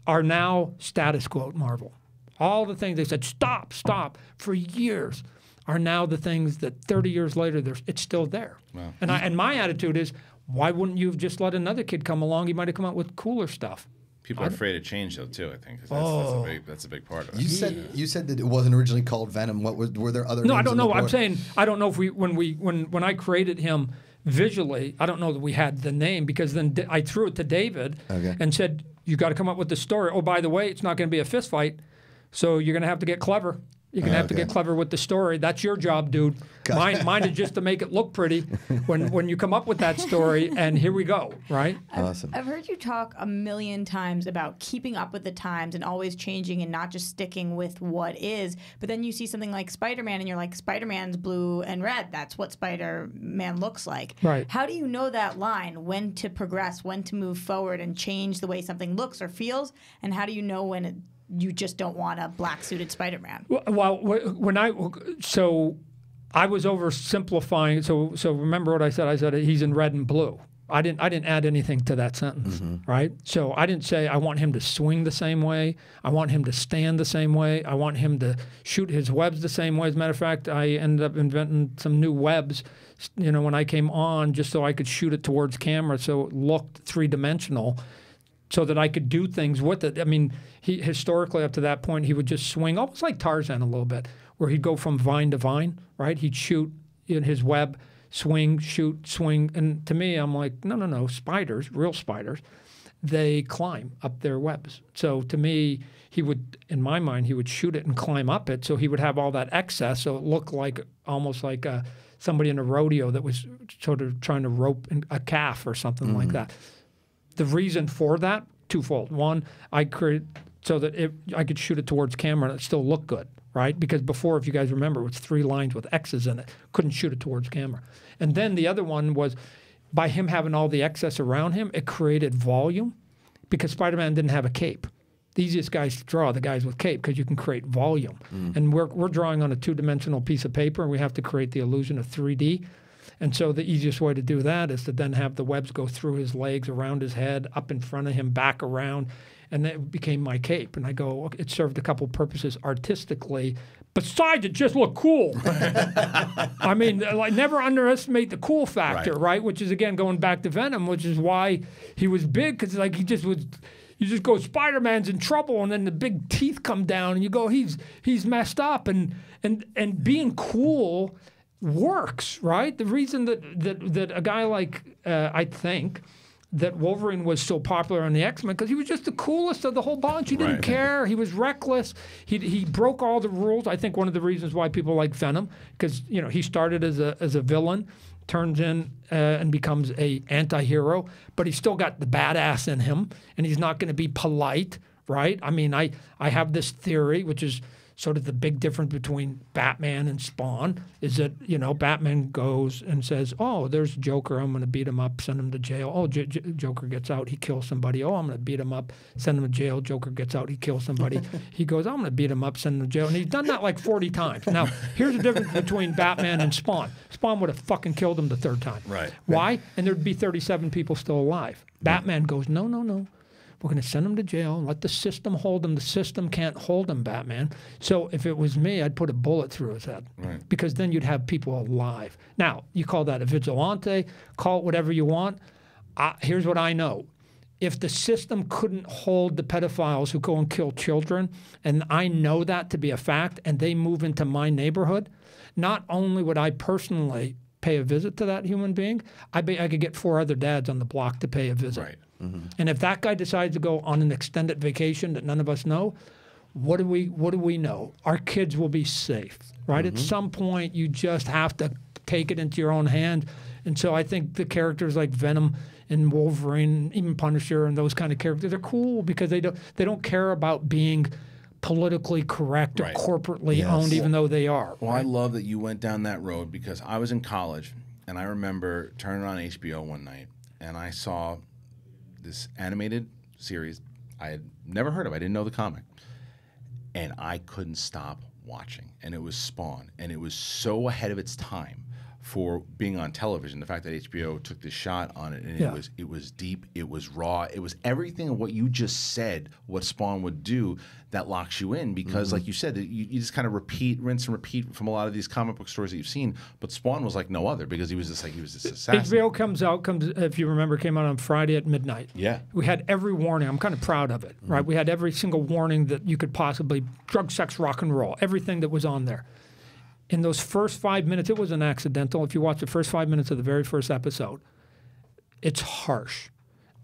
are now status quo at Marvel. All the things they said, stop, stop, for years, are now the things that 30 years later, it's still there. Wow. And my attitude is, why wouldn't you have just let another kid come along? He might have come out with cooler stuff. People are afraid of change, though, too, I think. That's a big part of it. You said that it wasn't originally called Venom. Were there other names? No, I don't know. I'm saying, I don't know if when I created him visually, I don't know that we had the name, because then I threw it to David and said, you got to come up with the story. Oh, by the way, it's not going to be a fist fight, so you're going to have to get clever. You're going to have to get clever with the story. That's your job, dude. Mine is just to make it look pretty when you come up with that story, and here we go, right? Awesome. I've heard you talk a million times about keeping up with the times and always changing and not just sticking with what is, but then you see something like Spider-Man, and you're like, Spider-Man's blue and red. That's what Spider-Man looks like. Right. How do you know that line, when to progress, when to move forward and change the way something looks or feels, and how do you know when it you just don't want a black-suited Spider-Man? Well, so I was oversimplifying. So remember what I said? I said he's in red and blue. I didn't add anything to that sentence, right? So I didn't say I want him to swing the same way. I want him to stand the same way. I want him to shoot his webs the same way. As a matter of fact, I ended up inventing some new webs, when I came on, just so I could shoot it towards camera so it looked three-dimensional, so that I could do things with it. I mean, historically up to that point, he would just swing, almost like Tarzan a little bit, where he'd go from vine to vine, right? He'd shoot in his web, swing, shoot, swing. And to me, I'm like, no, no, no, spiders, real spiders, they climb up their webs. So to me, he would, in my mind, he would shoot it and climb up it, so he would have all that excess, so it looked like almost like somebody in a rodeo that was sort of trying to rope a calf or something like that. The reason for that, twofold. One, I created so that I could shoot it towards camera and it still looked good, right? Because before, if you guys remember, it was three lines with X's in it. Couldn't shoot it towards camera. And then the other one was by him having all the excess around him, it created volume, because Spider-Man didn't have a cape. The easiest guys to draw are the guys with cape, because you can create volume. And we're drawing on a two-dimensional piece of paper, and we have to create the illusion of 3D. And so the easiest way to do that is to then have the webs go through his legs, around his head, up in front of him, back around, and that became my cape. And I go, it served a couple purposes artistically, besides it just looked cool. I mean, like, never underestimate the cool factor, right? Which is, again, going back to Venom, which is why he was big, because like he just was... You just go, Spider-Man's in trouble, and then the big teeth come down, and you go, he's messed up, and being cool works, right? The reason that a guy like I think that Wolverine was so popular on the X-Men because he was just the coolest of the whole bunch. He didn't care. He was reckless. He broke all the rules. I think one of the reasons why people like Venom, because you know he started as a villain, turns in and becomes a anti-hero, but he's still got the badass in him, and he's not going to be polite, right? I mean, I have this theory, which is sort of the big difference between Batman and Spawn, is that, you know, Batman goes and says, oh, there's Joker, I'm going to beat him up, send him to jail. Oh, Joker gets out, he kills somebody. Oh, I'm going to beat him up, send him to jail. Joker gets out, he kills somebody. He goes, I'm going to beat him up, send him to jail. And he's done that like 40 times. Now, here's the difference between Batman and Spawn. Spawn would have fucking killed him the third time. Right. Why? And there'd be 37 people still alive. Batman goes, no, no, no. We're going to send him to jail and let the system hold him. The system can't hold him, Batman. So if it was me, I'd put a bullet through his head, right? Because then you'd have people alive. Now, you call that a vigilante, call it whatever you want. Here's what I know. If the system couldn't hold the pedophiles who go and kill children, and I know that to be a fact, and they move into my neighborhood, not only would I personally pay a visit to that human being, I could get 4 other dads on the block to pay a visit. Right. And if that guy decides to go on an extended vacation that none of us know, what do we know? Our kids will be safe, right? At some point, you just have to take it into your own hands. And so I think the characters like Venom and Wolverine, even Punisher, and those kind of characters are cool because they don't care about being politically correct or corporately owned, even though they are. Well, I love that you went down that road because I was in college and I remember turning on HBO one night and I saw this animated series I had never heard of. I didn't know the comic. And I couldn't stop watching. And it was Spawn. And it was so ahead of its time for being on television. The fact that HBO took this shot on it, and it was deep, it was raw, it was everything of what you just said, what Spawn would do, that locks you in. Because like you said, you just kind of repeat, rinse and repeat from a lot of these comic book stories that you've seen. But Spawn was like no other because he was just like, he was this assassin. HBO comes, if you remember, came out on Friday at midnight. Yeah. We had every warning. I'm kind of proud of it, right? We had every single warning that you could possibly, drug, sex, rock and roll, everything that was on there. In those first 5 minutes, it was an accidental. If you watch the first 5 minutes of the very first episode, it's harsh.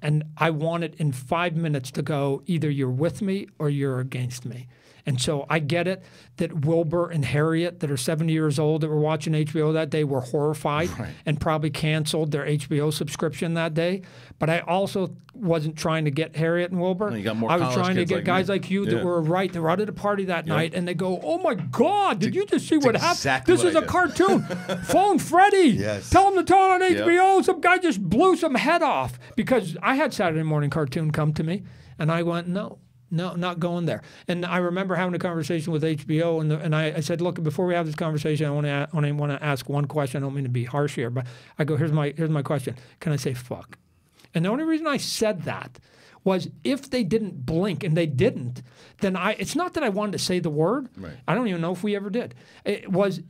And I want it in 5 minutes to go, either you're with me or you're against me. And so I get it that Wilbur and Harriet that are 70 years old that were watching HBO that day were horrified and probably canceled their HBO subscription that day. But I also wasn't trying to get Harriet and Wilbur. No, you got more. I was trying to get like guys like you that were they were out at a party that night and they go, oh my God, did you just see what happened? Exactly this is a cartoon. Phone Freddy. Yes. Tell him to turn on HBO. Yep. Some guy just blew some head off. Because I had Saturday morning cartoon come to me and I went, no. No, not going there. And I remember having a conversation with HBO, and I said, look, before we have this conversation, I want to ask one question. I don't mean to be harsh here, but I go, here's my question. Can I say fuck? And the only reason I said that was if they didn't blink, and they didn't, then it's not that I wanted to say the word. Right. I don't even know if we ever did. It was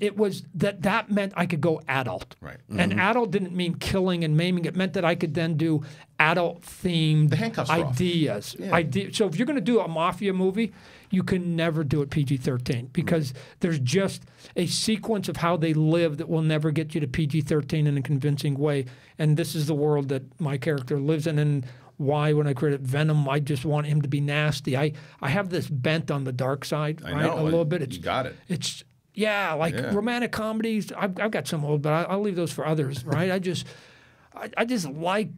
that meant I could go adult. Right. And adult didn't mean killing and maiming. It meant that I could then do adult-themed ideas. Yeah. So if you're going to do a mafia movie, you can never do it PG-13 because there's just a sequence of how they live that will never get you to PG-13 in a convincing way. And this is the world that my character lives in. And why, when I created Venom, I just want him to be nasty. I have this bent on the dark side, right? A little bit. You got it. It's romantic comedies. I've got some old, but I'll leave those for others, right? I just like.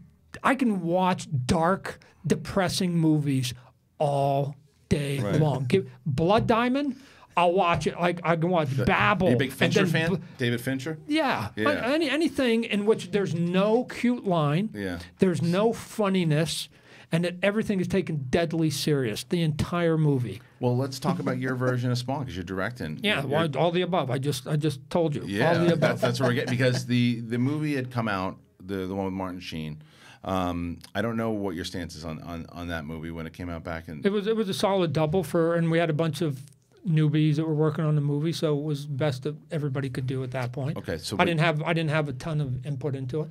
I can watch dark, depressing movies all day long. Blood Diamond. I'll watch it. I can watch Babel. Are you a big Fincher fan? David Fincher? Yeah. Anything in which there's no cute line, there's no funniness, and that everything is taken deadly serious, the entire movie. Well, let's talk about your version of Spawn because you're directing. Yeah, all the above. I just told you. Yeah, all the above. That's where we're getting because the movie had come out, the one with Martin Sheen. I don't know what your stance is on that movie when it came out back in. It was a solid double and we had a bunch of newbies that were working on the movie, so it was best that everybody could do at that point. Okay, so I didn't have a ton of input into it.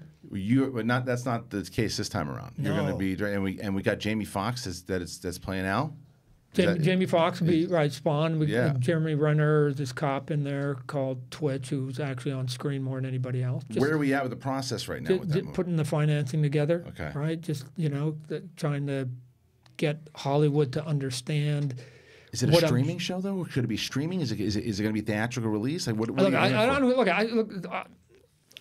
That's not the case this time around. No. You're going to be, and we got Jamie Foxx that's playing Al. Jamie Foxx will be Spawn. Jeremy Renner, this cop in there called Twitch, who's actually on screen more than anybody else. Just, where are we at with the process right now? With that movie? Putting the financing together. Okay. Right. Just trying to get Hollywood to understand. Is it a streaming show though? Or could it be streaming? Is it going to be theatrical release? Like what look, I don't look.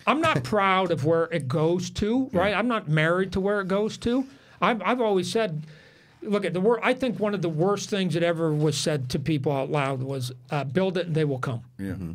I'm not proud of where it goes to. Right. Yeah. I'm not married to where it goes to. I've always said. Look at the word. I think one of the worst things that ever was said to people out loud was, "Build it and they will come." Yeah. Mm-hmm.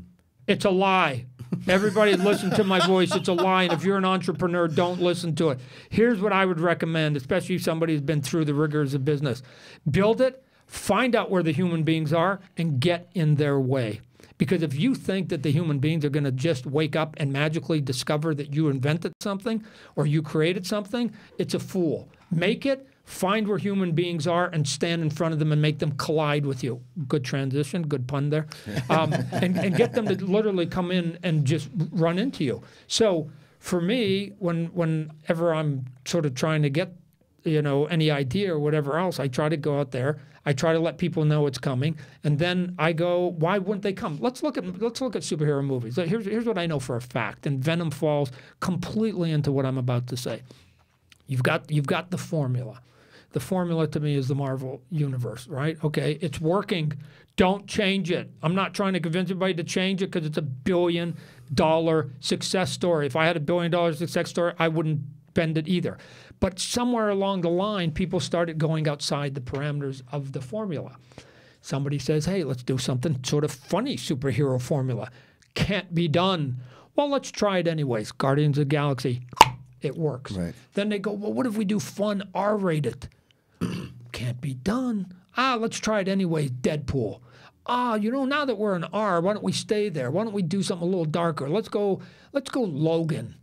It's a lie. Everybody listen to my voice. It's a lie. And if you're an entrepreneur, don't listen to it. Here's what I would recommend, especially if somebody's been through the rigors of business: build it, find out where the human beings are, and get in their way. Because if you think that the human beings are going to just wake up and magically discover that you invented something or you created something, it's a fool. Make it. Find where human beings are and stand in front of them and make them collide with you. Good transition, good pun there. And get them to literally come in and just run into you. So for me, whenever I'm sort of trying to get any idea or whatever else, I try to go out there. I try to let people know it's coming, and then I go, why wouldn't they come? Let's look at superhero movies. Here's what I know for a fact, and Venom falls completely into what I'm about to say. You've got the formula. The formula to me is the Marvel universe, right? Okay, it's working. Don't change it. I'm not trying to convince everybody to change it because it's $1 billion success story. If I had $1 billion success story, I wouldn't bend it either. But somewhere along the line, people started going outside the parameters of the formula. Somebody says, hey, let's do something sort of funny superhero formula. Can't be done. Well, let's try it anyways. Guardians of the Galaxy, it works. Right. Then they go, well, what if we do fun R-rated? Can't be done. Ah, let's try it anyway, Deadpool. Ah, now that we're an R, why don't we stay there? Why don't we do something a little darker? Let's go Logan.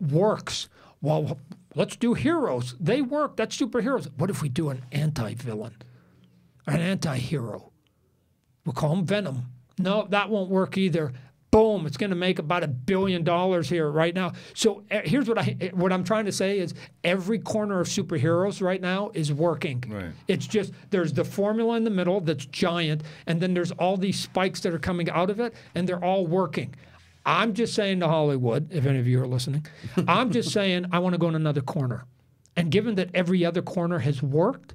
Works. Well, let's do heroes. They work. That's superheroes. What if we do an anti-villain? An anti-hero? We'll call him Venom. No, that won't work either. Boom, it's going to make about $1 billion here right now. So here's what I'm trying to say is every corner of superheroes right now is working. Right. It's just there's the formula in the middle that's giant, and then there's all these spikes that are coming out of it, and they're all working. I'm just saying to Hollywood, if any of you are listening, I'm just saying I want to go in another corner. And given that every other corner has worked,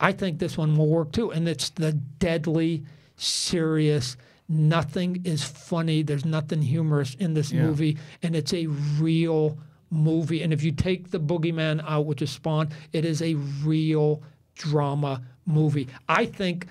I think this one will work too. And it's the deadly, serious, nothing is funny. There's nothing humorous in this movie, and it's a real movie. And if you take the boogeyman out, which is Spawn, it is a real drama movie. I think,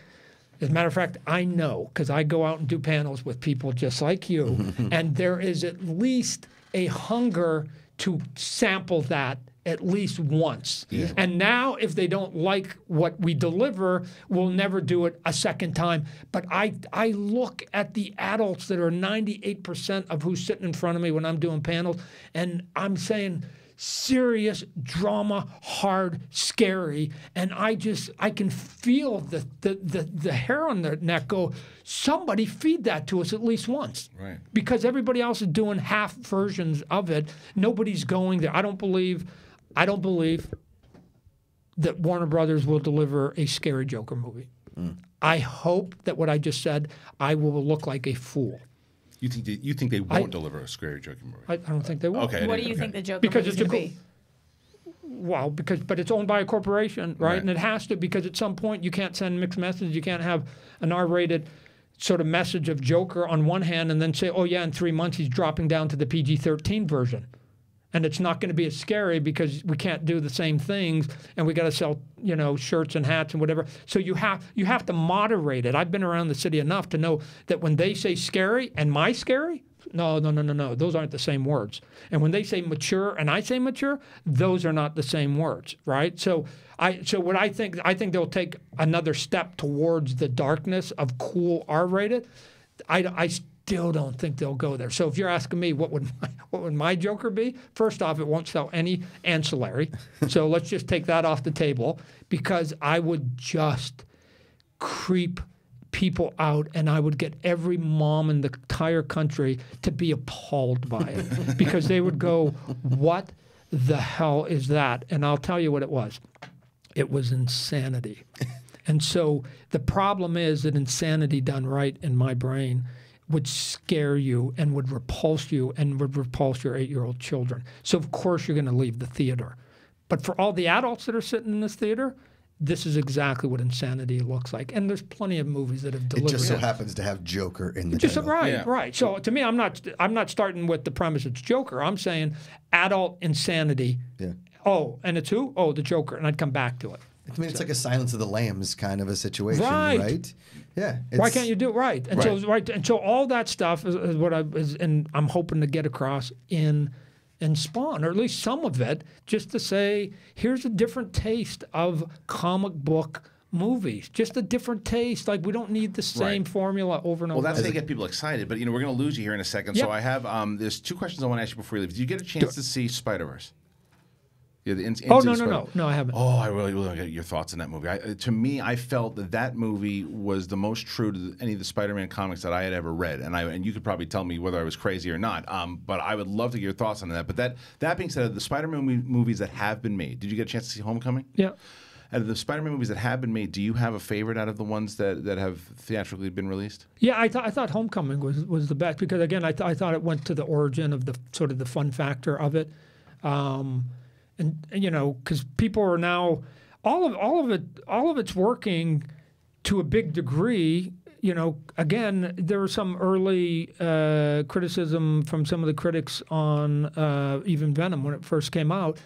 as a matter of fact, I know, because I go out and do panels with people just like you, and there is at least a hunger to sample that at least once. Yeah. And now, if they don't like what we deliver, we'll never do it a second time. But I look at the adults that are 98% of who's sitting in front of me when I'm doing panels, and I'm saying serious drama, hard, scary, and I can feel the hair on their neck go, somebody feed that to us at least once. Right. Because everybody else is doing half versions of it. Nobody's going there. I don't believe that Warner Brothers will deliver a scary Joker movie. Mm. I hope that what I just said, I will look like a fool. You think they won't deliver a scary Joker movie? I don't think they will. Okay. What do you think the Joker movie is going to be? Well, but it's owned by a corporation, right? And it has to, because at some point you can't send mixed messages. You can't have an R-rated sort of message of Joker on one hand and then say, oh yeah, in 3 months he's dropping down to the PG-13 version. And it's not going to be as scary because we can't do the same things, and we got to sell, shirts and hats and whatever. So you have to moderate it. I've been around the city enough to know that when they say scary and my scary, no, those aren't the same words. And when they say mature and I say mature, those are not the same words, right? So what I think they'll take another step towards the darkness of cool R-rated. I still don't think they'll go there. So if you're asking me what would my Joker be, first off, it won't sell any ancillary. So let's just take that off the table, because I would just creep people out, and I would get every mom in the entire country to be appalled by it because they would go, what the hell is that? And I'll tell you what it was. It was insanity. And so the problem is that insanity done right in my brain would scare you and would repulse you and would repulse your 8-year-old children. So of course you're going to leave the theater. But for all the adults that are sitting in this theater, this is exactly what insanity looks like. And there's plenty of movies that have delivered. It just so happens to have Joker in the title. Right, yeah. Right. So to me, I'm not starting with the premise it's Joker. I'm saying adult insanity. Yeah. Oh, and it's who? Oh, the Joker. And I'd come back to it. I mean, it's like a Silence of the Lambs kind of a situation, right? Yeah. Why can't you do it right? And so, all that stuff is what I'm hoping to get across in Spawn, or at least some of it, just to say, here's a different taste of comic book movies, just a different taste. Like, we don't need the same formula over and over. Well, that's to get people excited, but you know, we're going to lose you here in a second. Yep. So I have there's two questions I want to ask you before you leave. Did you get a chance to see Spider-Verse? Yeah, no, I haven't. Oh, I really want to get your thoughts on that movie. To me, I felt that movie was the most true to any of the Spider-Man comics that I had ever read, and you could probably tell me whether I was crazy or not. But I would love to get your thoughts on that. But that being said, the Spider-Man movies that have been made, did you get a chance to see Homecoming? Yeah. Out of the Spider-Man movies that have been made, do you have a favorite out of the ones that have theatrically been released? Yeah, I thought Homecoming was the best because again, I thought it went to the origin of the sort of the fun factor of it. And you know, because people are now all of it's working to a big degree. You know, again, there was some early criticism from some of the critics on even Venom when it first came out.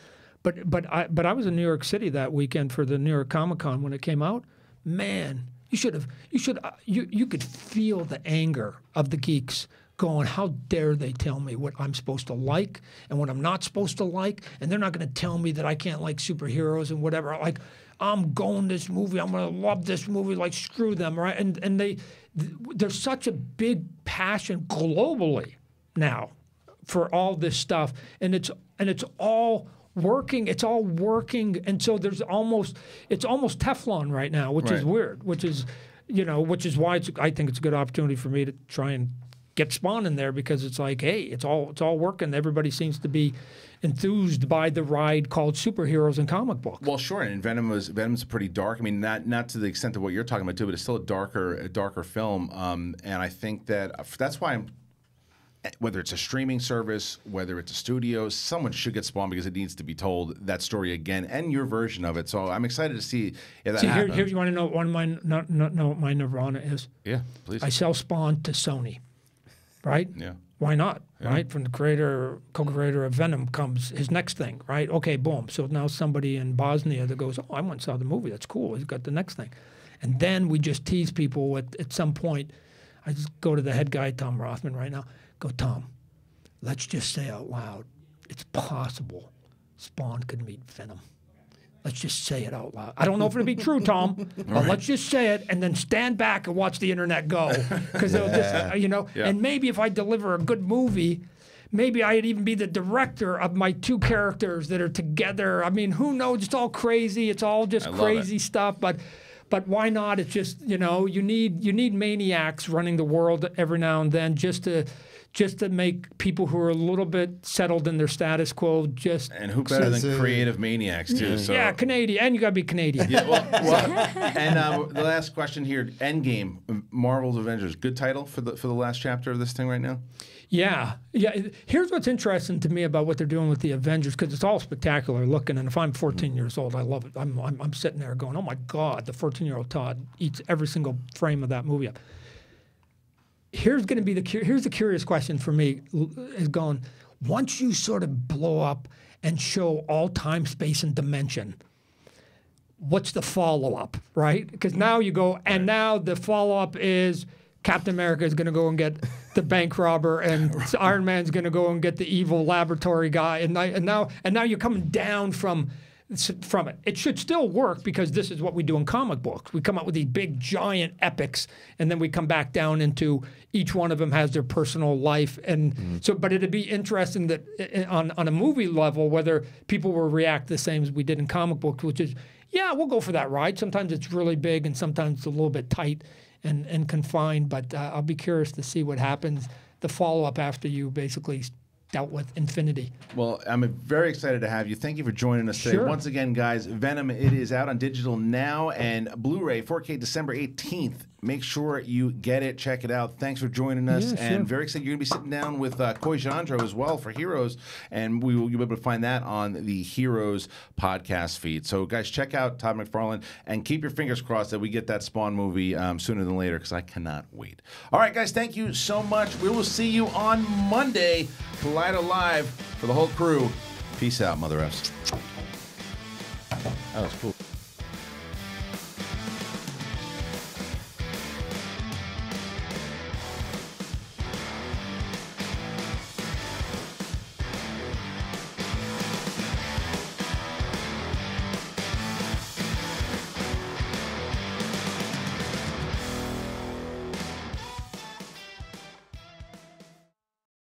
But I was in New York City that weekend for the New York Comic Con when it came out. Man, you could feel the anger of the geeks. Going, how dare they tell me what I'm supposed to like and what I'm not supposed to like, and they're not going to tell me that I can't like superheroes and whatever. Like, I'm going this movie. I'm going to love this movie. Like, screw them, right? And there's such a big passion globally now for all this stuff, and it's all working. It's all working, and so there's almost Teflon right now, which is weird. Which is why I think it's a good opportunity for me to try and get Spawn in there because it's like, hey, it's all working. Everybody seems to be enthused by the ride called superheroes and comic book. Well, sure, and Venom's pretty dark. I mean, not to the extent of what you're talking about too, but it's still a darker film. And I think that's why whether it's a streaming service, whether it's a studio, someone should get Spawn because it needs to be told that story again and your version of it. So I'm excited to see if that happens. Here you want to know what my nirvana is? Yeah, please. I sell Spawn to Sony. Right? Yeah. Why not? Yeah. Right? From the creator, co-creator of Venom comes his next thing, right? Okay, boom. So now somebody in Bosnia that goes, oh, I once saw the movie. That's cool. He's got the next thing. And then we just tease people at some point. I just go to the head guy, Tom Rothman, right now. Go, Tom, let's just say out loud, it's possible Spawn could meet Venom. Let's just say it out loud. I don't know if it'll be true, Tom, but let's just say it and then stand back and watch the internet go. Because they'll just, you know, and maybe if I deliver a good movie, maybe I'd even be the director of my two characters that are together. I mean, who knows? It's all crazy. It's all just crazy stuff. But why not? It's just, you know, you need maniacs running the world every now and then just to make people who are a little bit settled in their status quo just... And who better than creative maniacs, too. So. Yeah, Canadian. And you got to be Canadian. Yeah, the last question here, Endgame, Marvel's Avengers. Good title for the last chapter of this thing right now? Yeah. Yeah. Here's what's interesting to me about what they're doing with the Avengers, because it's all spectacular looking, and if I'm 14 years old, I love it. I'm sitting there going, oh, my God, the 14-year-old Todd eats every single frame of that movie up. Here's the curious question for me is going, once you sort of blow up and show all time, space, and dimension, what's the follow-up, right? Because now you go, and now the follow-up is Captain America is going to go and get the bank robber, and Iron Man's going to go and get the evil laboratory guy, and now you're coming down from it. It should still work because this is what we do in comic books. We come up with these big, giant epics, and then we come back down into each one of them has their personal life. And so, but it'd be interesting that on a movie level, whether people will react the same as we did in comic books, which is, yeah, we'll go for that ride. Sometimes it's really big, and sometimes it's a little bit tight. and confined, but I'll be curious to see what happens, the follow-up after you basically dealt with Infinity. Well, I'm very excited to have you. Thank you for joining us today. Sure. Once again, guys, Venom, it is out on digital now, and Blu-ray 4K December 18th. Make sure you get it. Check it out. Thanks for joining us. Yeah, and sure. Very excited. You're going to be sitting down with Koi Jandro as well for Heroes, and we will be able to find that on the Heroes podcast feed. So, guys, check out Todd McFarlane, and keep your fingers crossed that we get that Spawn movie sooner than later, because I cannot wait. All right, guys, thank you so much. We will see you on Monday. Collider Live for the whole crew. Peace out, Mother F's. That was cool.